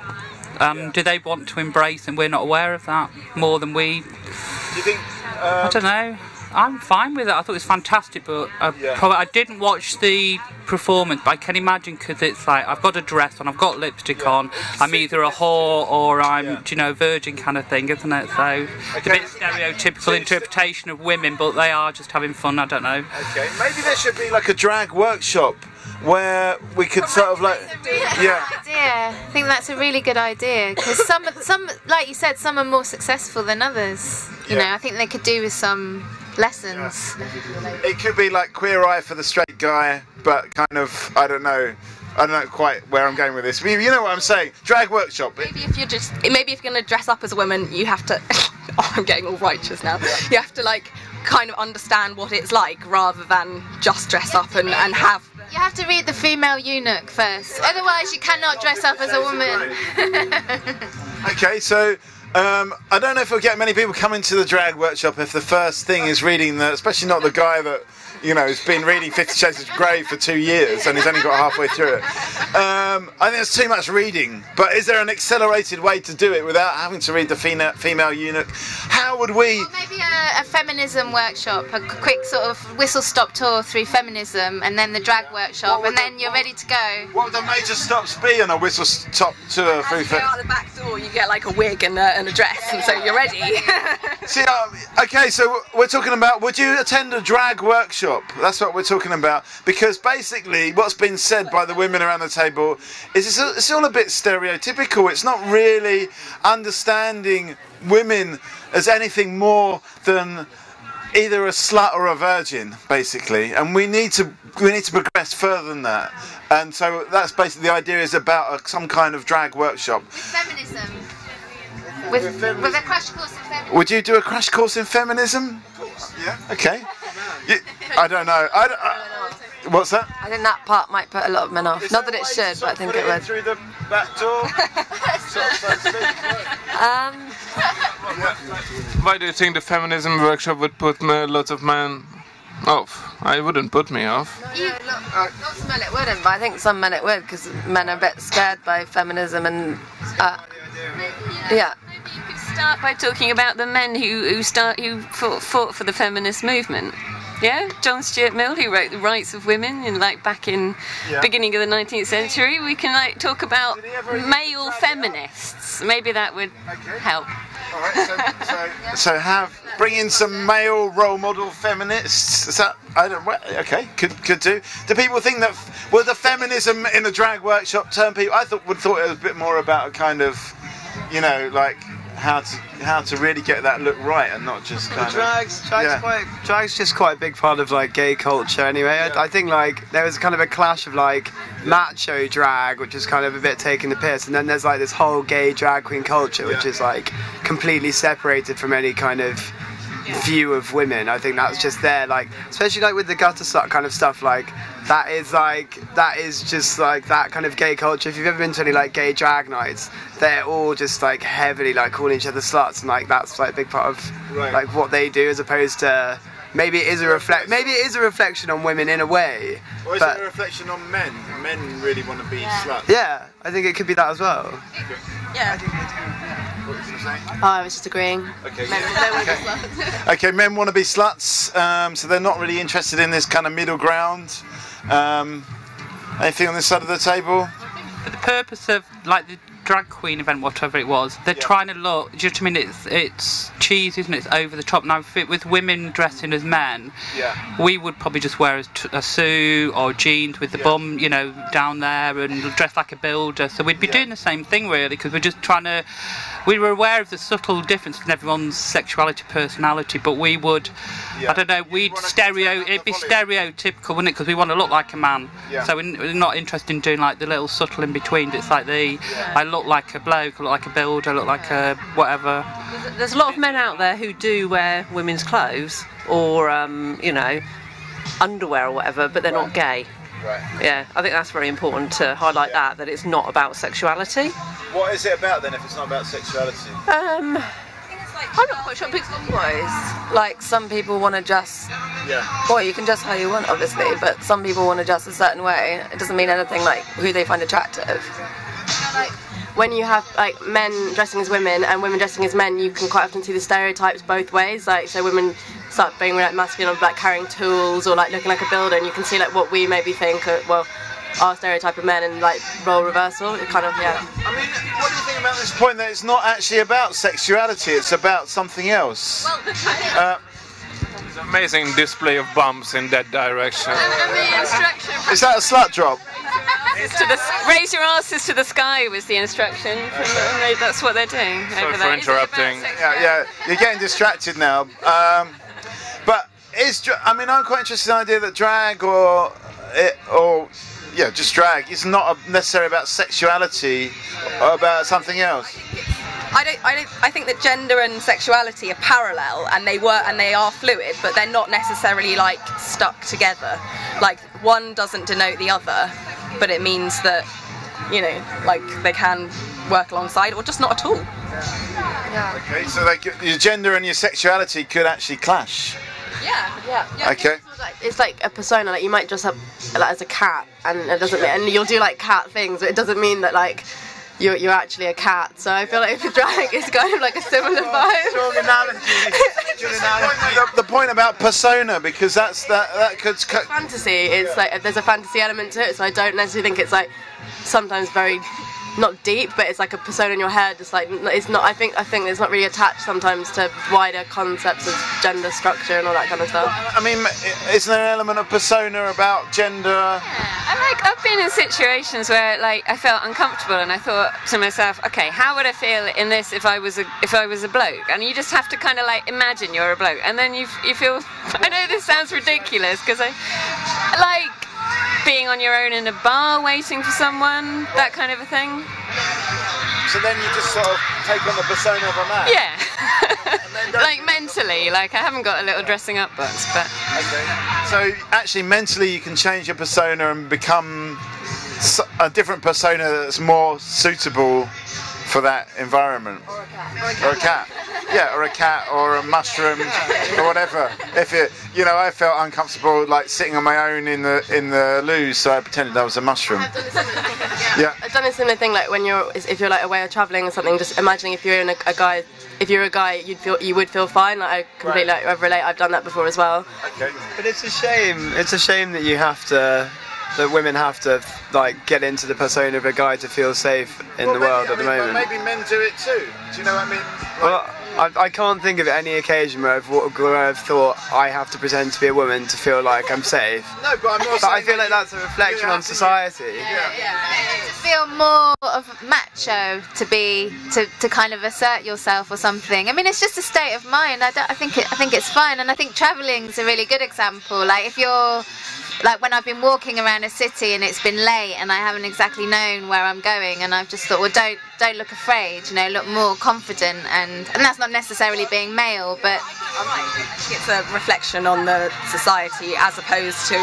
Um, yeah. Do they want to embrace, and we're not aware of that, more than we? Do you think? Um, I don't know. I'm fine with it. I thought it was fantastic, but I, yeah. probably, I didn't watch the performance, but I can imagine, because it's like, I've got a dress on, I've got lipstick yeah. on, I'm either a whore or I'm, yeah. you know, virgin kind of thing, isn't it? So okay. It's a bit stereotypical interpretation of women, but they are just having fun, I don't know. Okay, maybe there should be like a drag workshop where we could sort of like, yeah. idea. I think that's a really good idea, because some, some, like you said, some are more successful than others. You yeah. know, I think they could do with some lessons. Yeah. It could be like Queer Eye for the Straight Guy, but kind of, I don't know, I don't know quite where I'm going with this. You know what I'm saying? Drag workshop. Maybe if you're just, maybe if you're going to dress up as a woman, you have to. Oh, I'm getting all righteous now. Yeah. You have to like kind of understand what it's like, rather than just dress up and and have. You have to read The Female Eunuch first, otherwise you cannot dress up as a woman. Okay, so um, I don't know if we'll get many people coming to the drag workshop if the first thing is reading the, especially not the guy that, you know, has been reading Fifty Shades of Grey for two years and he's only got halfway through it. Um, I think it's too much reading, but is there an accelerated way to do it without having to read The Female, female Eunuch? How would we... Well, maybe a, a feminism workshop, a quick sort of whistle-stop tour through feminism, and then the drag workshop, and the, then you're what, ready to go. What would the major stops be on a whistle-stop tour through feminism? As you go out the back door, you get like a wig and a, and a dress, and so you're ready. See, um, okay, so we're talking about, would you attend a drag workshop? That's what we're talking about, because basically what's been said by the women around the table is it's, it's all a bit stereotypical. It's not really understanding women as anything more than either a slut or a virgin, basically, and we need to we need to progress further than that. And so that's basically the idea, is about a, some kind of drag workshop with feminism, with, with, feminism. with a crash course in feminism. Would you do a crash course in feminism? Of course. Yeah. Okay. You, I don't know. I don't, I, what's that? I think that part might put a lot of men off. Is Not that it should, but I think it would. Through the back door. um. Why do you think the feminism workshop would put a lot of men off? I wouldn't put me off. No, no, not, not some men it wouldn't, but I think some men it would, because men are a bit scared by feminism and. Uh, yeah. You could start by talking about the men who who start who fought, fought for the feminist movement. Yeah, John Stuart Mill, who wrote The Rights of Women, in like back in yeah. beginning of the nineteenth century. We can like talk about male feminists. Maybe that would okay. help. All right, so, so, yeah. so have bring in some male role model feminists. Is that I don't okay? Could could do. Do people think that well the feminism in the drag workshop term people? I thought would thought it was a bit more about a kind of, you know, like how to how to really get that look right and not just kind drags, of drags. Yeah. Quite, drags just quite a big part of like gay culture anyway. Yeah. I, I think like there was kind of a clash of like macho drag, which is kind of a bit taking the piss, and then there's like this whole gay drag queen culture, which yeah. is like completely separated from any kind of yeah. view of women. I think that's just there, like especially like with the gutter slut kind of stuff, like. That is like, that is just like that kind of gay culture. If you've ever been to any like gay drag nights, they're all just like heavily like calling each other sluts, and like that's like a big part of right. like what they do, as opposed to maybe it is a reflect, maybe it is a reflection on women in a way. Or is but, it a reflection on men? Men really want to be yeah. sluts. Yeah, I think it could be that as well. Yeah. I think they do. What was you saying? Oh, I was just agreeing. Okay, men, yeah. okay. okay, men want to be sluts, um, so they're not really interested in this kind of middle ground. Um, anything on this side of the table? For the purpose of like the drag queen event, whatever it was, they're yeah. trying to look. Do you know what I mean? It's it's cheesy, isn't it? It's over the top. Now, if it was women dressing as men, yeah. we would probably just wear a, t a suit or jeans with the yeah. bum, you know, down there, and dress like a builder. So we'd be yeah. doing the same thing really, because we're just trying to. We were aware of the subtle difference in everyone's sexuality, personality, but we would, yeah. I don't know, we'd stereo, it'd be volume. stereotypical, wouldn't it? Because we want to look like a man. Yeah. So we're not interested in doing like the little subtle in between. It's like the, yeah. I look like a bloke, I look like a builder, I look yeah. like a whatever. There's a lot of men out there who do wear women's clothes or, um, you know, underwear or whatever, but they're right. not gay. Right. Yeah, I think that's very important to highlight yeah. that, that it's not about sexuality. What is it about then if it's not about sexuality? Um, I'm not quite sure. Like some people want to dress... Yeah. Well, you can dress how you want, obviously, but some people want to dress a certain way. It doesn't mean anything like who they find attractive. Like, when you have like men dressing as women and women dressing as men, you can quite often see the stereotypes both ways. Like, so women start being like masculine, like carrying tools or like looking like a builder, and you can see like what we maybe think are, well, our stereotype of men, and like role reversal. It kind of, yeah. I mean, what do you think about this point that it's not actually about sexuality, it's about something else? Well, uh, it's an amazing display of bumps in that direction. And, and the instruction. Is that a slut drop? To the, raise your asses to the sky was the instruction. Okay. That's what they're doing. Sorry over for there. Interrupting. Yeah, yeah, you're getting distracted now. Um, but is, I mean, I'm quite interested in the idea that drag or it, or yeah, just drag is not necessarily about sexuality, or about something else. I don't, I don't. I think that gender and sexuality are parallel, and they were, and they are fluid, but they're not necessarily like stuck together. Like one doesn't denote the other, but it means that, you know, like they can work alongside, or just not at all. Yeah. Okay. So like your gender and your sexuality could actually clash. Yeah, yeah, yeah. Okay. It's like a persona. Like you might dress up like as a cat, and it doesn't mean, and you'll do like cat things, but it doesn't mean that like. You're, you're actually a cat, so I feel like if you're drag, it's kind of like a similar vibe. Strong analogy. Strong analogy. The, the point about persona, because that's that that could it's fantasy. It's like there's a fantasy element to it, so I don't necessarily think it's like sometimes very not deep, but it's like a persona in your head. It's like it's not. I think I think it's not really attached sometimes to wider concepts of gender structure and all that kind of stuff. Well, I mean, isn't there an element of persona about gender? Yeah. Like, I've been in situations where, like, I felt uncomfortable, and I thought to myself, okay, how would I feel in this if I was a if I was a bloke? And you just have to kind of like imagine you're a bloke, and then you you feel. I know this sounds ridiculous because I like being on your own in a bar waiting for someone, that kind of a thing. So then you just sort of take on the persona of a man. Yeah. Like mentally, like I haven't got a little dressing up box, but. Okay. So actually, mentally, you can change your persona and become a different persona that's more suitable for that environment. Or a cat. Or a cat. Yeah, or a cat, or a mushroom, or whatever. If it, you know, I felt uncomfortable like sitting on my own in the in the loo, so I pretended I was a mushroom. I've done a similar thing. Yeah. I've done a similar thing, like when you're if you're like away or travelling or something, just imagining if you're in a, a guy, if you're a guy, you'd feel you would feel fine. Like I completely right. like, I relate. I've done that before as well. Okay. But it's a shame. It's a shame that you have to. That women have to like get into the persona of a guy to feel safe in well, the maybe, world at I mean, the moment. Well, maybe men do it too. Do you know what I mean? Like, well, I, I can't think of any occasion where I've, where I've thought I have to pretend to be a woman to feel like I'm safe. No, but I'm not. But I feel like that's a reflection on society. Yeah, yeah. yeah. yeah. To feel more of macho, to be to, to kind of assert yourself or something. I mean, it's just a state of mind. I don't. I think. It, I think it's fine, and I think travelling's a really good example. Like if you're. Like when I've been walking around a city and it's been late and I haven't exactly known where I'm going, and I've just thought, well, don't don't look afraid, you know, look more confident, and and that's not necessarily being male, but I think it's a reflection on the society as opposed to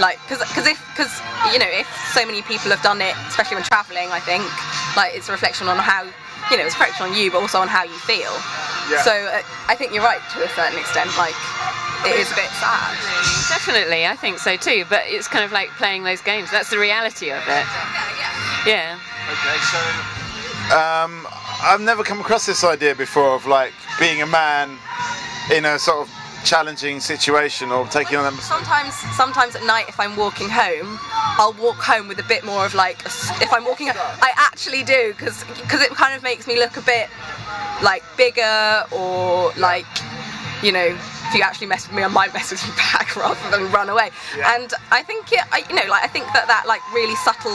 like because because if because you know if so many people have done it, especially when travelling, I think like it's a reflection on how you know it's a reflection on you, but also on how you feel. Yeah. So uh, I think you're right to a certain extent, like. It is a bit sad. Definitely, I think so too, but it's kind of like playing those games. That's the reality of it. Yeah. Okay, so um, I've never come across this idea before of like being a man in a sort of challenging situation or taking on them. Sometimes, sometimes at night, if I'm walking home, I'll walk home with a bit more of like, if I'm walking, I actually do because because it kind of makes me look a bit like bigger or like, you know. If you actually mess with me, I might mess with you back rather than run away. Yeah. And I think, it, I, you know, like I think that that like really subtle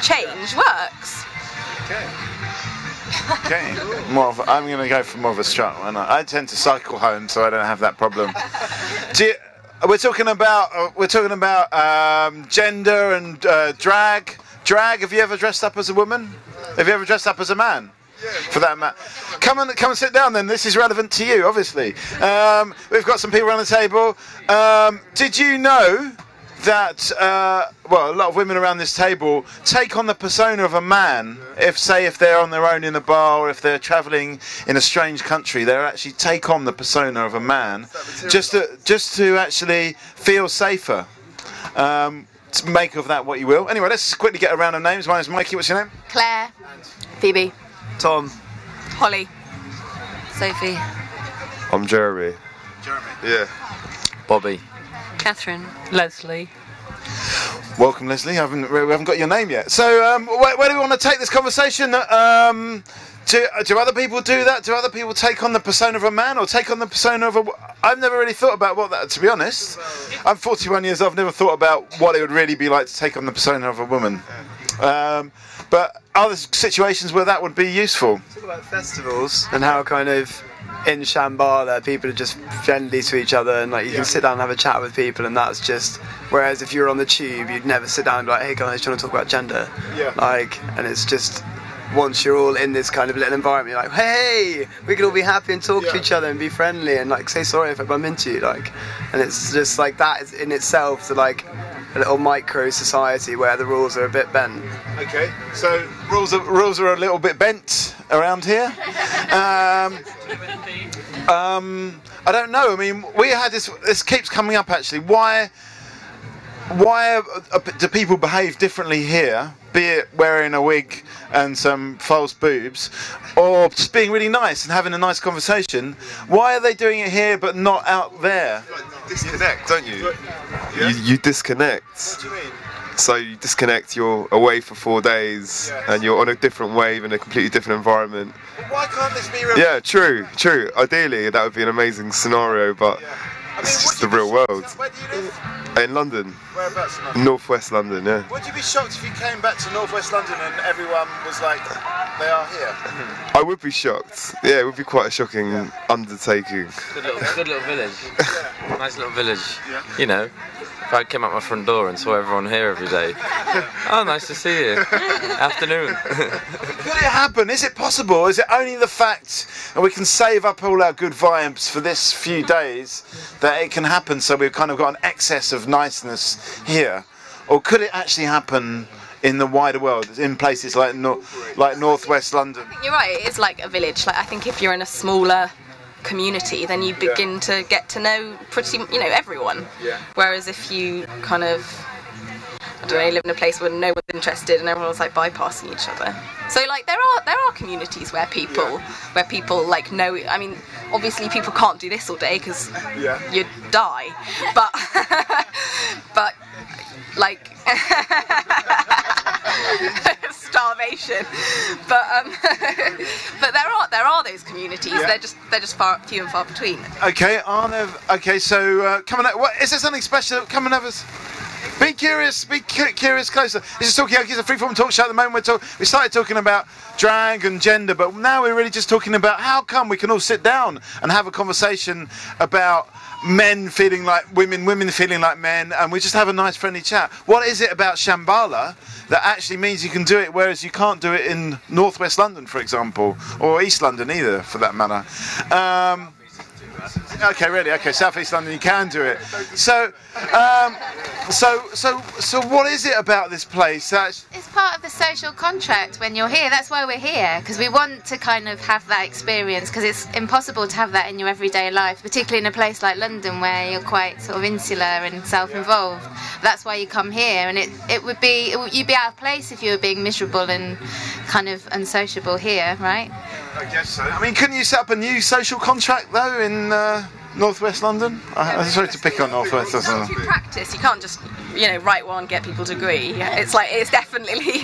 change works. Okay. Okay. More of, I'm going to go for more of a strut. Aren't I? I tend to cycle home, so I don't have that problem. Do you, we're talking about we're talking about um, gender and uh, drag. Drag. Have you ever dressed up as a woman? Have you ever dressed up as a man? For that matter, come and come and sit down. Then this is relevant to you, obviously. Um, we've got some people around the table. Um, did you know that? Uh, well, a lot of women around this table take on the persona of a man. If say if they're on their own in a bar, or if they're travelling in a strange country, they actually take on the persona of a man, just to just to actually feel safer. Um, Make of that what you will. Anyway, let's quickly get a round of names. My name's Mikey. What's your name? Claire. And Phoebe. Tom. Holly. Sophie. I'm Jeremy. Jeremy. Yeah. Bobby. Catherine. Leslie. Welcome, Leslie. I haven't, we haven't got your name yet. So, um, where, where do we want to take this conversation? Um, do, do other people do that? Do other people take on the persona of a man or take on the persona of a... I've never really thought about what that... To be honest, I'm forty-one years old. I've never thought about what it would really be like to take on the persona of a woman. Um, but other situations where that would be useful. Talk about festivals and how kind of... In Shambhala, people are just friendly to each other, and like you yeah. can sit down and have a chat with people, and that's just. Whereas if you're on the tube, you'd never sit down and be like, "Hey guys, do you want to talk about gender?" Yeah. Like, and it's just once you're all in this kind of little environment, you're like, "Hey, we can all be happy and talk yeah. to each other and be friendly and like say sorry if I bump into you." Like, and it's just like that is in itself to like a little micro society where the rules are a bit bent. Okay, so rules are, rules are a little bit bent around here. Um, Um, I don't know. I mean, we had this. This keeps coming up actually. Why? Why do people behave differently here? Be it wearing a wig and some false boobs, or just being really nice and having a nice conversation. Why are they doing it here but not out there? You disconnect, don't you? Yeah. You, you disconnect. What do you mean? So you disconnect, you're away for four days, yes. and you're on a different wave in a completely different environment. But why can't this be real? Yeah, true, true. Ideally, that would be an amazing scenario, but yeah. I mean, it's just the real world. Where do you live? In London. Whereabouts in London? North West London, yeah. Would you be shocked if you came back to North West London and everyone was like, they are here? I would be shocked. Yeah, it would be quite a shocking yeah. undertaking. Good little, good little village. Yeah. Nice little village, yeah. you know. If I came out my front door and saw everyone here every day. Oh, nice to see you. Afternoon. Could it happen? Is it possible? Is it only the fact that we can save up all our good vibes for this few days that it can happen so we've kind of got an excess of niceness here? Or could it actually happen in the wider world, in places like, nor like North West London? You're right, it is like a village. Like, I think if you're in a smaller... community, then you begin yeah. to get to know pretty, you know, everyone. Yeah. Whereas if you kind of, I don't know, you live in a place where no one's interested and everyone's like bypassing each other. So like there are there are communities where people yeah. where people like know. I mean, obviously people can't do this all day because yeah. you'd die. But but like. Starvation, but um, but there are there are those communities. Yeah. They're just they're just far few and far between. Okay, are there? Okay, so uh, come and what is there something special? Come and have us. Be curious. Be cu curious closer. This is Talkaoke. It's a free-form talk show. At the moment, we're talk we started talking about drag and gender, but now we're really just talking about how come we can all sit down and have a conversation about. Men feeling like women, women feeling like men, and we just have a nice friendly chat. What is it about Shambhala that actually means you can do it, whereas you can't do it in North West London, for example, or East London either, for that matter? Um, okay, really, okay, South East London, you can do it. So, um, so, so, so, what is it about this place? That's it's part of the social contract when you're here. That's why we're here, because we want to kind of have that experience, because it's impossible to have that in your everyday life, particularly in a place like London where you're quite sort of insular and self-involved. That's why you come here, and it it would be it, you'd be out of place if you were being miserable and kind of unsociable here, right? I guess so. I mean, couldn't you set up a new social contract though in Uh, North West London? I, I'm sorry to pick on North West London. It's not practice, you can't just, you know, write one, get people to agree. Yeah, it's like, it's definitely,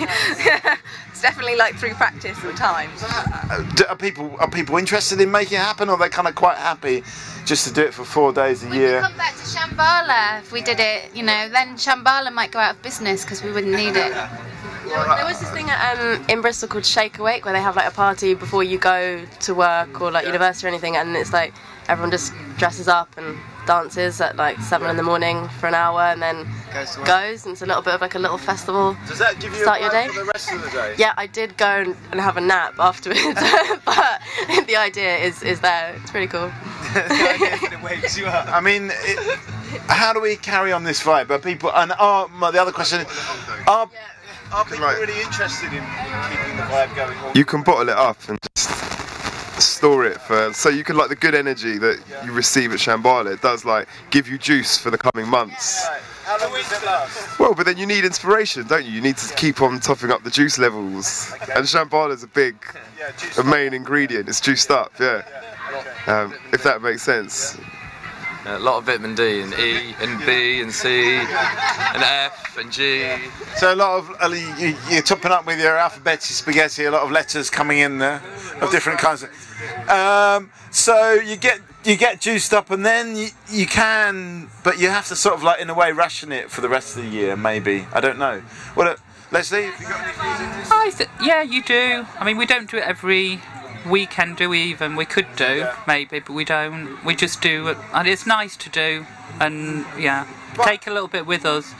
it's definitely like through practice and time. Uh, are people are people interested in making it happen, or are they kind of quite happy just to do it for four days a we year? We could come back to Shambhala if we did it, you know, then Shambhala might go out of business because we wouldn't need it. There was this thing at, um, in Bristol called Shake Awake where they have like a party before you go to work or like yeah. university or anything, and it's like everyone just dresses up and dances at like seven in the morning for an hour and then goes, goes and it's a little bit of like a little festival. Does that give you start your day? For the rest of the day? Yeah, I did go and, and have a nap afterwards, but the idea is, is there. It's pretty cool. The idea that it wakes you up. I mean, it, how do we carry on this vibe? Are people, and are, the other question is, are, yeah. are people right. really interested in keeping the vibe going on? You can bottle it up and just store it for, so you can like the good energy that yeah. you receive at Shambhala, it does like give you juice for the coming months. Yeah, right. How long does it last? Well, but then you need inspiration, don't you? You need to yeah. keep on topping up the juice levels. Okay. And Shambhala's a big, yeah, a main ingredient. Yeah. It's juiced yeah. up, yeah. yeah. Okay. Um, if that makes sense. Yeah. A lot of vitamin D and E and B and C and F and G. Yeah. So a lot of, you're topping up with your alphabet, your spaghetti, a lot of letters coming in there of different kinds. Of, um, so you get... You get juiced up and then you, you can, but you have to sort of like in a way ration it for the rest of the year maybe. I don't know. What, Leslie, have you got any views on this? I th yeah, you do. I mean, we don't do it every weekend, do we even? We could do, yeah. maybe, but we don't. We just do it, and it's nice to do and yeah, but take a little bit with us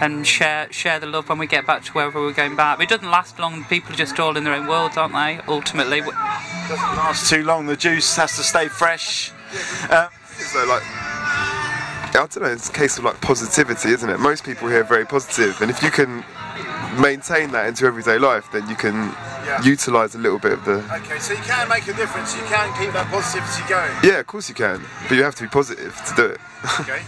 and share share the love when we get back to wherever we're going back. But it doesn't last long. People are just all in their own worlds, aren't they, ultimately? It doesn't last too long. The juice has to stay fresh. Um, so like, I don't know, it's a case of like positivity, isn't it? Most people here are very positive, and if you can maintain that into everyday life, then you can yeah. utilise a little bit of the... Okay, so you can make a difference, you can keep that positivity going. Yeah, of course you can, but you have to be positive to do it. Okay.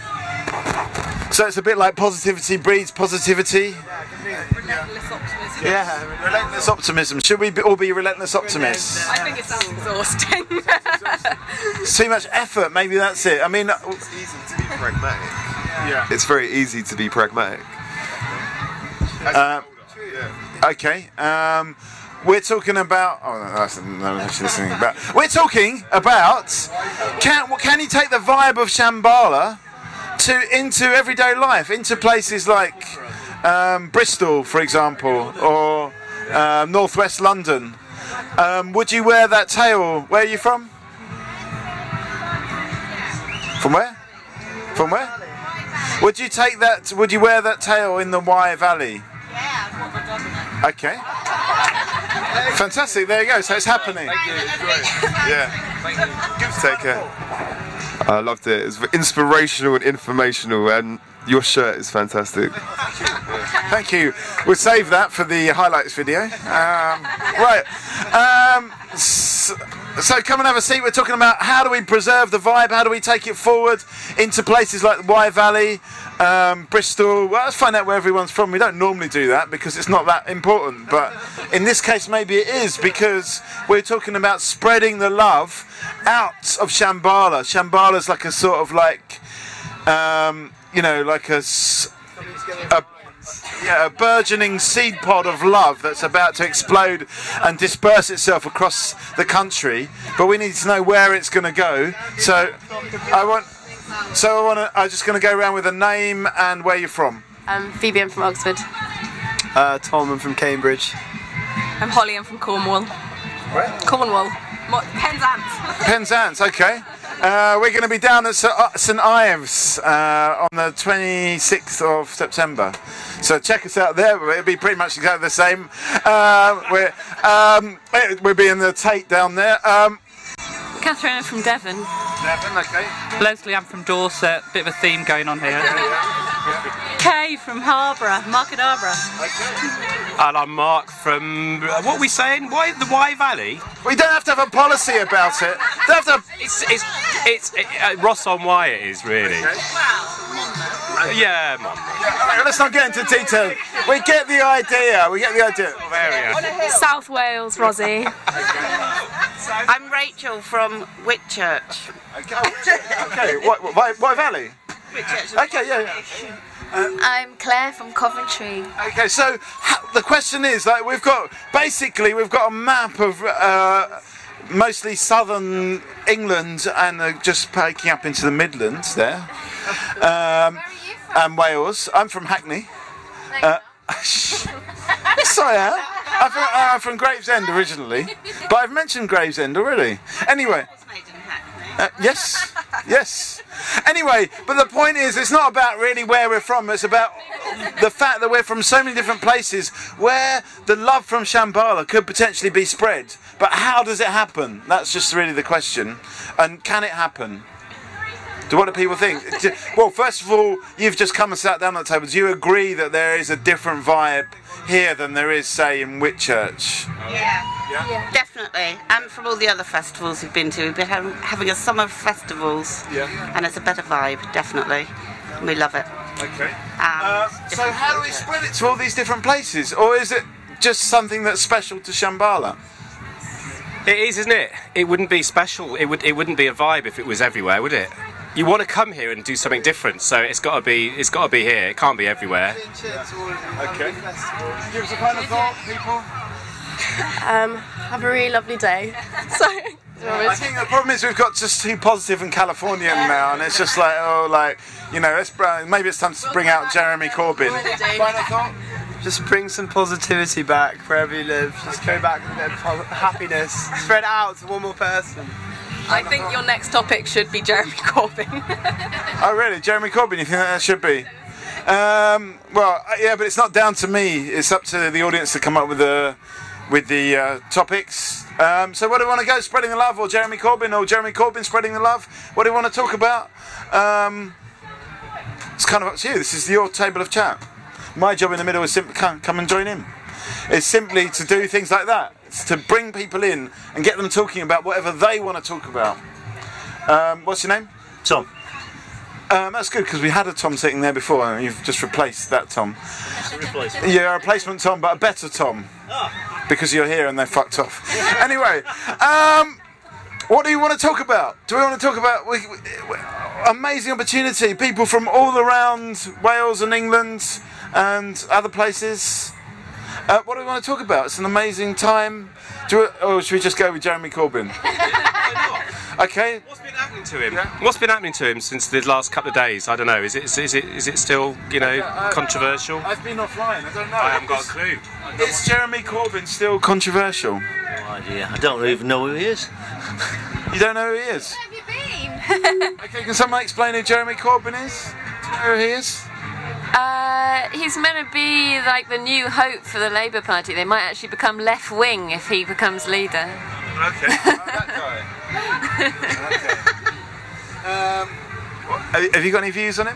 So it's a bit like positivity breeds positivity. Yeah, relentless optimism. Yeah, relentless optimism. Should we be, all be relentless optimists? I think it sounds exhausting. It's too much effort. Maybe that's it. I mean, it's easy to be pragmatic. Yeah. It's very easy to be pragmatic. Um, okay. Um, we're talking about. Oh, no, that's no, actually listening. About. We're talking about. Can can you take the vibe of Shambhala to into everyday life, into places like um, Bristol, for example, or uh, northwest London? Um, would you wear that tail? Where are you from? From where? From where? Would you take that? Would you wear that tail in the Wye Valley? Yeah. Okay. Fantastic. There you go. So it's happening. Thank you. Yeah. Thank you. Take care. I loved it. It was inspirational and informational, and your shirt is fantastic. Thank you. We'll save that for the highlights video. Um, right. Um, so, so come and have a seat. We're talking about how do we preserve the vibe? How do we take it forward into places like the Wye Valley, um, Bristol? Well, let's find out where everyone's from. We don't normally do that because it's not that important. But in this case, maybe it is, because we're talking about spreading the love out of Shambhala. Shambhala's like a sort of like... Um, you know, like a, a, yeah, a burgeoning seed pod of love that's about to explode and disperse itself across the country, but we need to know where it's going to go. So I want, so I want to, I'm just going to go around with a name and where you're from. Um, Phoebe, I'm from Oxford. Uh, Tom, I'm from Cambridge. I'm Holly, I'm from Cornwall. Where? Cornwall. Penzance. Penzance, okay. Uh, we're going to be down at Saint Ives uh, on the twenty-sixth of September, so check us out there. It'll be pretty much exactly the same. Uh, we're, um, we'll be in the Tate down there. Um, Catherine, I'm from Devon. Devon, okay. Leslie, I'm from Dorset. Bit of a theme going on here. Kay from Harborough, Market Harborough. Okay. And I'm Mark from, uh, what are we saying? Why the Wye Valley? We don't have to have a policy about it. Don't have to have it's it's it's it, uh, Ross on Wye it is really. Okay. Uh, yeah, Mum. Yeah, all right, let's not get into detail. We get the idea. We get the idea. Of area. South Wales, Rosie. I'm Rachel from Whitchurch. Okay. Okay. Wye, Wye Valley. Okay, yeah, yeah. Um, I'm Claire from Coventry. Okay, so ha the question is, like, we've got basically we've got a map of uh, mostly southern England and uh, just poking up into the Midlands there. Um, and Wales. I'm from Hackney. Uh, yes, I am. I'm from, uh, I'm from Gravesend originally, but I've mentioned Gravesend already. Anyway. Uh, yes, yes. Anyway, but the point is, it's not about really where we're from. It's about the fact that we're from so many different places where the love from Shambhala could potentially be spread. But how does it happen? That's just really the question. And can it happen? Do, what do people think? Well, first of all, you've just come and sat down at the table. Do you agree that there is a different vibe here than there is, say, in Whitchurch? Yeah. Yeah. Yeah, definitely. And from all the other festivals we've been to, we've been having a summer of festivals. Yeah. And it's a better vibe, definitely. And we love it. Okay. Um, uh, so how do we spread it to all these different places? Or is it just something that's special to Shambhala? It is, isn't it? It wouldn't be special. It, would, it wouldn't be a vibe if it was everywhere, would it? You want to come here and do something different, so it's got to be it's got to be here. It can't be everywhere. Yeah. Okay. Give us a final thought, people. Um, have a really lovely day. Sorry. I think the problem is we've got just too positive and Californian now, and it's just like, oh, like, you know, let's, uh, maybe it's time to bring out Jeremy Corbyn. Final thought? Just bring some positivity back wherever you live. Just okay. Go back with a bit of happiness. Spread it out to one more person. I think your next topic should be Jeremy Corbyn. Oh, really? Jeremy Corbyn, you think that should be? Um, well, yeah, but it's not down to me. It's up to the audience to come up with the... with the uh, topics. Um, so what do we want to go? Spreading the love, or Jeremy Corbyn, or Jeremy Corbyn spreading the love? What do we want to talk about? Um, it's kind of up to you. This is your table of chat. My job in the middle is simply come, come and join in. It's simply to do things like that. It's to bring people in and get them talking about whatever they want to talk about. Um, what's your name? Tom. Um, that's good, because we had a Tom sitting there before, and you've just replaced that Tom. Replacement. Yeah, a replacement Tom, but a better Tom. Oh. Because you're here and they fucked off. Anyway, um, what do you want to talk about? Do we want to talk about we, we, amazing opportunity? People from all around Wales and England and other places. Uh, what do we want to talk about? It's an amazing time. Do we, or should we just go with Jeremy Corbyn? Okay. What's been happening to him? Yeah. What's been happening to him since the last couple of days? I don't know. Is it is it is it still you know yeah, uh, controversial? I've been offline. I don't know. I haven't got a clue. Is Jeremy Corbyn still controversial? No idea. I don't even know who he is. You don't know who he is? Where have you been? Okay. Can someone explain who Jeremy Corbyn is? Do you know who he is? Uh, he's meant to be like the new hope for the Labour Party. They might actually become left wing if he becomes leader. Okay. Oh, that guy. Okay. Um, have you got any views on it?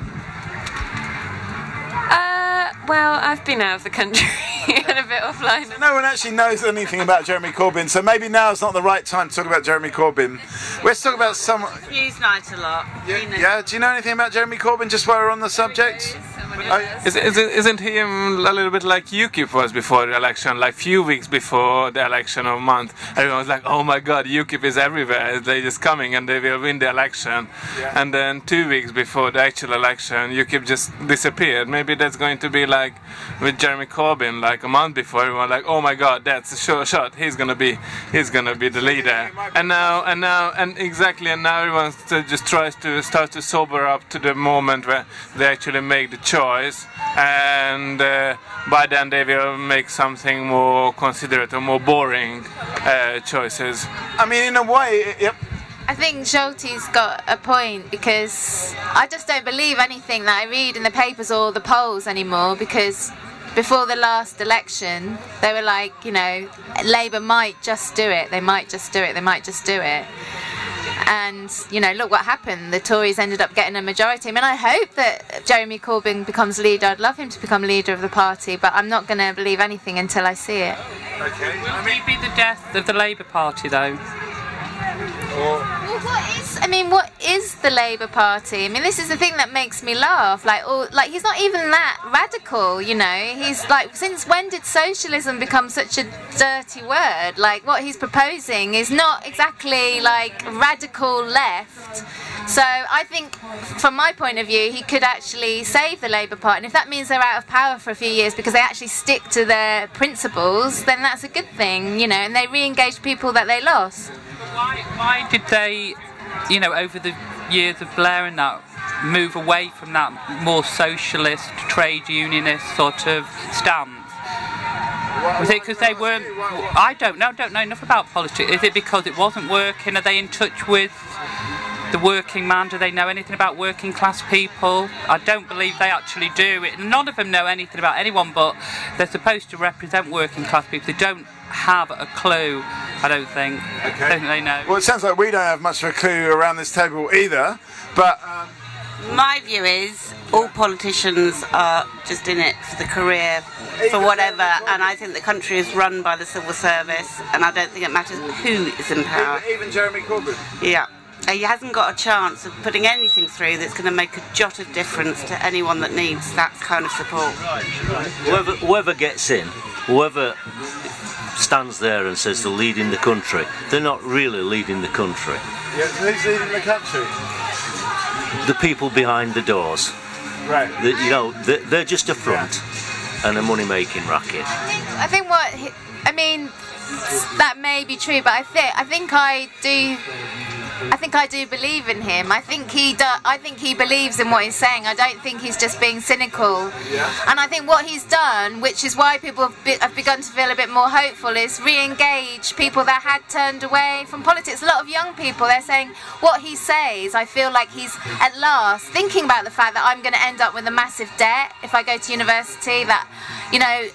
Uh, well, I've been out of the country okay. and a bit offline. So no one actually knows anything about Jeremy Corbyn, so maybe now's not the right time to talk about Jeremy Corbyn. Let's talk about someone. Views night a lot. Yeah, you know. yeah. Do you know anything about Jeremy Corbyn? Just while we're on the subject. Oh, is, is, isn't he a little bit like UKIP was before the election, like few weeks before the election or month? Everyone was like, oh my god, UKIP is everywhere, they're just coming and they will win the election. Yeah. And then two weeks before the actual election, UKIP just disappeared. Maybe that's going to be like with Jeremy Corbyn, like a month before, everyone was like, oh my god, that's a sure shot, he's gonna be he's gonna be the leader. And now, and now, and exactly, and now everyone just tries to start to sober up to the moment where they actually make the choice. And uh, by then they will make something more considerate or more boring uh, choices. I mean, in a way, yep. I think Jolte's got a point, because I just don't believe anything that I read in the papers or the polls anymore, because before the last election they were like, you know, Labour might just do it, they might just do it, they might just do it. And, you know, look what happened. The Tories ended up getting a majority. I mean, I hope that Jeremy Corbyn becomes leader. I'd love him to become leader of the party, but I'm not going to believe anything until I see it. Okay. Will he be the death of the Labour Party, though? Well, what is, I mean, what is the Labour Party? I mean, this is the thing that makes me laugh. Like, all, like he's not even that radical, you know. He's like, since when did socialism become such a dirty word? Like, what he's proposing is not exactly, like, radical left. So I think, from my point of view, he could actually save the Labour Party. And if that means they're out of power for a few years because they actually stick to their principles, then that's a good thing, you know, and they re-engage people that they lost. Why, why did they, you know, over the years of Blair and that, move away from that more socialist, trade unionist sort of stance? Was it because they weren't... I don't know, I don't know enough about politics. Is it because it wasn't working? Are they in touch with the working man? Do they know anything about working class people? I don't believe they actually do. It, none of them know anything about anyone, but they're supposed to represent working class people. They don't have a clue, I don't think. Okay. I don't think they know. Well, it sounds like we don't have much of a clue around this table either, but... Um... My view is all politicians are just in it for the career, for whatever, and I think the country is run by the civil service, and I don't think it matters who is in power. Even, even Jeremy Corbyn? Yeah. He hasn't got a chance of putting anything through that's going to make a jot of difference to anyone that needs that kind of support. Whoever, whoever gets in, whoever stands there and says they're leading the country, they're not really leading the country. Yeah, who's leading the country? The people behind the doors. Right. The, you know, they're, they're just a front yeah. and a money-making racket. I think, I think what... He, I mean, that may be true, but I think I think I do... I think I do believe in him. I think he do, I think he believes in what he's saying. I don't think he's just being cynical. Yeah. And I think what he's done, which is why people have, be, have begun to feel a bit more hopeful, is re-engage people that had turned away from politics. A lot of young people, they're saying, what he says, I feel like he's at last thinking about the fact that I'm going to end up with a massive debt if I go to university, that, you know,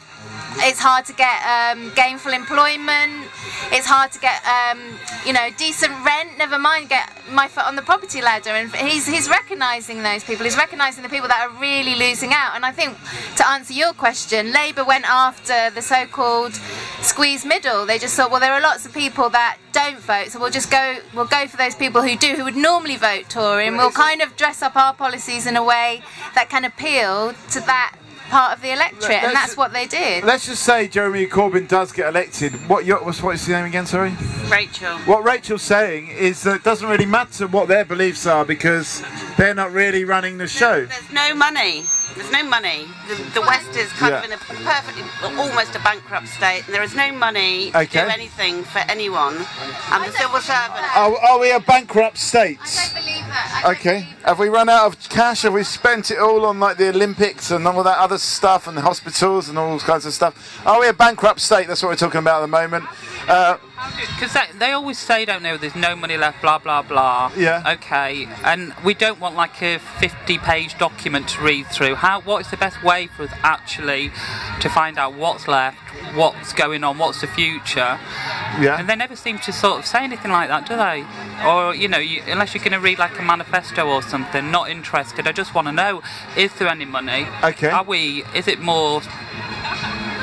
it's hard to get um, gainful employment, it's hard to get, um, you know, decent rent, never mind get my foot on the property ladder. And he's, he's recognising those people, he's recognising the people that are really losing out. And I think, to answer your question, Labour went after the so-called squeeze middle. They just thought, well, there are lots of people that don't vote, so we'll just go, we'll go for those people who do, who would normally vote Tory, and we'll kind of dress up our policies in a way that can appeal to that part of the electorate, let's and that's just, what they did. Let's just say Jeremy Corbyn does get elected. What your, what's, what's your name again, sorry? Rachel. What Rachel's saying is that it doesn't really matter what their beliefs are because they're not really running the show. There's, there's no money. There's no money. The, the West is kind yeah. of in a perfectly, almost a bankrupt state. There is no money okay. to do anything for anyone. And the civil servant... Are, are we a bankrupt state? I don't believe that. Don't okay. Believe that. Have we run out of cash? Have we spent it all on like the Olympics and all that other stuff and the hospitals and all kinds of stuff? Are we a bankrupt state? That's what we're talking about at the moment. Uh, Because they always say, don't they, there's no money left, blah, blah, blah. Yeah. Okay. And we don't want like a fifty page document to read through. How? What is the best way for us actually to find out what's left, what's going on, what's the future? Yeah. And they never seem to sort of say anything like that, do they? Or, you know, you, unless you're going to read like a manifesto or something, not interested. I just want to know, is there any money? Okay. Are we, is it more,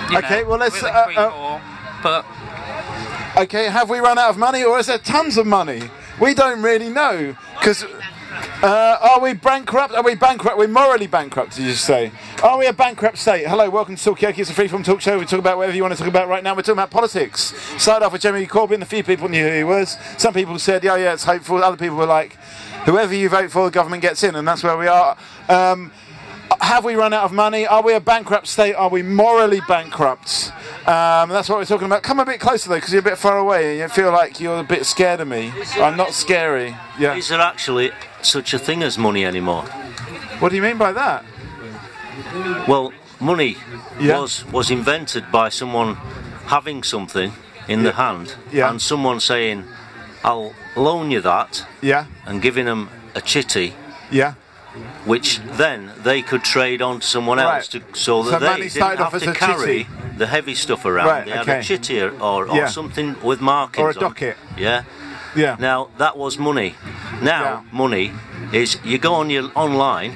you know, okay, well, let's... Really uh, uh, or, but... Okay, have we run out of money or is there tons of money? We don't really know. Because uh, are we bankrupt? Are we bankrupt? We're morally bankrupt, did you say? Are we a bankrupt state? Hello, welcome to Talkaoke. It's a free-form talk show. We talk about whatever you want to talk about right now. We're talking about politics. Started off with Jeremy Corbyn. A few people knew who he was. Some people said, yeah, yeah, it's hopeful. Other people were like, whoever you vote for, the government gets in. And that's where we are. Um, have we run out of money? Are we a bankrupt state? Are we morally bankrupt? Um, that's what we're talking about. Come a bit closer though, because you're a bit far away. You feel like you're a bit scared of me. I'm not scary. Yeah. Is there actually such a thing as money anymore? What do you mean by that? Well, money yeah. was was invented by someone having something in yeah. the hand yeah. and someone saying, "I'll loan you that," yeah, and giving them a chitty, yeah. which then they could trade on to someone else right. to, so that so they didn't have to carry chitty. the heavy stuff around. Right, they okay. had a chitty or, or yeah. something with markings on. Or a docket. On. Yeah. Yeah. Now, that was money. Now, yeah. money is you go on your online,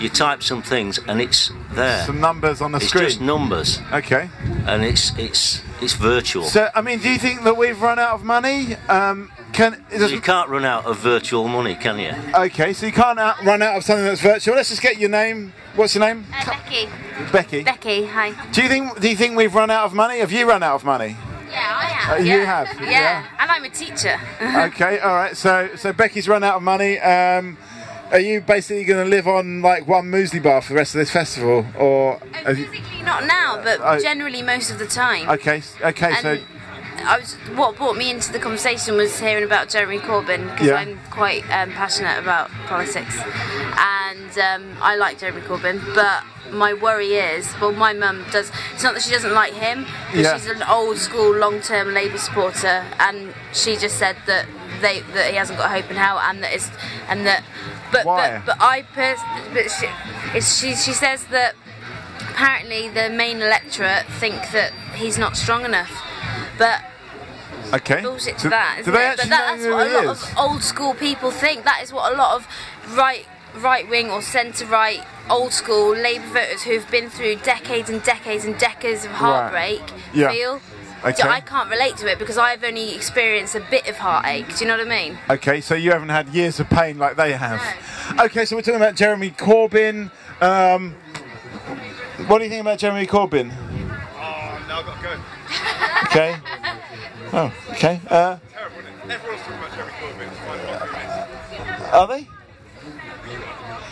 you type some things and it's there. Some numbers on the it's screen. It's just numbers. Okay. And it's, it's, it's virtual. So, I mean, do you think that we've run out of money? Um, Can, you can't run out of virtual money, can you? Okay, so you can't out, run out of something that's virtual. Let's just get your name. What's your name? Uh, Becky. Becky. Becky. Hi. Do you think? Do you think we've run out of money? Have you run out of money? Yeah, I have. Uh, yeah. You have. Yeah. yeah. And I'm a teacher. Okay. All right. So, so Becky's run out of money. Um, are you basically going to live on like one muesli bar for the rest of this festival, or? Oh, physically not now, but uh, generally most of the time. Okay. Okay. And so. I was, what brought me into the conversation was hearing about Jeremy Corbyn, because yeah. I'm quite um, passionate about politics and um, I like Jeremy Corbyn, but my worry is, well, my mum does, it's not that she doesn't like him, but yeah. she's an old school long term Labour supporter, and she just said that they that he hasn't got hope in hell, and that it's and that but Why? but, but I pers but she, it's, she she says that apparently the main electorate think that he's not strong enough. But okay. bullshit to do, that, isn't do they it? But that, that's what a lot is? of old school people think. That is what a lot of right, right wing or centre right, old school Labour voters who've been through decades and decades and decades of heartbreak right. yeah. feel. Okay. So I can't relate to it because I've only experienced a bit of heartache. Do you know what I mean? Okay, so you haven't had years of pain like they have. No. Okay, so we're talking about Jeremy Corbyn. Um, what do you think about Jeremy Corbyn? Oh, no, I've got to go. Okay. Oh, okay. Uh, Terrible, isn't it? Everyone's talking about Jeremy Corbyn. Are they?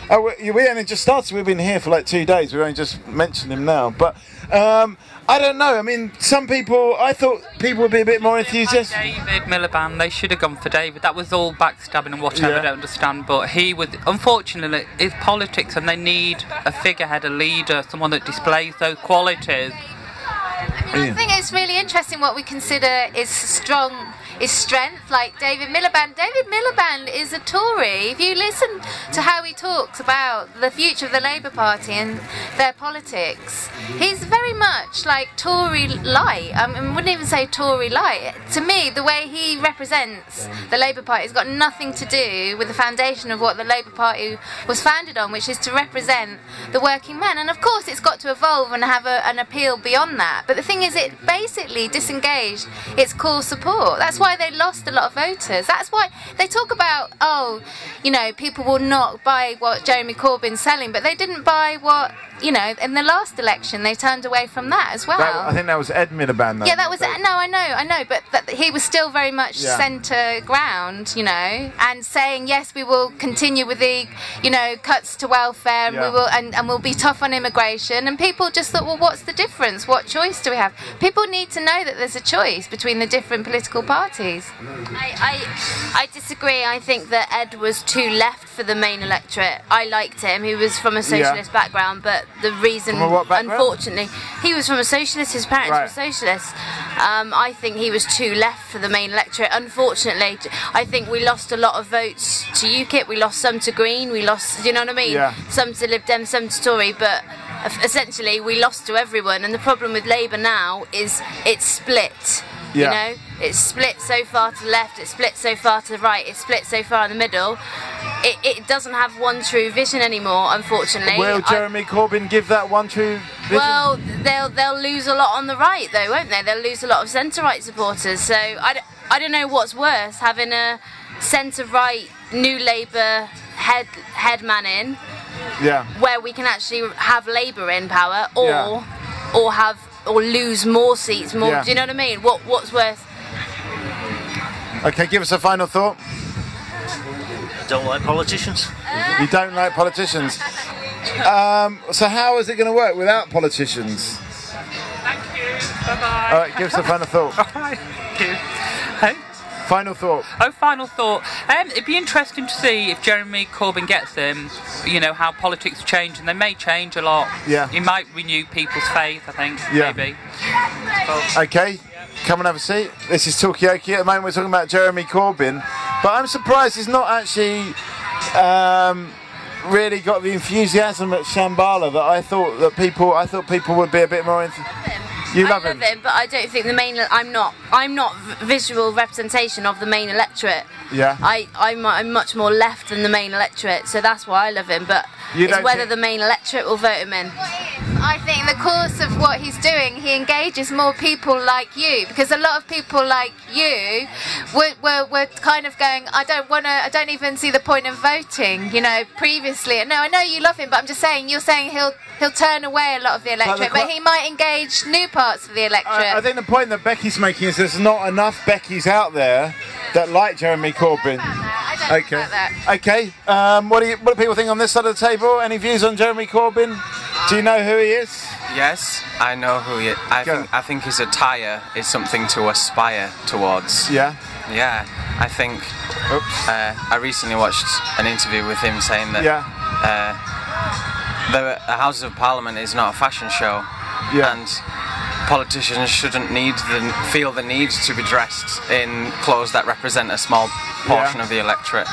Oh, we, we only just started. We've been here for like two days. We've only just mentioned him now. But um, I don't know. I mean, some people, I thought people would be a bit more enthusiastic. David Miliband, they should have gone for David. That was all backstabbing and whatever, yeah. I don't understand. But he was, unfortunately, it's politics and they need a figurehead, a leader, someone that displays those qualities. I mean, I think it's really interesting what we consider is strong, is strength, like David Miliband. David Miliband is a Tory. If you listen to how he talks about the future of the Labour Party and their politics, he's very much like Tory light. I mean, wouldn't even say Tory light. To me, the way he represents the Labour Party has got nothing to do with the foundation of what the Labour Party was founded on, which is to represent the working man. And of course, it's got to evolve and have a, an appeal beyond that. But the thing is, it basically disengaged its core support. That's why they lost a lot of voters. That's why they talk about, oh, you know, people will not buy what Jeremy Corbyn's selling, but they didn't buy what, you know, in the last election they turned away from that as well. That, I think that was Ed Miliband, though. Yeah, that was, no, I know, I know, but that, he was still very much yeah. centre ground, you know, and saying, yes, we will continue with the, you know, cuts to welfare, and, yeah. we will, and, and we'll be tough on immigration, and people just thought, well, what's the difference? What choice do we have? People need to know that there's a choice between the different political parties. I, I, I disagree. I think that Ed was too left for the main electorate. I liked him. He was from a socialist yeah. background, but the reason, unfortunately, he was from a socialist. His parents right. were socialists. Um, I think he was too left for the main electorate. Unfortunately, I think we lost a lot of votes to UKIP. We lost some to Green. We lost, you know what I mean? Yeah. Some to Lib Dem, some to Tory, but essentially we lost to everyone. And the problem with Labour now is it's split. Yeah. You know, it's split so far to the left, it's split so far to the right, it's split so far in the middle. It, it doesn't have one true vision anymore, unfortunately. Will Jeremy I, Corbyn give that one true vision? Well, they'll they'll lose a lot on the right, though, won't they? They'll lose a lot of centre-right supporters. So I, I don't know what's worse, having a centre-right New Labour head head man in, yeah, where we can actually have Labour in power, or yeah. or have. Or lose more seats, more. Yeah. Do you know what I mean? What what's worse? Okay, give us a final thought. I don't like politicians. You don't like politicians. Um, so how is it going to work without politicians? Thank you. Bye bye. All right, give us a final thought. Thank you. Hey. Final thought. Oh, final thought. Um, it'd be interesting to see if Jeremy Corbyn gets him, you know, how politics change, and they may change a lot. Yeah. It might renew people's faith, I think, yeah. maybe. Okay, come and have a seat. This is Talkaoke. At the moment we're talking about Jeremy Corbyn, but I'm surprised he's not actually um, really got the enthusiasm at Shambhala that I thought that people, I thought people would be a bit more... You love I love him. him, but I don't think the main. I'm not. I'm not visual representation of the main electorate. Yeah. I. I'm. I'm much more left than the main electorate, so that's why I love him. But you it's whether the main electorate will vote him in. I think the course of what he's doing, he engages more people like you, because a lot of people like you were were, were kind of going, I don't want to. I don't even see the point of voting. You know, previously. No, I know you love him, but I'm just saying. You're saying he'll he'll turn away a lot of the electorate, but, the but he might engage new parties. Parts of the electorate. I, I think the point that Becky's making is there's not enough Beckys out there that like Jeremy Corbyn. I don't know about that. I don't okay. know about that. Okay. Um, what do you, what do people think on this side of the table? Any views on Jeremy Corbyn? Do you know who he is? Yes, I know who he is. I Go. think I think his attire is something to aspire towards. Yeah. Yeah. I think. Oops. Uh, I recently watched an interview with him saying that. Yeah. Uh, the, the Houses of Parliament is not a fashion show. Yeah. And politicians shouldn't need the, feel the need to be dressed in clothes that represent a small portion yeah. of the electorate.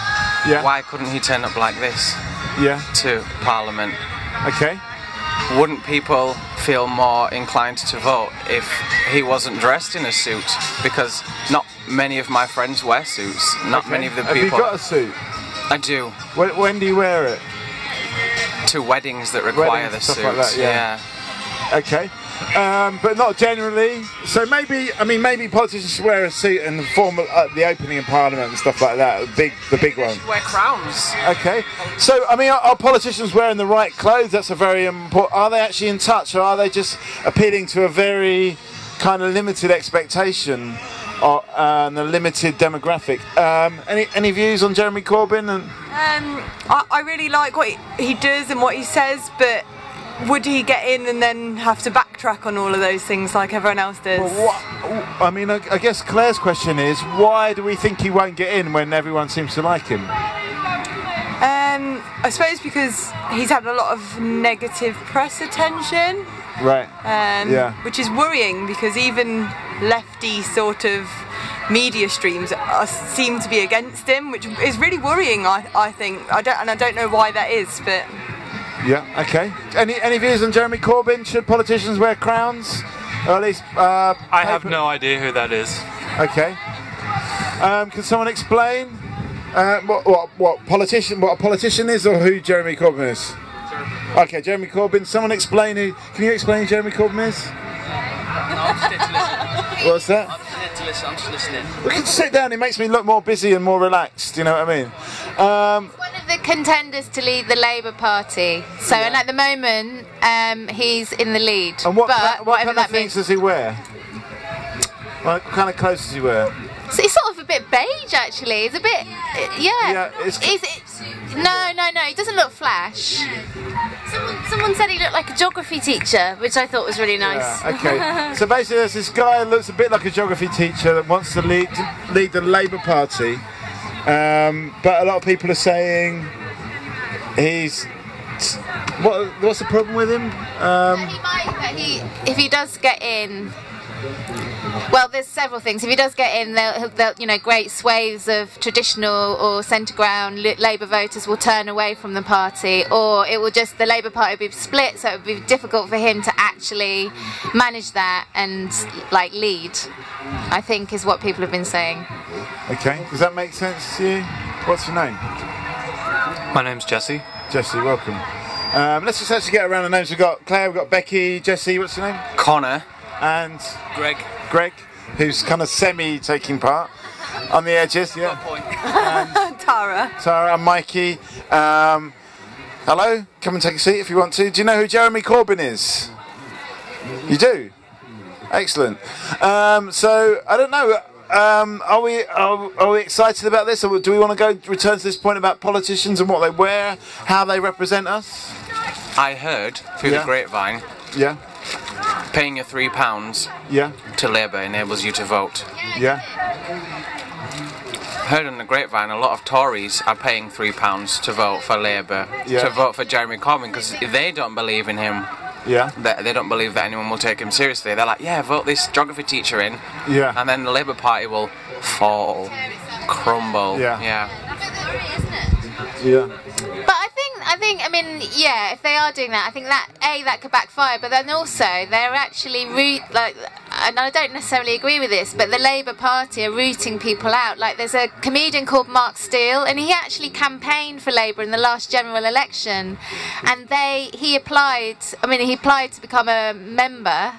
Yeah. Why couldn't he turn up like this yeah. to Parliament? Okay. Wouldn't people feel more inclined to vote if he wasn't dressed in a suit? Because not many of my friends wear suits. Not okay. many of the people... Have you got a suit? I do. When, when do you wear it? To weddings that require weddings, the suit. Like that, yeah. yeah. Okay. um, but not generally. So maybe, I mean, maybe politicians should wear a suit and form uh, the opening in Parliament and stuff like that. The big, the big one. They should wear crowns. Okay. So, I mean, are, are politicians wearing the right clothes? That's a very important. Are they actually in touch, or are they just appealing to a very kind of limited expectation or, uh, and a limited demographic? Um, any any views on Jeremy Corbyn? And um, I, I really like what he, he does and what he says, but would he get in and then have to backtrack on all of those things like everyone else does? Well, what, I mean, I, I guess Claire's question is, why do we think he won't get in when everyone seems to like him? Um, I suppose because he's had a lot of negative press attention. Right. Um, yeah. Which is worrying, because even lefty sort of media streams are, seem to be against him, which is really worrying. I, I think I don't, and I don't know why that is, but. Yeah. Okay. Any any views on Jeremy Corbyn? Should politicians wear crowns, or at least? Uh, I have no idea who that is. Okay. Um, can someone explain uh, what what what politician what a politician is, or who Jeremy Corbyn is? Okay, Jeremy Corbyn. Someone explain who. Can you explain who Jeremy Corbyn is? No, I'm just here to listen. What's that? I'm just here to listen. I'm just listening. We can sit down. It makes me look more busy and more relaxed. You know what I mean? Um, He's one of the contenders to lead the Labour Party. So, yeah. And at the moment, um, he's in the lead. And what, but, what whatever kind of that things means. Does he wear? What kind of clothes does he wear? So it's sort of a bit beige, actually. It's a bit, yeah. Yeah, it's Is it, no, no, no. He doesn't look flash. Someone, someone said he looked like a geography teacher, which I thought was really nice. Yeah, okay. So basically, there's this guy who looks a bit like a geography teacher that wants to lead lead the Labour Party, um, but a lot of people are saying he's. What? What's the problem with him? Um, he might, he, if he does get in. Well, there's several things. If he does get in, they'll, they'll, you know, great swathes of traditional or centre-ground Labour voters will turn away from the party, or it will just, the Labour Party will be split, so it would be difficult for him to actually manage that and, like, lead, I think, is what people have been saying. Okay. Does that make sense to you? What's your name? My name's Jesse. Jesse, welcome. Um, let's just actually get around the names. We've got Claire, we've got Becky, Jesse, what's your name? Connor. And Greg, Greg, who's kind of semi-taking part on the edges, yeah. And Tara, Tara, and Mikey. Um, hello, come and take a seat if you want to. Do you know who Jeremy Corbyn is? You do. Excellent. Um, so I don't know. Um, are we are, are we excited about this, or do we want to go return to this point about politicians and what they wear, how they represent us? I heard through yeah. the grapevine. Yeah. Paying your three pounds yeah. to Labour enables you to vote. Yeah. Heard on the grapevine, a lot of Tories are paying three pounds to vote for Labour, yeah. to vote for Jeremy Corbyn, because they don't believe in him. Yeah. That they don't believe that anyone will take him seriously. They're like, yeah, vote this geography teacher in. Yeah. And then the Labour Party will fall, crumble. Yeah. Yeah. That's really, isn't it? Yeah. But I I think, I mean, yeah, if they are doing that, I think that, A, that could backfire, but then also they're actually, root, like, and I don't necessarily agree with this, but the Labour Party are rooting people out. Like, there's a comedian called Mark Steele, and he actually campaigned for Labour in the last general election, and they, he applied, I mean, he applied to become a member,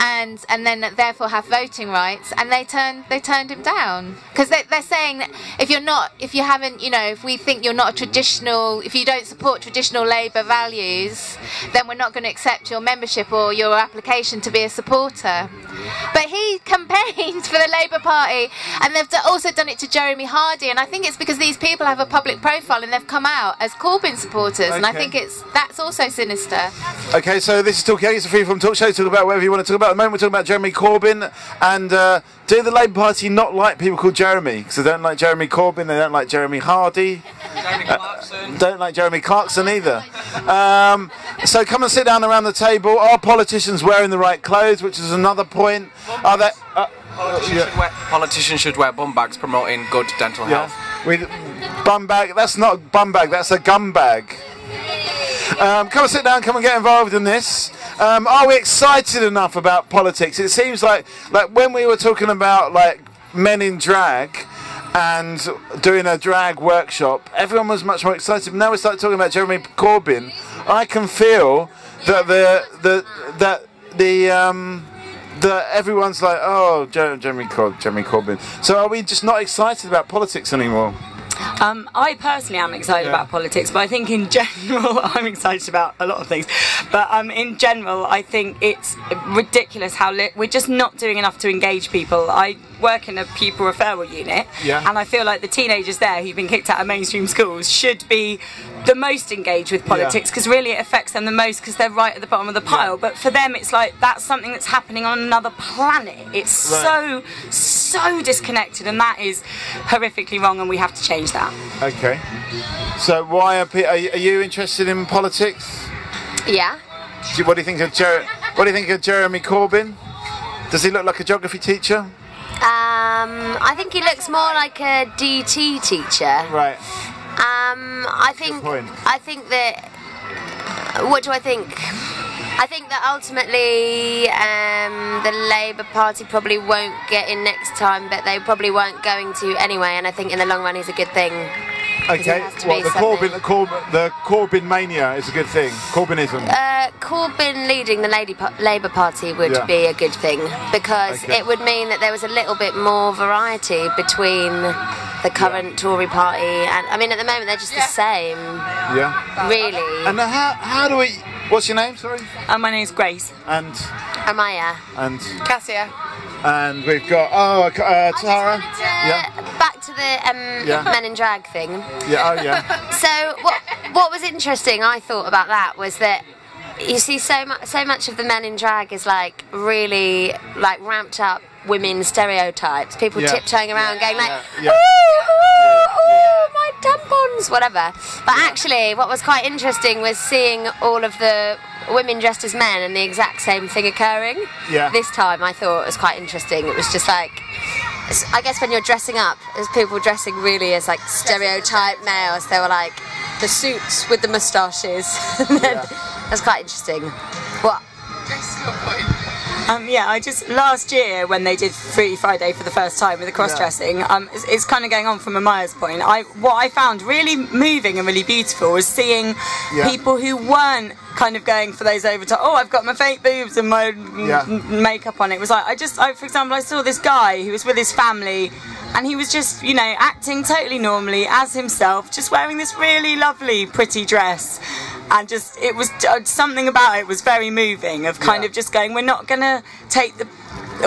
and and then therefore have voting rights, and they turned, they turned him down. Because they, they're saying that if you're not, if you haven't, you know, if we think you're not a traditional, if you don't support traditional Labour values, then we're not going to accept your membership or your application to be a supporter. But he campaigned for the Labour Party, and they've also done it to Jeremy Hardy, and I think it's because these people have a public profile and they've come out as Corbyn supporters, okay. and I think it's that's also sinister. Okay, so this is Talkaoke, it's a free-form talk show, talk about whatever you want to talk about. At the moment we're talking about Jeremy Corbyn, and uh, do the Labour Party not like people called Jeremy? Because they don't like Jeremy Corbyn, they don't like Jeremy Hardy. Jeremy Clarkson. Uh, don't like Jeremy Clarkson either. Um, so come and sit down around the table. Are politicians wearing the right clothes? Which is another point. Bum Are they? Uh, politicians, yeah. should wear, politicians should wear bum bags, promoting good dental yeah. health. With bum bag. That's not a bum bag. That's a gum bag. Um, come and sit down. Come and get involved in this. Um, are we excited enough about politics? It seems like like when we were talking about like men in drag. And doing a drag workshop, everyone was much more excited. Now we start talking about Jeremy Corbyn. I can feel that the the that the um, the everyone's like, oh, Jeremy Cor- Jeremy Corbyn. So are we just not excited about politics anymore? Um, I personally am excited yeah. about politics, but I think in general I'm excited about a lot of things. But um, in general, I think it's ridiculous how li- we're just not doing enough to engage people. I work in a pupil referral unit, yeah. and I feel like the teenagers there who've been kicked out of mainstream schools should be the most engaged with politics, because yeah. really it affects them the most, because they're right at the bottom of the pile. Yeah. But for them, it's like that's something that's happening on another planet. It's right. so, so disconnected, and that is horrifically wrong, and we have to change that. Okay. So why are, pe- are you interested in politics? Yeah. What do you think of Jer- What do you think of Jeremy Corbyn? Does he look like a geography teacher? Um, I think he looks more like a D T teacher. Right. Um, I think. Good point. I think that. What do I think? I think that ultimately um, the Labour Party probably won't get in next time, but they probably weren't going to anyway, and I think in the long run he's a good thing. Okay, well, the Corbyn, the, Corbyn, the Corbyn mania is a good thing. Corbynism. Uh, Corbyn leading the Lady pa- Labour Party would yeah. be a good thing, because okay. it would mean that there was a little bit more variety between the current yeah. Tory party and, I mean, at the moment they're just yeah. the same. Yeah. Really. And how how do we... What's your name, sorry? Uh, my name's Grace. And? Amaya. And? Cassia. And we've got, oh, uh, Tara. I just wanted to, yeah. back to the um, yeah. men in drag thing. Yeah, oh yeah. So what, what was interesting, I thought, about that was that you see so much, so much of the men in drag is like really like ramped up women stereotypes. People yeah. tiptoeing around yeah. going like, yeah. Yeah. ooh, ooh, ooh, my tampons, whatever. But yeah. actually what was quite interesting was seeing all of the women dressed as men and the exact same thing occurring. Yeah. This time I thought it was quite interesting. It was just like, I guess when you're dressing up, there's people dressing really as like stereotype males. They were like the suits with the moustaches. Yeah. That's quite interesting. What? Um, yeah, I just, last year when they did Fruity Friday for the first time with the cross-dressing, yeah. um, it's, it's kind of going on from Amaya's point. I, what I found really moving and really beautiful was seeing yeah. people who weren't kind of going for those over top, oh, I've got my fake boobs and my yeah. m- makeup on. It was like, I just, I, for example, I saw this guy who was with his family and he was just, you know, acting totally normally as himself, just wearing this really lovely, pretty dress. And just, it was, something about it was very moving, of kind yeah. of just going, we're not going to take the,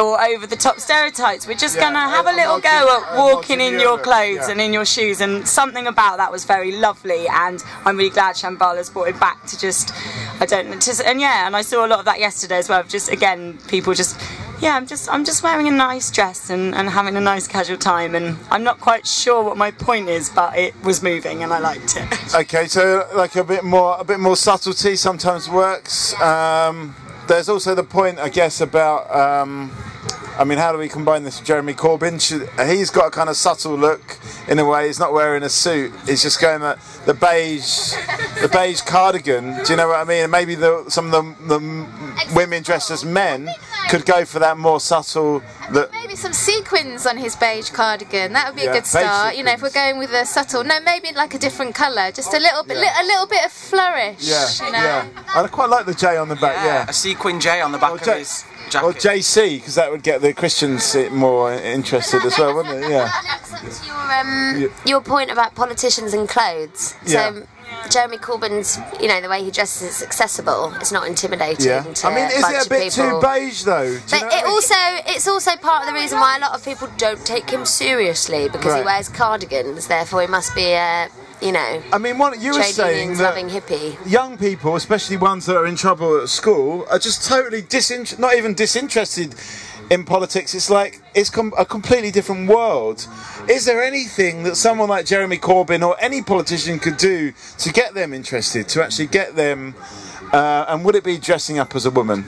or over the top stereotypes, we're just yeah, going to have a little go at walking in your clothes yeah. and in your shoes, and something about that was very lovely, and I'm really glad Shambhala's brought it back to just, I don't know, to, and yeah, and I saw a lot of that yesterday as well, just again, people just... Yeah, I'm just I'm just wearing a nice dress and, and having a nice casual time, and I'm not quite sure what my point is, but it was moving and I liked it. Okay, so like a bit more a bit more subtlety sometimes works. Um, there's also the point, I guess, about um, I mean, how do we combine this with Jeremy Corbyn? Should, he's got a kind of subtle look in a way. He's not wearing a suit. He's just going the, the beige, the beige cardigan. Do you know what I mean? And maybe the, some of the, the women dressed as men could go for that more subtle. Look. Maybe some sequins on his beige cardigan. That would be yeah, a good start. You know, if we're going with a subtle, no, maybe like a different colour, just a little bit, yeah. li- a little bit of flourish. Yeah, you know? yeah. I quite like the J on the back. Yeah, yeah. A sequin J on the back oh, of J- his. Jacket. Or J C, because that would get the Christians more interested as well, wouldn't it? Yeah. That links up to your, um, your point about politicians and clothes. Yeah. So Jeremy Corbyn's, you know, the way he dresses is accessible. It's not intimidating. Yeah. To I mean, is it a bit people. too beige though? But it I mean? also, it's also part of the reason why a lot of people don't take him seriously, because right. he wears cardigans. Therefore, he must be a. You know, I mean, what you were saying that hippie. young people, especially ones that are in trouble at school, are just totally disinterested, not even disinterested in politics. It's like it's com- a completely different world. Is there anything that someone like Jeremy Corbyn or any politician could do to get them interested, to actually get them? Uh, and would it be dressing up as a woman,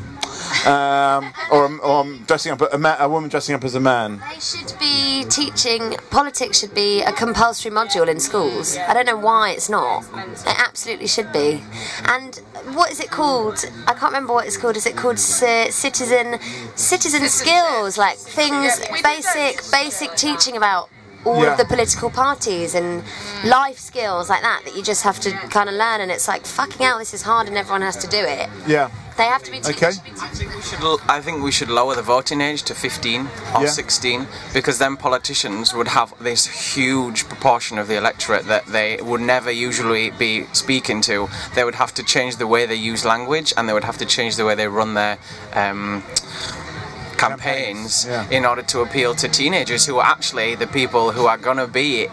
um, or, or dressing up a, ma- a woman dressing up as a man? They should be teaching politics. Should be a compulsory module in schools. I don't know why it's not. It absolutely should be. And what is it called? I can't remember what it's called. Is it called c- citizen citizen skills? Like things, basic basic teaching about. all yeah. of the political parties and life skills like that that you just have to kind of learn, and it's like fucking hell, this is hard and everyone has to do it. Yeah. They have to be teenagers. Okay. To be teenagers. I think we should l I think we should lower the voting age to fifteen or yeah. sixteen, because then politicians would have this huge proportion of the electorate that they would never usually be speaking to. They would have to change the way they use language, and they would have to change the way they run their um, campaigns, campaigns yeah. in order to appeal to teenagers, who are actually the people who are going to be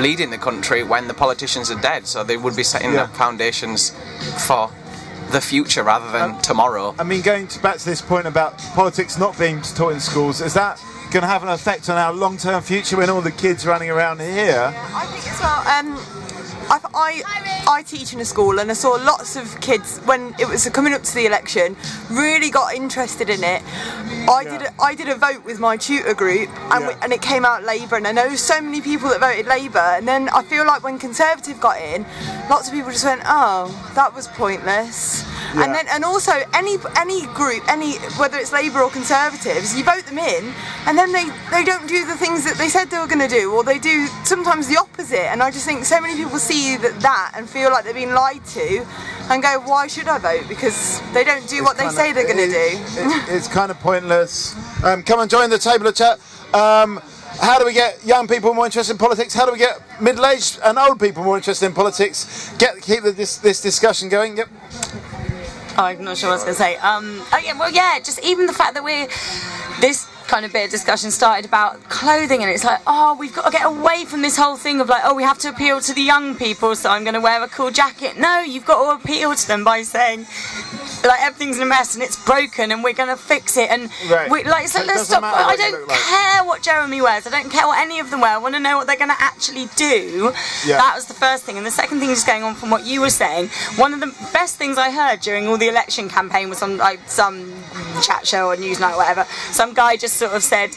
leading the country when the politicians are dead. So they would be setting yeah. up foundations for the future rather than um, tomorrow. I mean, going to, back to this point about politics not being taught in schools, is that going to have an effect on our long-term future when all the kids running around here? Yeah, I think as well. Um, I've, I I teach in a school, and I saw lots of kids when it was coming up to the election really got interested in it. I yeah. did a, I did a vote with my tutor group, and, yeah. we, and it came out Labour, and I know so many people that voted Labour, and then I feel like when Conservative got in, lots of people just went, oh, that was pointless. Yeah. And then, and also any any group, any whether it's Labour or Conservatives, you vote them in, and then they they don't do the things that they said they were going to do, or they do sometimes the opposite. And I just think so many people see that that and feel like they've been lied to, and go, why should I vote? Because they don't do it's what they of, say they're going to do. It's, it's kind of pointless. Um, come and join the table of chat. Um, How do we get young people more interested in politics? How do we get middle-aged and old people more interested in politics? Get keep the, this this discussion going. Yep. Oh, I'm not sure what I was going to say. Um, oh yeah, well, yeah, just even the fact that we're, this kind of bit of discussion started about clothing, and it's like, oh, we've got to get away from this whole thing of like, oh, we have to appeal to the young people, so I'm going to wear a cool jacket. No, you've got to appeal to them by saying, like, everything's in a mess and it's broken and we're going to fix it. And right. we, like, it's like, so let's stop. I don't care like. what Jeremy wears. I don't care what any of them wear. I want to know what they're going to actually do. Yeah. That was the first thing. And the second thing is going on from what you were saying. One of the best things I heard during all the election campaign was on like some chat show or Newsnight or whatever. Some guy just sort of said,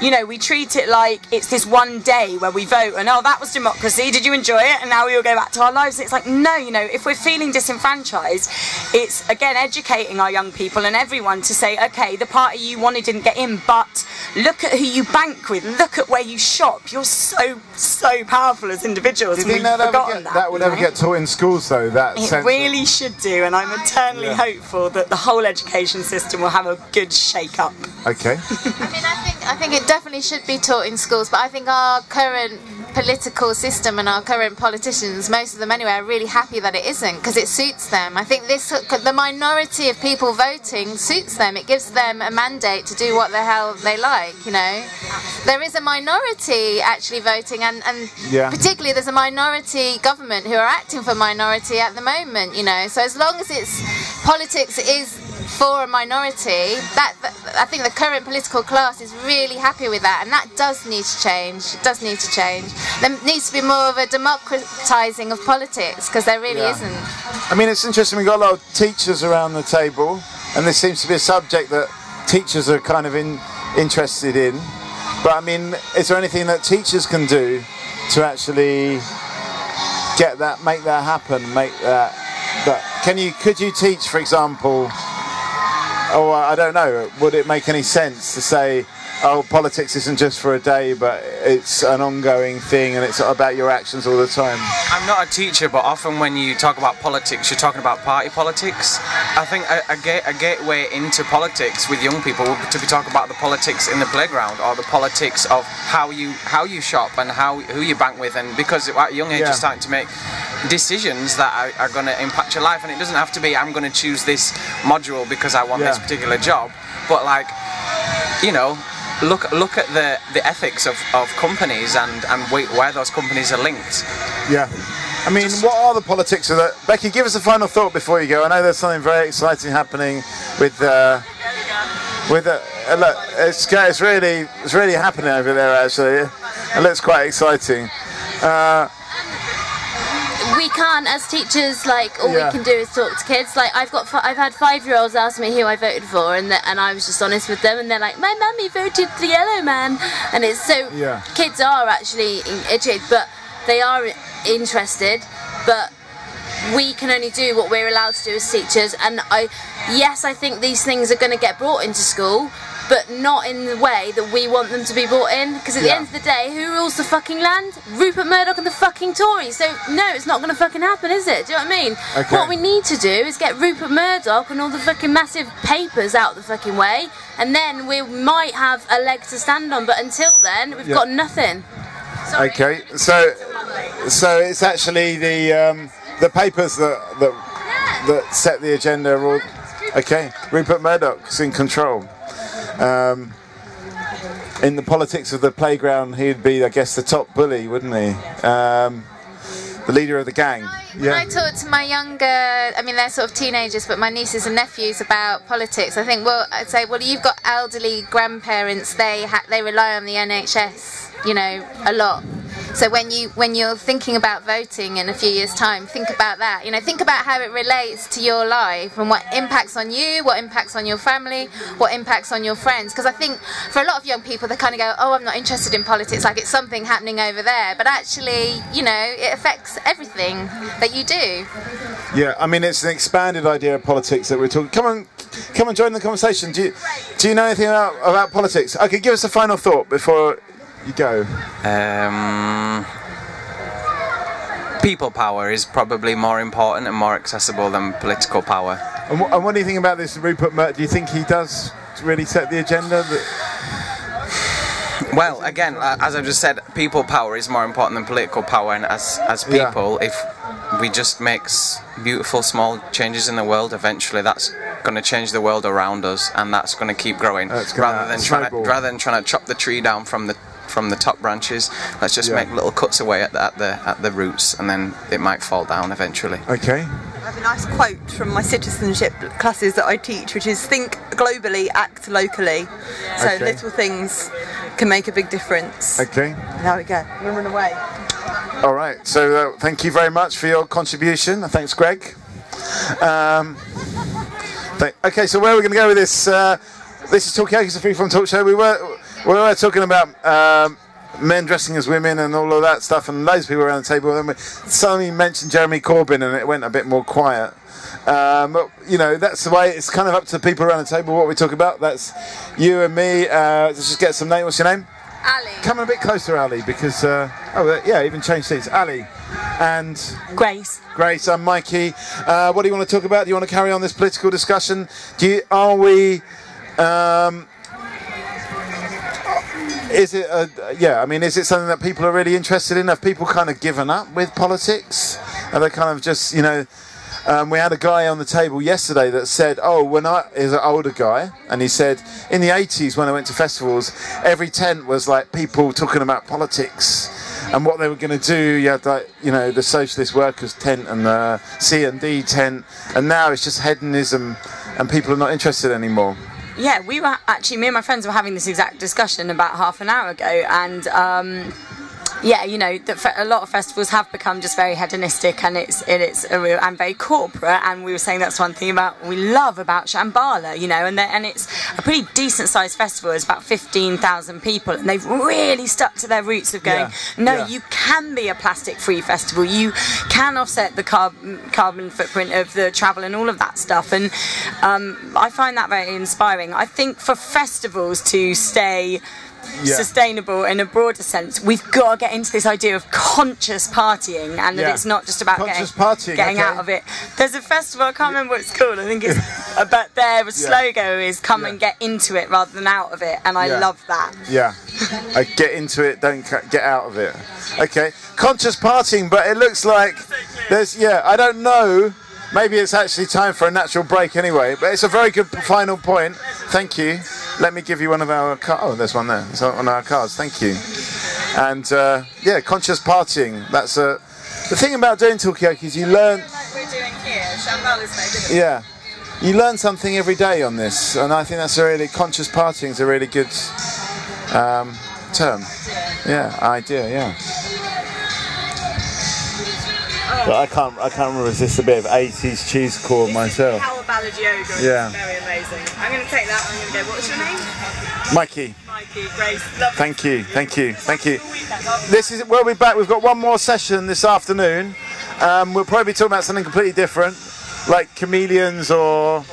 you know, we treat it like it's this one day where we vote, and oh, that was democracy, did you enjoy it, and now we all go back to our lives. It's like, no, you know, if we're feeling disenfranchised, it's again educating our young people and everyone to say, okay, the party you wanted didn't get in, but look at who you bank with, look at where you shop, you're so so powerful as individuals. Do you think that that would ever get taught in schools though? That it really should do, and I'm eternally yeah. hopeful that the whole education system will have a good shake up. Okay. I mean, I think I think it definitely should be taught in schools, but I think our current political system and our current politicians, most of them anyway, are really happy that it isn't, because it suits them. I think this the minority of people voting suits them. It gives them a mandate to do what the hell they like, you know. There is a minority actually voting, and, and yeah. particularly there's a minority government who are acting for minority at the moment, you know. So as long as it's politics is for a minority, that, that I think the current political class is really happy with that, and that does need to change. It does need to change. There needs to be more of a democratising of politics, because there really yeah. isn't. I mean, it's interesting, we've got a lot of teachers around the table, and this seems to be a subject that teachers are kind of in, interested in. But I mean, is there anything that teachers can do to actually get that, make that happen, make that, that can you, could you teach, for example, oh, I don't know, would it make any sense to say, oh, politics isn't just for a day, but it's an ongoing thing and it's about your actions all the time? I'm not a teacher, but often when you talk about politics, you're talking about party politics. I think a, a, gate, a gateway into politics with young people would be to be talking about the politics in the playground, or the politics of how you how you shop and how who you bank with, and because at a young age yeah. you're starting to make decisions that are, are going to impact your life. And it doesn't have to be, I'm going to choose this module because I want yeah. this particular job, but like, you know, look look at the the ethics of, of companies and and where those companies are linked. Yeah, I mean, just what are the politics of that? Becky, give us a final thought before you go. I know there's something very exciting happening with uh, with uh, uh, look, it's it's really it's really happening over there actually. It looks quite exciting. Uh, We can't, as teachers, like, all yeah. we can do is talk to kids. Like, I've got, I've had five-year-olds ask me who I voted for, and and I was just honest with them, and they're like, my mummy voted for the yellow man, and it's so yeah. kids are actually educated, but they are interested, but we can only do what we're allowed to do as teachers. And I, yes, I think these things are going to get brought into school, but not in the way that we want them to be brought in, because at yeah. the end of the day, who rules the fucking land? Rupert Murdoch and the fucking fucking Tories, so no, it's not going to fucking happen, is it? Do you know what I mean? Okay. What we need to do is get Rupert Murdoch and all the fucking massive papers out the fucking way, and then we might have a leg to stand on, but until then, we've yep. got nothing. Sorry. Okay, so so it's actually the um, the papers that that, yeah. that set the agenda. Or, okay, Rupert Murdoch's in control. Um, in the politics of the playground, he'd be, I guess, the top bully, wouldn't he? Um, the leader of the gang. When yeah. I talk to my younger, I mean, they're sort of teenagers, but my nieces and nephews about politics, I think, well, I'd say, well, you've got elderly grandparents, they ha they rely on the N H S, you know, a lot. So when, you, when you're thinking about voting in a few years' time, think about that. You know, think about how it relates to your life and what impacts on you, what impacts on your family, what impacts on your friends. Because I think for a lot of young people, they kind of go, oh, I'm not interested in politics, like it's something happening over there. But actually, you know, it affects everything that you do. Yeah, I mean, it's an expanded idea of politics that we're talking. Come on, come on, join the conversation. Do you, do you know anything about, about politics? Okay, give us a final thought before... You go. Um, people power is probably more important and more accessible than political power. And, wh and what do you think about this, Rupert Murdoch? Do you think he does really set the agenda? That well, again, as I've just said, people power is more important than political power. And as as people, yeah. if we just make beautiful small changes in the world, eventually that's going to change the world around us, and that's going to keep growing. Rather than trying to, rather than trying to chop the tree down from the from the top branches, let's just yeah. make little cuts away at the, at the at the roots, and then it might fall down eventually. Okay. I have a nice quote from my citizenship classes that I teach, which is think globally, act locally. So okay. little things can make a big difference. Okay. And there we go. We'll run away. All right. So uh, thank you very much for your contribution. Thanks, Greg. Um, th okay. So where are we going to go with this? Uh, this is Talkaoke, it's a free-form talk show. We were. We were talking about um, men dressing as women and all of that stuff, and loads of people around the table. And then we suddenly mentioned Jeremy Corbyn, and it went a bit more quiet. Um, but, you know, that's the way. It's kind of up to the people around the table what we talk about. That's you and me. Uh, let's just get some name. What's your name? Ali. Come a bit closer, Ali, because uh, oh yeah, even change seats. Ali and Grace. Grace. I'm Mikey. Uh, what do you want to talk about? Do you want to carry on this political discussion? Do you? Are we? Um, Is it, a, yeah, I mean, is it something that people are really interested in? Have people kind of given up with politics? Are they kind of just, you know, um, we had a guy on the table yesterday that said, oh, when I, he's an older guy, and he said, in the eighties when I went to festivals, every tent was like people talking about politics and what they were going to do. You had like, you know, the socialist workers tent and the C and D tent, and now it's just hedonism and people are not interested anymore. Yeah, we were actually, me and my friends were having this exact discussion about half an hour ago, and um, yeah, you know, that a lot of festivals have become just very hedonistic, and it's and it's a real, and very corporate. And we were saying that's one thing about we love about Shambhala, you know, and and it's a pretty decent sized festival. It's about fifteen thousand people, and they've really stuck to their roots of going, yeah, no, yeah. you can be a plastic free festival. You can offset the carb carbon footprint of the travel and all of that stuff. And um, I find that very inspiring. I think for festivals to stay. Yeah. Sustainable in a broader sense, we've got to get into this idea of conscious partying, and that yeah. it's not just about conscious getting, partying, getting okay. out of it. There's a festival, I can't remember what it's called, I think it's but their yeah. slogan is come yeah. and get into it rather than out of it, and I yeah. love that. Yeah, I get into it, don't get out of it. Okay, conscious partying, but it looks like there's, yeah, I don't know, maybe it's actually time for a natural break anyway, but it's a very good final point. Thank you. Let me give you one of our cards. Oh, there's one there. It's on our cards. Thank you. And uh, yeah, conscious partying. That's a uh, the thing about doing Talkaoke is you learn. Like we're doing here, Shambhala's made, yeah, you learn something every day on this, and I think that's a really conscious partying is a really good um, term. Yeah, idea. Yeah. But I can't, I can't resist a bit of eighties cheesecore myself. Power ballad yoga. Yeah. Very amazing. I'm going to take that. I'm going to go. What's your name? Mikey. Mikey. Grace. Lovely. Thank you. Thank you. Thank you. This is. We'll be back. We've got one more session this afternoon. Um, we'll probably be talking about something completely different, like chameleons or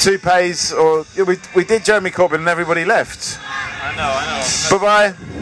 toupees. Or we we did Jeremy Corbyn and everybody left. I know. I know. Bye bye.